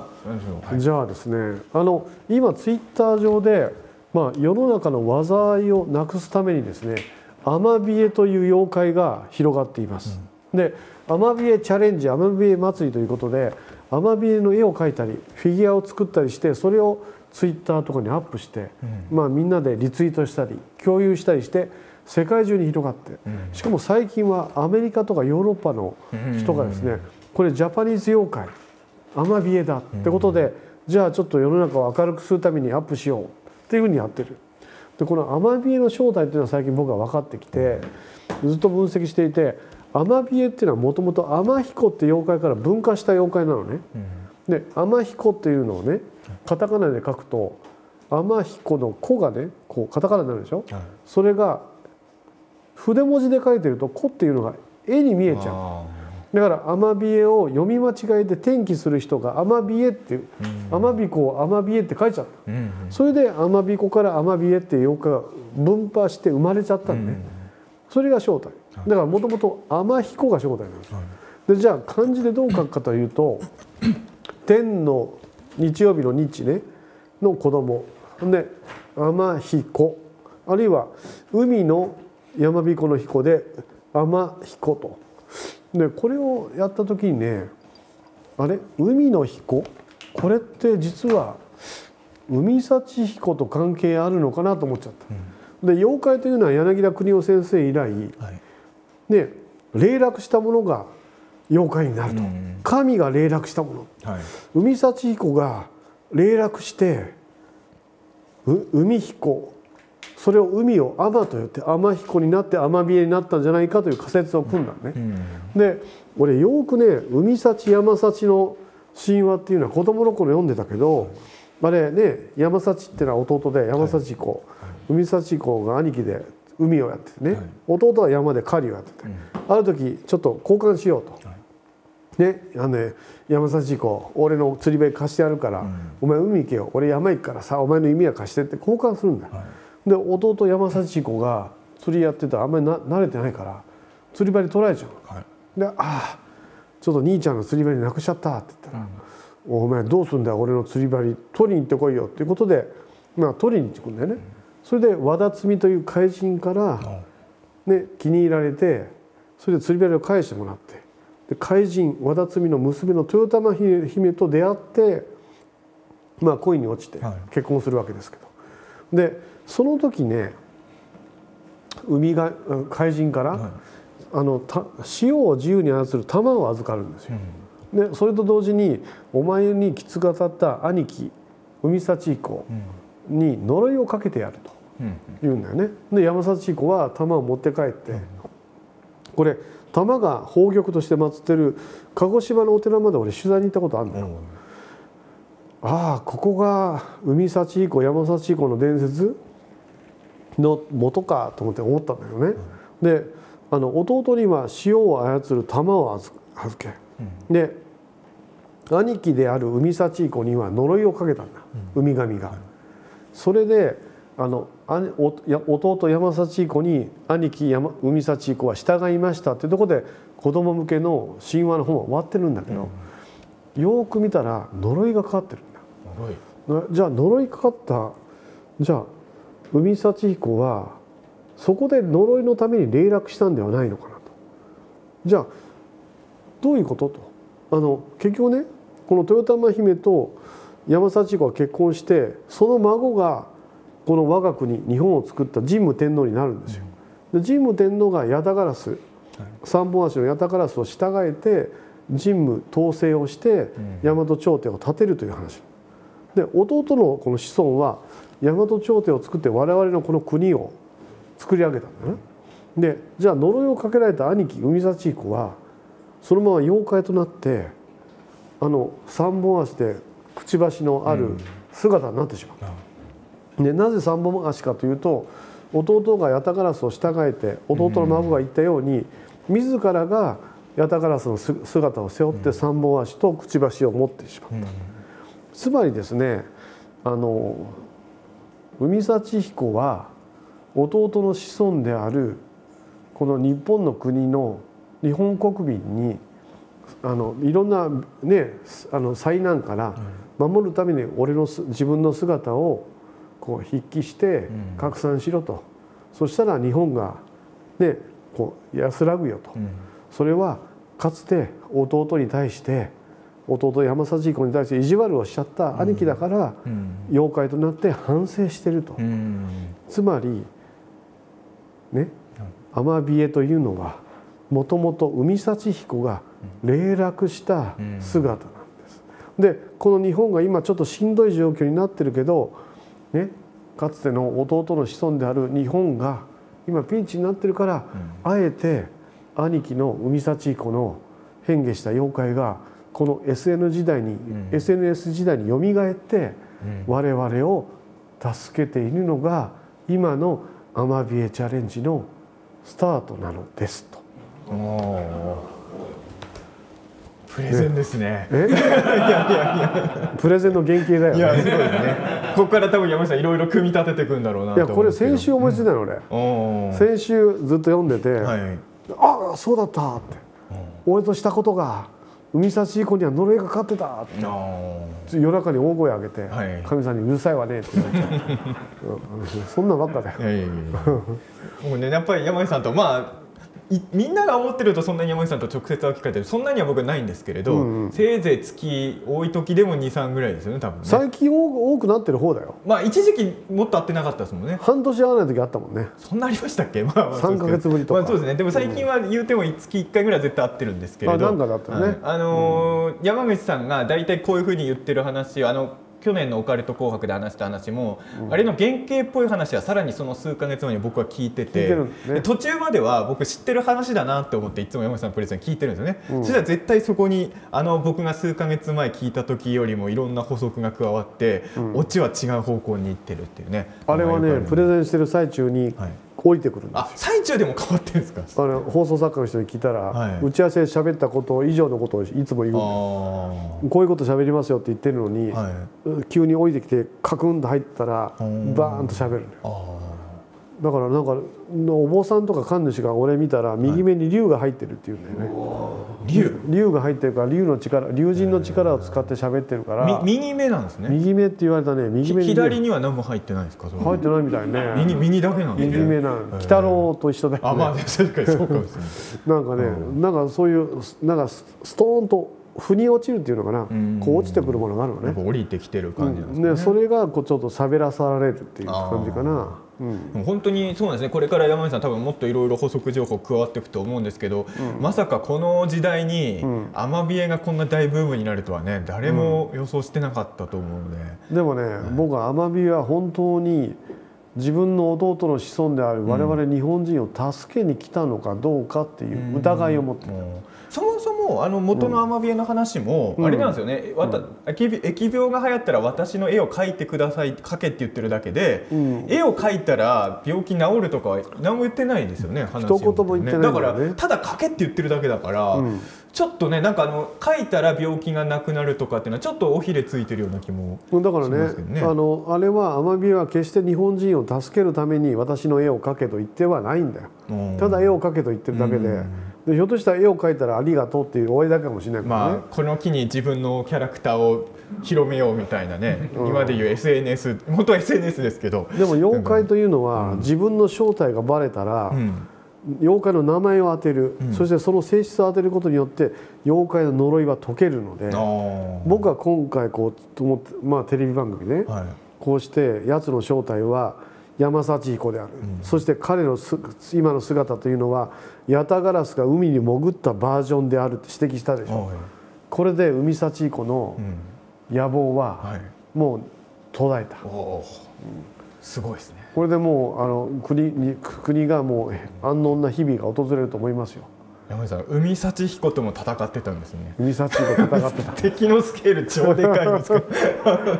じゃあですね、あの今ツイッター上で。まあ、世の中の災いをなくすためにですね、アマビエという妖怪が広がっています、うん、でアマビエチャレンジ、アマビエ祭りということでアマビエの絵を描いたりフィギュアを作ったりして、それをツイッターとかにアップして、うん、まあ、みんなでリツイートしたり共有したりして世界中に広がって、うん、しかも最近はアメリカとかヨーロッパの人がですね、これジャパニーズ妖怪アマビエだってことで、うん、じゃあちょっと世の中を明るくするためにアップしようっていうふうにやってる。でこのアマビエの正体っていうのは最近僕は分かってきて、ずっと分析していて、アマビエっていうのはもともとアマヒコって妖怪から分化した妖怪なのね。でアマヒコっていうのをねカタカナで書くとアマヒコの「コ」がねこうカタカナになるでしょ。それが筆文字で書いてると「コ」っていうのが絵に見えちゃう。だからアマビエを読み間違えて転記する人がアマビエっていうアマビコをアマビエって書いちゃった、うん、それでアマビコからアマビエって妖怪が分派して生まれちゃったんで、ね、それが正体だから、もともとアマヒコが正体なんです、はい、でじゃあ漢字でどう書くかというと天の日曜日の日ねの子供でアマヒコ、あるいは海の山彦の彦でアマヒコと。でこれをやった時にね、あれ海の彦、これって実は海幸彦と関係あるのかなと思っちゃった、うん、で妖怪というのは柳田国男先生以来、はい、で霊落したものが妖怪になると、うん、神が霊落したもの、はい、海幸彦が霊落して海彦、それを海をアマと言ってアマヒコになってアマビエになったんじゃないかという仮説を組んだね、うんうん、で俺よくね海幸山幸の神話っていうのは子供の頃読んでたけど、あれね山幸っていうのは弟で山幸子、はいはい、海幸子が兄貴で海をやっててね、はい、弟は山で狩りをやってて、うん、ある時ちょっと交換しようと。はいね、あのね山幸子俺の釣り弁貸してやるから、うん、お前海行けよ、俺山行くからさお前の弓矢貸してって交換するんだよ。はい、で弟山幸子が釣りやってたらあんまりな慣れてないから釣り針取られちゃう、はい、で「ああちょっと兄ちゃんの釣り針なくしちゃった」って言ったら「うん、お前どうすんだよ俺の釣り針取りに行ってこいよ」っていうことで、まあ、取りに行ってくんだよね、うん、それで和田摘という怪人から、ね、気に入られてそれで釣り針を返してもらって、で怪人和田摘の娘の豊玉姫と出会って、まあ、恋に落ちて結婚するわけですけど。はい、でその時ね海が怪人から、はい、あのた潮を自由に操る玉を預かるんですよ、うん、でそれと同時にお前にきつがたった兄貴海幸彦に呪いをかけてやると言うんだよね。で山幸彦は玉を持って帰って、うん、これ玉が宝玉として祀ってる鹿児島のお寺まで俺取材に行ったことあるんだよ。うん、ああここが海幸彦山幸彦の伝説の元かと思って思ったんだよね。であの弟には潮を操る玉を預け、うん、で兄貴である海幸彦には呪いをかけたんだ、うん、海神が。うん、それであの弟山幸彦に兄貴山海幸彦は従いましたっていうところで子供向けの神話の本は終わってるんだけど、うん、よく見たら呪いがかかってるんだ。呪い。じゃあ呪いかかったじゃあ海幸彦はそこで呪いのために霊落したんではないのかなと。じゃあどういうことと。あの結局ねこの豊玉姫と山幸彦は結婚してその孫がこの我が国日本を作った神武天皇になるんですよ。で神武天皇がヤタガラス三本足のヤタガラスを従えて神武統制をして大和朝廷を建てるという話で、弟のこの子孫は大和朝廷を作って我々のこの国を作り上げたんだね。でじゃあ呪いをかけられた兄貴海幸彦はそのまま妖怪となってあの三本足でくちばしのある姿になってしまった。うん、でなぜ三本足かというと弟がヤタガラスを従えて弟の孫が言ったように、うん、自らがヤタガラスの姿を背負って三本足とくちばしを持ってしまった。うん、つまりですねあの海幸彦は弟の子孫であるこの日本の国の日本国民にあのいろんな、ね、あの災難から守るために俺の自分の姿をこう筆記して拡散しろと、うん、そしたら日本が、ね、こう安らぐよと、うん、それはかつて弟に対して弟山幸彦に対して意地悪をしちゃった兄貴だから、うん、妖怪となって反省してると。うん、つまりね、アマビエというのはもともと海幸彦が霊落した姿なんです。でこの日本が今ちょっとしんどい状況になってるけど、ね、かつての弟の子孫である日本が今ピンチになってるから、うん、あえて兄貴の海幸彦の変化した妖怪がこの エスエヌ 時代に、うん、エスエヌエス 時代によみがえって我々を助けているのが今のアマビエチャレンジのスタートなのですと。プレゼンですね。え？いやいやいや。プレゼンの原型だよね。いや、すごいね。ここから多分山下さんいろいろ組み立てていくんだろうなと思って。いやこれ先週思いついたの俺。うん、先週ずっと読んでて、はい、ああそうだったって。うん、俺としたことが海幸彦には呪いがかかってたって。夜中に大声上げて、はい、神さんにうるさいわねって言われて。そんなばっかだよ。いやいやいやもうねやっぱり山下さんとまあ。みんなが思ってるとそんなに山口さんと直接会う機会ってそんなには僕はないんですけれど、うん、うん、せいぜい月多い時でもにさんぐらいですよね多分ね。最近多くなってる方だよ。まあ一時期もっと会ってなかったですもんね。半年会わない時あったもんね。そんなありましたっけ。まあ、まあさんかげつぶりとか。まあそうですね。でも最近は言うても月いっかいぐらい絶対会ってるんですけれど、なんかだったね、あのーうん、山口さんが大体こういうふうに言ってる話あの去年のオカルト紅白で話した話も、うん、あれの原型っぽい話はさらにその数ヶ月前に僕は聞いてて、ね、途中までは僕知ってる話だなと思っていつも山口さんのプレゼン聞いてるんですよね、うん、そしたら絶対そこにあの僕が数ヶ月前聞いた時よりもいろんな補足が加わって、うん、オチは違う方向に行ってるっていうね。あれはねプレゼンしてる最中に、はい、降りてくるんですよ。あ、最中でも変わってるんですか。あの放送作家の人に聞いたら、はい、打ち合わせで喋ったこと以上のことをいつも言う。こういうこと喋りますよって言ってるのに、はい、急に降りてきてカクンと入ったらバーンと喋る。だからなんかお坊さんとか神主が俺見たら右目に龍が入ってるっていうんだよね。はい、龍、龍が入ってるから龍の力、龍神の力を使って喋ってるから。右目なんですね。右目って言われたね。右目に左には何も入ってないですか。入ってないみたいね。右右だけなんですね。右目な鬼太郎と一緒だよね。あ、まあ確かにそうかもしれない。なんかね、なんかそういうなんかストーンと腑に落ちるっていうのかな。こう落ちてくるものがあるのね。降りてきてる感じなんですね。ね、それがこうちょっと喋らされるっていう感じかな。うん、本当にそうなんですね。これから山口さん多分もっといろいろ補足情報加わっていくと思うんですけど、うん、まさかこの時代にアマビエがこんな大ブームになるとはね誰も予想してなかったと思うので、うん、でもね、はい、僕はアマビエは本当に自分の弟の子孫である我々日本人を助けに来たのかどうかっていう疑いを持っていた。そもそもあの元のアマビエの話もあれなんですよね、疫病が流行ったら私の絵を描いてください、描けって言ってるだけで、うん、絵を描いたら病気治るとか何も言ってないですよね、話を聞いてね。だからただ描けって言ってるだけだから、うん、ちょっとね、なんかあの描いたら病気がなくなるとかっていうのはちょっと尾ひれついてるような気もしますけどね。だからね、あのあれはアマビエは決して日本人を助けるために私の絵を描けと言ってはないんだよ。うん、ただ絵を描けと言ってるだけで。うん、ひょっとしたら絵を描いたらありがとうっていう終わりだけかもしれないからね。まあこの機に自分のキャラクターを広めようみたいなね、うん、今でいう エスエヌエス、 元は エスエヌエス ですけど、でも妖怪というのは、うん、自分の正体がバレたら、うん、妖怪の名前を当てる、うん、そしてその性質を当てることによって妖怪の呪いは解けるので、うん、僕は今回こう、まあ、テレビ番組ね、はい、こうしてやつの正体は山幸彦である、うん、そして彼のす今の姿というのはヤタガラスが海に潜ったバージョンであるって指摘したでしょ、はい、これで海幸彦の野望はもう途絶えた、すごいですね。これでもうあの 国, 国がもう安穏な日々が訪れると思いますよ。山口さん、海幸彦とも戦ってたんですね。海幸彦と戦ってた。敵のスケール超でかいんですけど。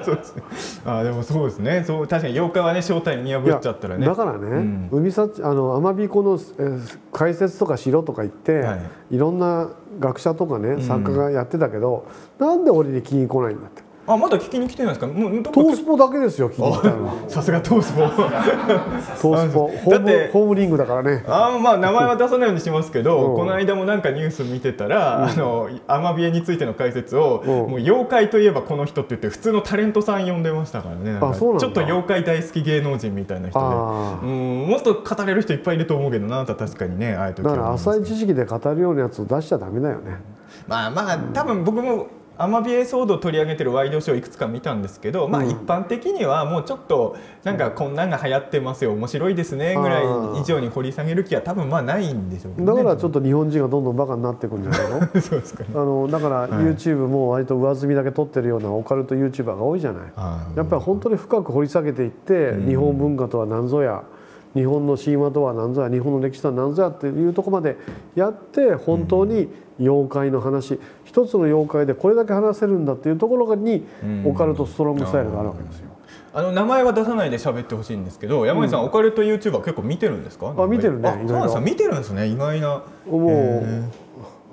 そうですね。あ、でもそうですね。そう、確かに妖怪はね、正体見破っちゃったらね。だからね、うん、海幸、あのアマビコの、えー、解説とかしろとか言って、はい、いろんな学者とかね、作家がやってたけど、うん、なんで俺に聞きに来ないんだって。あ、まだ聞きに来てないですか。もうトースポだけですよ。さすがトースポ。トースポ。だってホームリングだからね。あ、まあ名前は出さないようにしますけど、この間もなんかニュース見てたら、あのアマビエについての解説をもう妖怪といえばこの人って言って普通のタレントさん呼んでましたからね。ちょっと妖怪大好き芸能人みたいな人で、もっと語れる人いっぱいいると思うけど、なんか確かにね、あえて。だから浅い知識で語るようなやつを出しちゃダメだよね。まあまあ多分僕も。アマビエ騒動を取り上げてるワイドショーいくつか見たんですけど、まあ、一般的にはもうちょっとなんかこんなんが流行ってますよ、面白いですねぐらい以上に掘り下げる気は多分まあないんでしょうけどね。だからちょっと日本人がどんどんバカになっていくんじゃないの？そうですかね。あのだから ユーチューブ も割と上積みだけ撮ってるようなオカルト ユーチューバー が多いじゃない。やっぱり本当に深く掘り下げていって、日本文化とは何ぞや、日本の神話とは何ぞや、日本の歴史とは何ぞやっていうところまでやって、本当に妖怪の話、うん、一つの妖怪でこれだけ話せるんだっていうところに、うん、オカルトストロングスタイルがあるわけですよ。あの名前は出さないで喋ってほしいんですけど、山口さん、うん、オカルト ユーチューバー 結構見てるんですか？あ、見てるね。山口さん見てるんですね。意外な。もう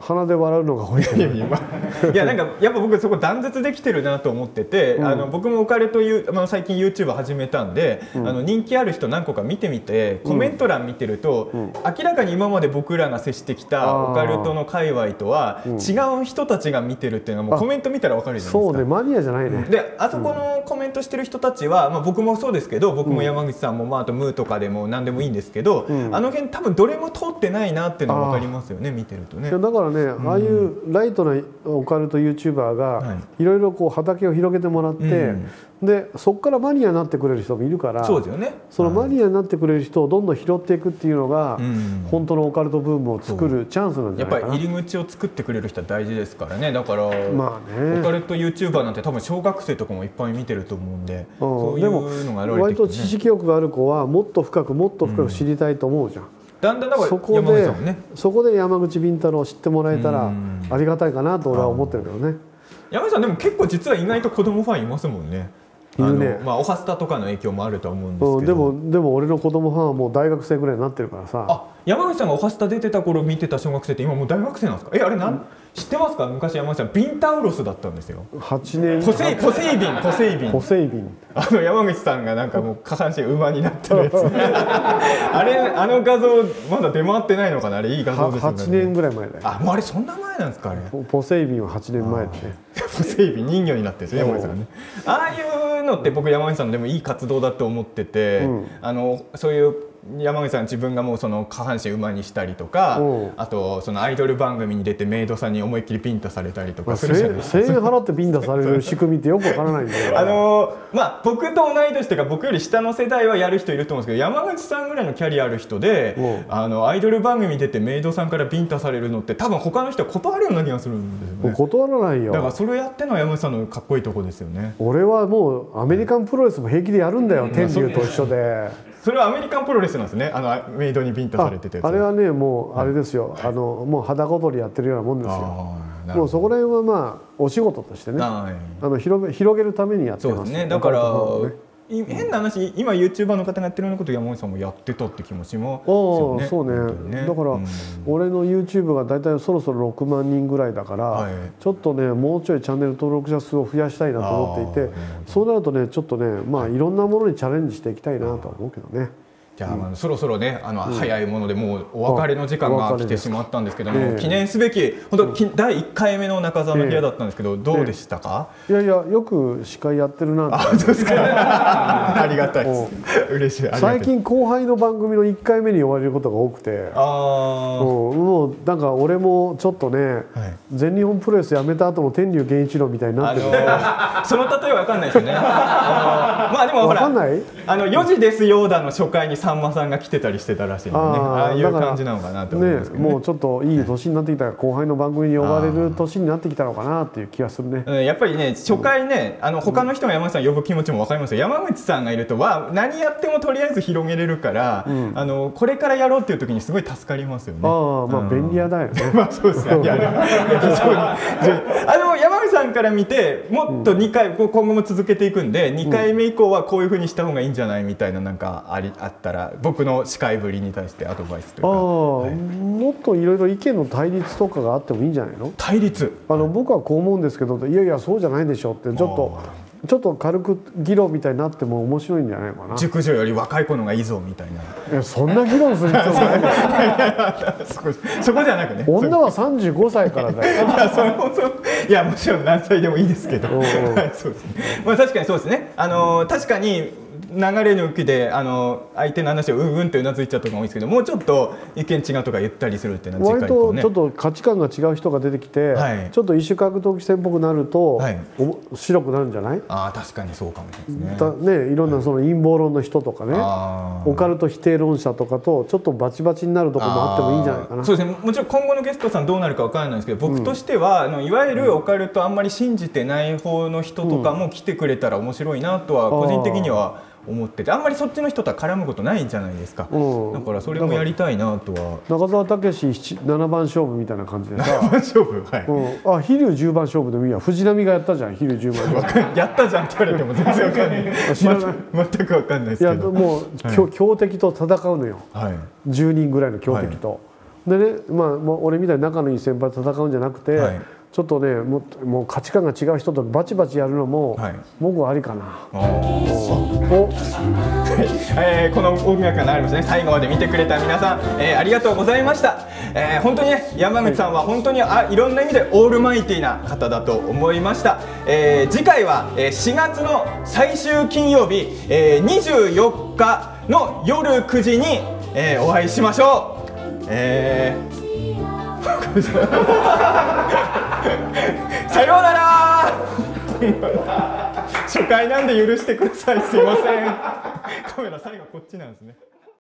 鼻で笑うのが多い。いや、なんかやっぱ僕そこ断絶できてるなと思ってて、うん、あの僕もオカルトいう、まあ、最近 ユーチューブ 始めたんで、うん、あの人気ある人何個か見てみて、コメント欄見てると、うん、明らかに今まで僕らが接してきたオカルトの界隈とは違う人たちが見てるっていうのはもうコメント見たらわかるじゃないですか。そうね、マニアじゃないね。で、あそこのコメントしてる人たちは、まあ、僕もそうですけど、僕も山口さんも、まあ、あとムーとかでも何でもいいんですけど、うん、あの辺多分どれも通ってないなっていうのはわかりますよね、見てるとね。だからね、ああいうライトなオカルト ユーチューバー がいろいろこう畑を広げてもらって、うん、でそこからマニアになってくれる人もいるから、 そうですよね、そのマニアになってくれる人をどんどん拾っていくっていうのが、うん、本当のオカルトブームを作るチャンスなんじゃないかな。やっぱり入り口を作ってくれる人は大事ですからね。だから、まあね、オカルト ユーチューバー なんて多分小学生とかもいっぱい見てると思うんで、そういうのが現れてきてね。でも割と知識欲がある子はもっと深くもっと深く知りたいと思うじゃん、うん、だんだんだからそこで、ね、そこで山口敏太郎を知ってもらえたらありがたいかなと俺は思ってるけどね。山口さんでも結構実は意外と子供ファンいますもんね。いるね。まあオハスタとかの影響もあると思うんですけど、うん、でもでも俺の子供ファンはもう大学生ぐらいになってるからさ。あ、山口さんがオハスタ出てた頃見てた小学生って今もう大学生なんですか？え、あれなん知ってますか？昔山口さんビンタウロスだったんですよ。はちねん。ポセイポセイビンポセイビンポセイビン。あの山口さんがなんかもう下半身馬になってるやつ。あれ、あの画像まだ出回ってないのかな、あれいい画像ですよね。はちねんぐらい前だよ。あ、もうあれそんな前なんですかあれ。ポセイビンははちねんまえでね。ポセイビン人魚になってるんですよ山口さんがね。ああいうのって僕山口さんのでもいい活動だと思ってて、うん、あのそういう山口さん自分がもうその下半身馬にしたりとか、あとそのアイドル番組に出てメイドさんに思いっきりピンタされたりとかするじゃないですか。せんえん払ってピンタされる仕組みってよくわからないんだよ。あのまあ僕と同い年というか僕より下の世代はやる人いると思うんですけど、山口さんぐらいのキャリアある人であのアイドル番組に出てメイドさんからピンタされるのって多分他の人は断るような気がするんですよね。断らないよ。だからそれをやってるのは山口さんのかっこいいとこですよね。俺はもうアメリカンプロレスも平気でやるんだよ、天竜と一緒で。それはアメリカンプロレスなんですね。あのメイドにビンタされてて、あれはねもうあれですよ、はい、あのもう肌ごとりやってるようなもんですよ。もうそこら辺はまあお仕事としてね、はい、あの広め広げるためにやってます。そうですね。だから変な話、今ユーチューバーの方がやってるようなことを山本さんもやってたって気持ちもああそうね。だから俺の ユーチューブ が大体そろそろろくまんにんぐらいだから、ちょっとねもうちょいチャンネル登録者数を増やしたいなと思っていて、そうなるとねちょっとねまあいろんなものにチャレンジしていきたいなとは思うけどね。じゃあそろそろねあの早いものでもうお別れの時間が来てしまったんですけども、記念すべき本当だいいっかいめの中澤の部屋だったんですけど、どうでしたか？いやいや、よく司会やってるなって。ありがたいです、嬉しい。最近後輩の番組のいっかいめに呼ばれることが多くて、もうなんか俺もちょっとね全日本プロレスやめた後の天竜源一郎みたいになってる。その例えは分かんないですよね。まあでもほらよじですよだの初回にさんまさんが来てたりしてたらしいのね。ああいう感じなのかなと思いますけどね。もうちょっといい年になってきたら、後輩の番組に呼ばれる年になってきたのかなっていう気がするね。やっぱりね初回ね、あの他の人が山口さん呼ぶ気持ちも分かりますよ。山口さんがいるとは何やってもとりあえず広げれるから、あのこれからやろうっていう時にすごい助かりますよね。ああまあ便利屋だよね。まあそうですね。あの山口さんから見てもっとにかい今後も続けていくんで、にかいめ以降はこういうふうにした方がいいんじゃないみたいななんかありあったら。僕の司会ぶりに対してアドバイスというか、はい、もっといろいろ意見の対立とかがあってもいいんじゃないの？対立、あの僕はこう思うんですけど、いやいやそうじゃないでしょってちょっと。ちょっと軽く議論みたいになっても面白いんじゃないかな。熟女より若い子のがいいぞみたいな。そんな議論する人もない。そこじゃなくね。女はさんじゅうごさいからだよ。いやそれもそう。いやもちろん何歳でもいいですけど。そうですね。まあ確かにそうですね。あの確かに流れの浮きであの相手の話をうんうんとうなずいちゃうとか多いですけど、もうちょっと意見違うとか言ったりするっていうのは割とちょっと価値観が違う人が出てきて、はい、ちょっと異種格闘技戦っぽくなると、はい、白くなるんじゃない？ああ確かにそうかもしれないですね。ね、いろんなその陰謀論の人とかね、はい、オカルト否定論者とかとちょっとバチバチになるところもあってもいいんじゃないかな。そうですね。もちろん今後のゲストさんどうなるかわからないんですけど、僕としては、うん、あのいわゆるオカルトあんまり信じてない方の人とかも来てくれたら面白いなとは個人的には。思ってて、あんまりそっちの人とは絡むことないんじゃないですか。うん、だからそれもやりたいなとは。中澤武史ななばんしょうぶみたいな感じでさ。ななばんしょうぶ、はい。うん、あ、飛龍じゅうばんしょうぶでもいいや。藤波がやったじゃん、飛龍じゅうばんしょうぶ。やったじゃんって言われても全然わかんない。知らない。全くわかんないですけど。いやもう、はい、強敵と戦うのよ。はい。じゅうにんぐらいの強敵と。はい、でね、まあ、まあ、俺みたいに仲のいい先輩と戦うんじゃなくて。はい、ちょっとね、もう価値観が違う人とバチバチやるのも、はい、僕はありかな。えー、この音楽が流れますね。最後まで見てくれた皆さん、えー、ありがとうございました。えー、本当にね、山口さんは本当に、はい、あ、いろんな意味でオールマイティな方だと思いました。えー、次回は、えー、しがつの最終金曜日、えー、にじゅうよっかの夜くじに、えー、お会いしましょう。えーさようなら。初回なんで許してください。すいません。カメラ最後こっちなんですね。